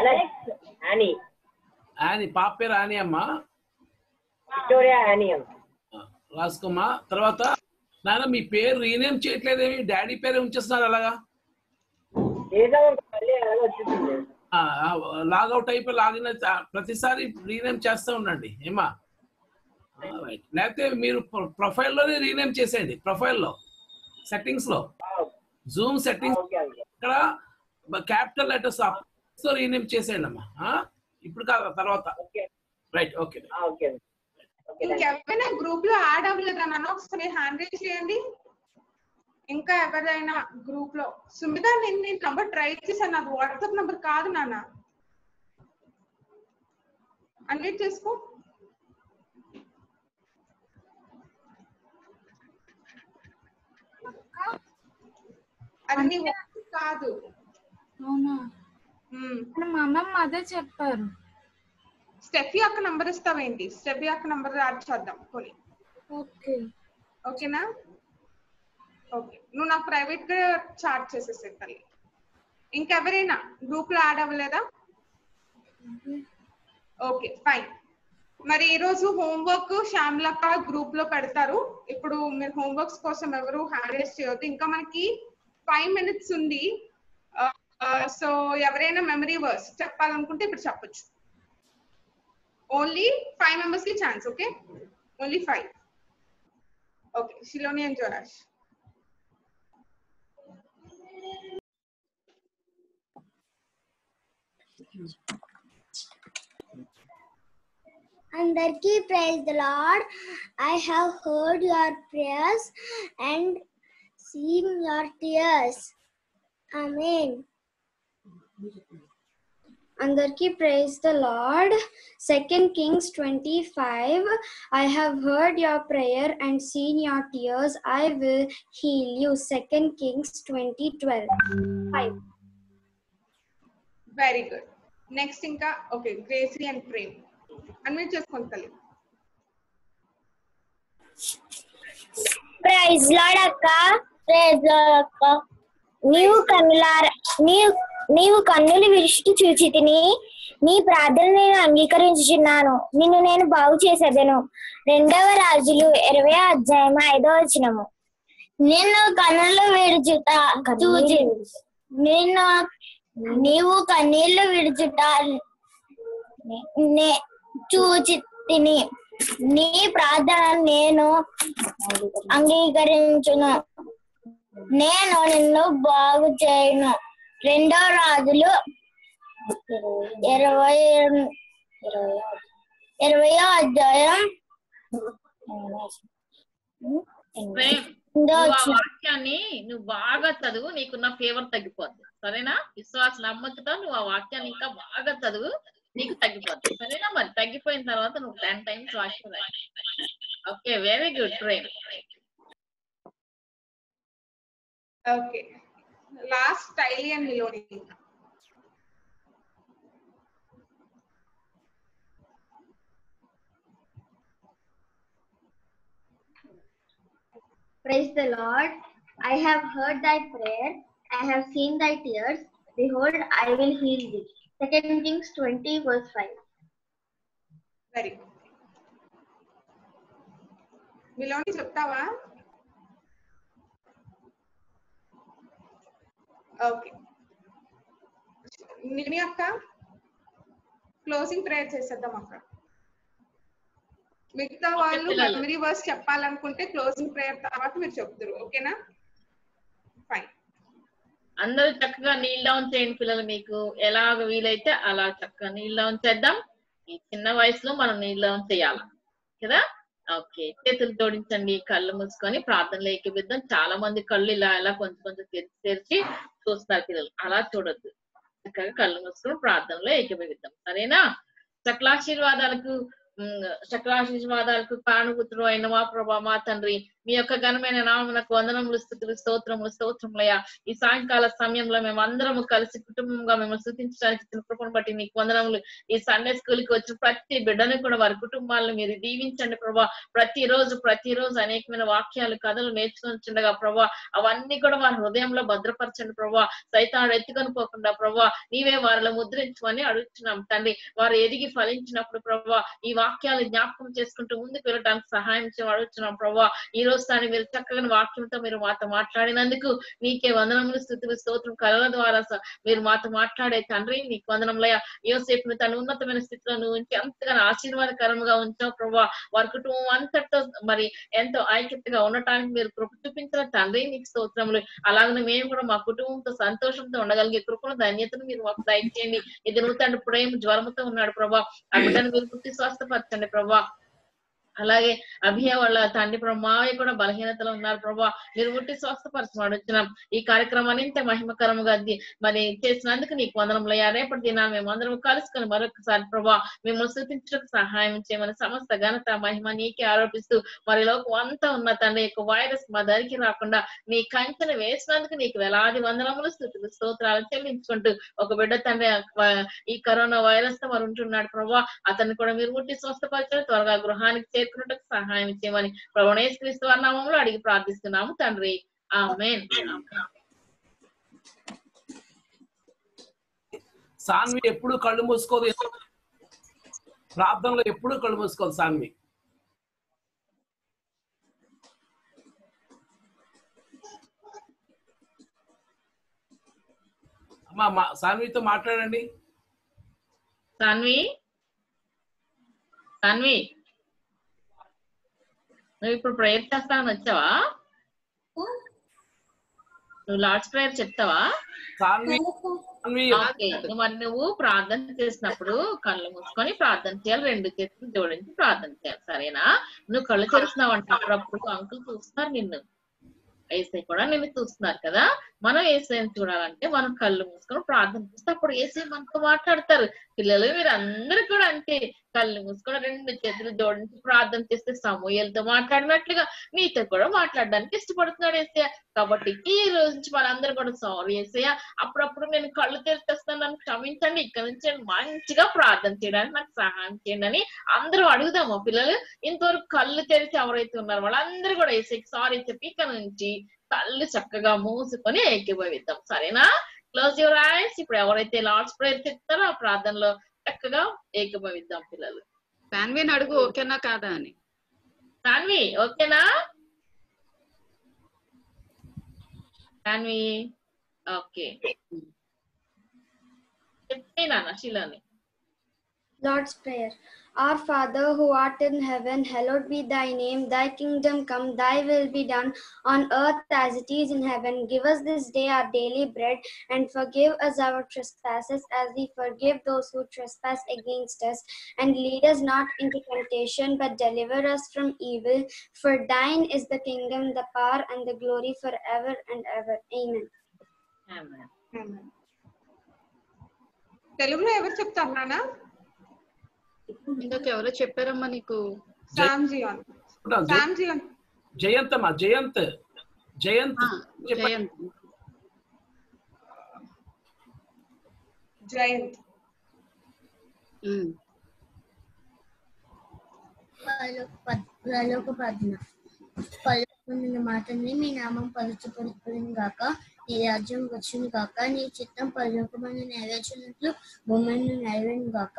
అలెక్స్, ఆని. ఆని పాప పేరు ఆని అమ్మా. విక్టోరియా ఆని అమ్మా. రాసుకోమా. తర్వాత నాన్న మీ పేరు రీనేమ్ చేయట్లేదేమి, డాడీ పేరే ఉంచేస్తున్నారు అలాగా? ఏదో మళ్ళీ అలాగే వచ్చింది. లాగౌట్ అయిపోయి లాగిన్ ప్రతిసారి రీనేమ్ చేస్తూ ఉండండి ఏమా. లేకపోతే మీరు ప్రొఫైల్లోనే రీనేమ్ చేసేయండి. ప్రొఫైల్లో సెట్టింగ్స్లో జూమ్ సెట్టింగ్స్ ఇక్కడ క్యాపిటల్ లెటర్స్ సో రీనేమ్ చేసేయండి అమ్మా. ఇప్పుడు కాదు తర్వాత. Right okay okay. ఇంకా ఎవరైనా గ్రూప్ లో యాడ్ అవ్వలేదా నాన్న? ఒకసారి హ్యాండ్ రేజ్ చేయండి. ఇంకా ఎవరైనా గ్రూప్ లో సుమిత నేను నేను నంబర్ ట్రై చేశాను, అది వాట్సాప్ నంబర్ కాదు నాన్న. అన్మ్యూట్ చేసుకో. అది నీ వాట్సాప్ కాదు. అవునా? మా అమ్మమ్మ అదే చెప్పారు. స్టెఫీ అక్క నంబర్ ఇస్తావేంటి? స్టెఫీ అక్క నంబర్ యాడ్ చేద్దాం కొని. ఓకే ఓకేనా? ఓకే నువ్వు నాకు ప్రైవేట్ గా చాట్ చేసేసే తల్లి. ఇంకెవరైనా గ్రూప్ లో యాడ్ అవ్వలేదా? Okay fine. మరి ఈ రోజు హోంవర్క్ శ్యామలక్క గ్రూప్ లో పెడతారు. ఇప్పుడు మీరు హోంవర్క్స్ కోసం ఎవరు హ్యాండ్రేస్ చేయొద్దు. ఇంకా మనకి ఫైవ్ మినిట్స్ ఉంది. సో ఎవరైనా మెమరీ వర్స్ చెప్పాలనుకుంటే ఇప్పుడు చెప్పొచ్చు. ఓన్లీ ఫైవ్ మెంబర్స్ కి chance. Okay only five. Okay Shiloni and జోరాష్. Andarki praise the Lord. I have heard your prayers and seen your tears. Amen. Andarki praise the Lord. Second Kings twenty-five. I have heard your prayer and seen your tears. I will heal you. Second Kings twenty twelve. Five. Very good. Next inka okay Gracie and Prem. Unmute cheskontali. Praise Lord akka. Praise Lord akka. New Kamilar new నీవు కన్నులు విరిచి చూచితిని, నీ ప్రార్థన నేను అంగీకరించుచున్నాను, నిన్ను నేను బాగు చేసేదను. రెండవ రాజులు ఇరవై అధ్యాయం ఐదో వచనము. నిన్ను కన్నులు విడుచుట చూచి నిన్ను నీవు కన్నీళ్లు విడుచుట చూచితిని, నీ ప్రార్థన నేను అంగీకరించును, నేను నిన్ను బాగు చేయను. రెండో రాజులు ఇరవై ఇరవయో అధ్యాయం వాక్యాన్ని నువ్వు బాగా చదువు, నీకున్న ఫేవర్ తగ్గిపోద్ది సరేనా? విశ్వాసం నమ్మకంతో నువ్వు ఆ వాక్యాన్ని ఇంకా బాగా చదువు, నీకు తగ్గిపోద్ది సరేనా? మరి తగ్గిపోయిన తర్వాత నువ్వు టెన్ టైమ్స్ వాక్యం. Okay very good Prem. Okay Last Tylee and Niloni. Praise the Lord. I have heard thy prayer. I have seen thy tears. Behold, I will heal thee. Second Kings twenty verse five. Very good. Niloni cheptava. Okay. Nimi అక్క closing prayer చేసేద్దాం అక్క. మిగతా వాళ్ళు memory verse చెప్పాలనుకుంటే closing prayer తర్వాత మీరు చెప్తారు ఓకేనా? ఫైన్. అందరూ చక్కగా నీల్ డౌన్ చేయండి పిల్లలు. మీకు ఎలాగ వీలైతే అలా చక్కగా నీల్ డౌన్ చేద్దాం. ఈ చిన్న వయసులో మనం నీల్ డౌన్ చేయాలి కదా. ఓకే చేతులు జోడించండి, కళ్ళు మూసుకొని ప్రార్థనలు ఏకీభిద్దాం. చాలా మంది కళ్ళు ఇలా ఇలా కొంచెం కొంచెం తెరిచి తెరిచి చూస్తారు పిల్లలు. అలా చూడొద్దు, చక్కగా కళ్ళు మూసుకొని ప్రార్థనలో ఏకీభిద్దాం సరేనా? సకలాశీర్వాదాలకు సకలాశీర్వాదాలకు కారణపుత్రుడు అయిన మా ప్రభా మా తండ్రి, మీ యొక్క ఘనమైన నామమునకు వందనములు, స్తుతులు, స్తోత్రములు. స్తోత్రములయ్యా, ఈ సాయంకాల సమయంలో మేము అందరము కలిసి కుటుంబంగా మేము స్తుతించడానికి ఇచ్చిన కృపను బట్టి నీకు వందనములు. ఈ సండే స్కూల్ కి వచ్చిన ప్రతి బిడ్డను కూడా వారి కుటుంబాలను మీరు దీవించండి ప్రభా. ప్రతి రోజు ప్రతిరోజు అనేకమైన వాక్యాలు, కథలు నేర్చుకుంటుండగా ప్రభా అవన్నీ కూడా వారి హృదయంలో భద్రపరచండి ప్రభా. సైతాను ఎత్తుకొని పోకుండా ప్రభా నీవే వారిలో ముద్రించమని అడుగుతున్నాం తండ్రి. వారు ఎదిగి ఫలించినప్పుడు ప్రభా ఈ వా వాక్యాలను జ్ఞాపకం చేసుకుంటూ ముందుకు వెళ్ళడానికి సహాయం చేయవచ్చునా ప్రభువా। ఈ రోజు తాను మీరు చక్కని వాక్యంతో మీరు మాతో మాట్లాడినందుకు నీకే వందనములు స్తుతులు స్తోత్రం। కలల ద్వారా మీరు మాతో మాట్లాడే తండ్రి నీకు వందనములయ్యా। యోసేపును తన ఉన్నతమైన స్థితిలో నువ్వు ఎంతగానో ఆశీర్వాదకరంగా ఉంచావు ప్రభువా। వారి కుటుంబం అంతటితో మరి ఎంతో ఐక్యతగా ఉండటానికి మీరు కృప చూపించిన తండ్రి నీకు స్తోత్రములు। అలాగనే మేము కూడా మా కుటుంబంతో సంతోషంతో ఉండగలిగే కృపను ధన్యతను మీరు మాకు దయచేయండి। ఇది నువ్వు తండ్రి ప్రేమ జ్వరంతో ఉన్నాడు ప్రభా, అతను మీరు పుట్టి స్వస్థపరచండి ప్రభా। అలాగే అభియ వాళ్ళ తండ్రి ప్రభు మావయ్య కూడా బలహీనతలో ఉన్నారు ప్రభా, మీరు ముట్టి స్వస్థపరచమని వచ్చినాం। ఈ కార్యక్రమాన్ని ఇంత మహిమకరంగా మరి చేసినందుకు నీకు వందనములయ్యా। రేపటి దినాన్ని మేమందరం కలుసుకొని మరొకసారి ప్రభా మిమ్మల్ని స్తుతించడానికి సహాయం చేయమని సమస్త ఘనత మహిమ నీకే ఆరోపిస్తూ మరి లోకం అంతా ఉన్న తండ్రి యొక్క వైరస్ మా దరికి రాకుండా నీ కంచెను వేసినందుకు నీకు వేలాది వందనములు స్తుతులు స్తోత్రాలు చెల్లించుకుంటూ ఒక బిడ్డ తండ్రి ఈ కరోనా వైరస్ తో మరి ఉంటున్నాడు ప్రభా, అతన్ని కూడా మీరు ముట్టి స్వస్థపరచడం త్వరగా గృహానికి చేరుకున్నట్టు సహాయం చేయమని ప్రభువైన యేసుక్రీస్తు వారి నామములో అడిగి ప్రార్థిస్తున్నాము తండ్రి, ఆమేన్। సాన్వి ఎప్పుడు కళ్ళు మూసుకోదు, ప్రార్థనలో ఎప్పుడు కళ్ళు మూసుకోదు సాన్వి। అమ్మా సాన్వితో మాట్లాడండి। సాన్వి సాన్వి నువ్వు ఇప్పుడు ప్రేయర్ చేస్తానని వచ్చావా? నువ్వు లాస్ట్ ప్రేయర్ చెప్తావా? మరి నువ్వు ప్రార్థన చేసినప్పుడు కళ్ళు మూసుకొని ప్రార్థన చేయాలి, రెండు చేతులు జోడించి ప్రార్థన చేయాలి సరేనా? నువ్వు కళ్ళు తెరుస్తున్నావు అంటే అప్పుడప్పుడు అంకుల్ చూస్తున్నారు, నిన్ను ఏసై కూడా నిన్ను చూస్తున్నారు కదా। మనం ఏసైని చూడాలంటే మనం కళ్ళు మూసుకొని ప్రార్థన చేస్తే అప్పుడు ఏసై మనతో మాట్లాడతారు। పిల్లలు మీరు అందరూ కూడా అంటే కళ్ళు మూసుకొని రెండు చేతులు జోడించి ప్రార్థన చేస్తే సమూహలతో మాట్లాడినట్లుగా నీతో కూడా మాట్లాడడానికి ఇష్టపడుతున్నాడు ఏసయ్య। కాబట్టి ఈ రోజు నుంచి మనందరూ కూడా సారీ ఏసయ్య, అప్పుడప్పుడు నేను కళ్ళు తెరిచేస్తాను, నన్ను క్షమించండి, ఇక్కడ నుంచి నేను మంచిగా ప్రార్థన చేయడానికి నాకు సహాయం చేయండి అని అందరూ అడుగుదాము పిల్లలు। ఇంతవరకు కళ్ళు తెరిచి ఎవరైతే ఉన్నారో వాళ్ళందరూ కూడా ఏసయ్యకి సారీ చెప్పి ఇక్కడ నుంచి కళ్ళు చక్కగా మూసుకొని ఏకీభవిద్దాం సరేనా? Close your eyes. ఇప్పుడు ఎవరైతే లార్డ్స్ ప్రేయర్ చెప్తారో ఆ ప్రార్థనలో చక్కగా ఏకీభవిద్దాం పిల్లలు। సాన్విని అడుగు ఓకేనా కాదా అని। సాన్వి ఓకేనా? సాన్వి ఓకే చెప్తే నాన్న శిలాని। Lord's Prayer. Our Father who art in heaven, hallowed be thy name. Thy kingdom come, thy will be done on earth as it is in heaven. Give us this day our daily bread and forgive us our trespasses as we forgive those who trespass against us. And lead us not into temptation, but deliver us from evil. For thine is the kingdom, the power and the glory forever and ever. Amen. Amen. Amen. తెలుగులో ఎవరు చెప్తారు నాన్న? ఇందాక ఎవరో చెప్పారమ్మా నీకు జయంత్ అమ్మా, జయంత్ జయంత్ జయంత్ జయంత్ పరలోక ప్రార్థన। పరలోకమున్న మాటని నీ నామం పరిశుద్ధపరచబడును గాక, నీ రాజ్యం వచ్చును గాక, నీ చిత్తం పరలోకమందు నెరవేర్చినట్లు భూమిని నెరవేరును గాక।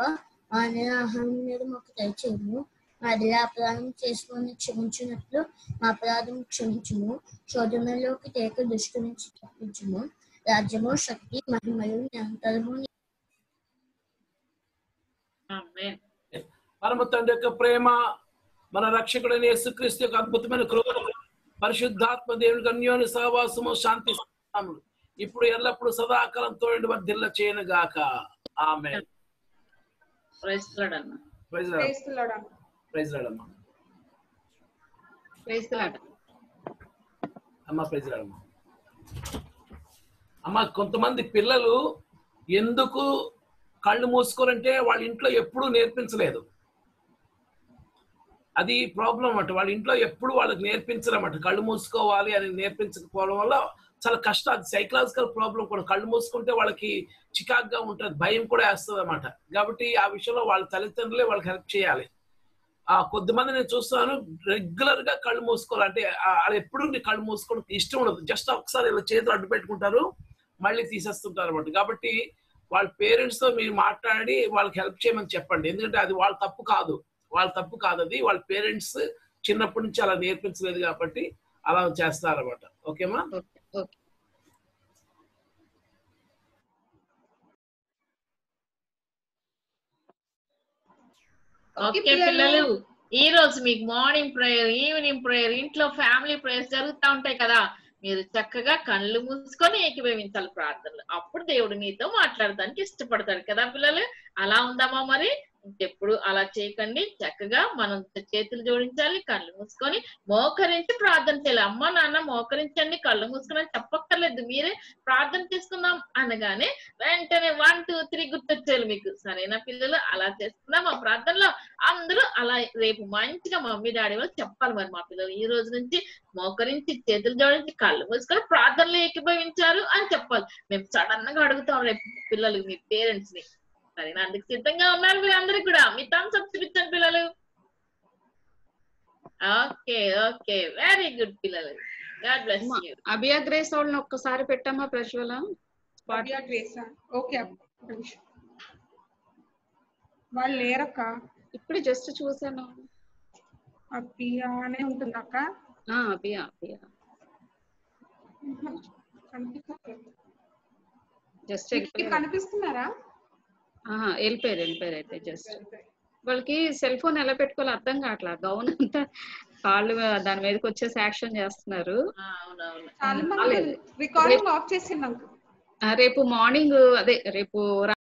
ఆయన ఆహారం మీద మాకు దయచేయము, మా దిలా అపరాధం చేసుకుని క్షమించినట్లు మా అపరాధం క్షమించుము, శోధనలోకి తేక దృష్టి నుంచి తప్పించుము, రాజ్యము శక్తి మహిమలు నిరంతరము। పరమ తండ్రి యొక్క ప్రేమ, మన రక్షకుడైన యేసుక్రీస్తు యొక్క అద్భుతమైన కృప, పరిశుద్ధాత్మ దేవుని అన్యోన్య సహవాసము, శాంతి ఇప్పుడు ఎల్లప్పుడు సదాకాలం తోడి వర్ధిల్ల చేయను గాక, ఆమేన్। ప్రైజ్ లార్డ్ అన్న, ప్రైజ్ లార్డ్ అన్న, ప్రైజ్ లార్డ్ అన్న, ప్రైజ్ లార్డ్ అమ్మ, ప్రైజ్ లార్డ్ అమ్మ। అమ్మ కొంతమంది పిల్లలు ఎందుకు కళ్ళు మూసుకోరంటే వాళ్ళ ఇంట్లో ఎప్పుడు నేర్పించలేదు, అది ప్రాబ్లం అన్నమాట। వాళ్ళ ఇంట్లో ఎప్పుడు వాళ్ళకి నేర్పించరన్నమాట, కళ్ళు మూసుకోవాలి అని నేర్పించకపోవడం వల్ల చాలా కష్టం, అది సైకలాజికల్ ప్రాబ్లం కూడా। కళ్ళు మూసుకుంటే వాళ్ళకి చికాకుగా ఉంటుంది, భయం కూడా వేస్తుంది అన్నమాట। కాబట్టి ఆ విషయంలో వాళ్ళ తల్లిదండ్రులే వాళ్ళకి హెల్ప్ చేయాలి। ఆ కొద్దిమంది నేను చూస్తున్నాను రెగ్యులర్ గా కళ్ళు మూసుకోవాలంటే వాళ్ళు ఎప్పుడు కళ్ళు మూసుకోవడానికి ఇష్టం ఉండదు, జస్ట్ ఒకసారి ఇలా చేతులు అడ్డు పెట్టుకుంటారు మళ్ళీ తీసేస్తుంటారు అన్నమాట। కాబట్టి వాళ్ళ పేరెంట్స్తో మీరు మాట్లాడి వాళ్ళకి హెల్ప్ చేయమని చెప్పండి, ఎందుకంటే అది వాళ్ళ తప్పు కాదు, వాళ్ళ తప్పు కాదు అది వాళ్ళ పేరెంట్స్ చిన్నప్పటి నుంచి అలా నేర్పించలేదు కాబట్టి అలా చేస్తారు అన్నమాట ఓకేమా ఓకే ఓకే పిల్లలు ఈ రోజు మీకు మార్నింగ్ ప్రేయర్ ఈవినింగ్ ప్రేయర్ ఇంట్లో ఫ్యామిలీ ప్రేయర్స్ జరుగుతూ ఉంటాయి కదా మీరు చక్కగా కళ్ళు మూసుకొని ఏకీభవించాలి ప్రార్థనలు అప్పుడు దేవుడు మీతో మాట్లాడడానికి ఇష్టపడతాడు కదా పిల్లలు అలా ఉందామా మరి ఇంకెప్పుడు అలా చేయకండి చక్కగా మనం చేతులు జోడించాలి కళ్ళు మూసుకొని మోకరించి ప్రార్థన చేయాలి అమ్మా నాన్న మోకరించండి కళ్ళు మూసుకొని తప్పక్కర్లేదు మీరే ప్రార్థన చేసుకుందాం అనగానే వెంటనే వన్ టూ త్రీ గుర్తొచ్చేయాలి మీకు సరేనా పిల్లలు అలా చేసుకుందాం ఆ ప్రార్థనలో అందరూ అలా రేపు మంచిగా మమ్మీ డాడీ వాళ్ళు చెప్పాలి మరి మా పిల్లలు ఈ రోజు నుంచి మోకరించి చేతులు జోడించి కళ్ళు మూసుకొని ప్రార్థనలో ఏకీభవించారు అని చెప్పాలి మేము సడన్ గా అడుగుతాం రేపు పిల్లలు మీ పేరెంట్స్ ని సరేనా అందుకు సిద్ధంగా ఉన్నారు మీరందరూ కూడా మీ థమ్స్ అప్ చూపించండి పిల్లలు ఓకే ఓకే వెరీ గుడ్ పిల్లలు God bless you Abhiya Grace వాళ్ళని ఒక్కసారి పెట్టామా ప్రజ్వల అభియా గ్రేస్ ఓకే వాళ్ళు లేరక్క ఇప్పుడు జస్ట్ చూసాను అభియానే ఉంటుందక్క ఆ అభియా అభియా జస్ట్ కనిపిస్తున్నారా వెళ్ళిపోయారు వెళ్ళిపోయారు అయితే జస్ట్ వాళ్ళకి సెల్ ఫోన్ ఎలా పెట్టుకోవాలి అర్థం కావట్లా గౌన్ అంతా కాళ్ళు దాని మీదకి వచ్చేసి యాక్షన్ చేస్తున్నారు రేపు మార్నింగ్ అదే రేపు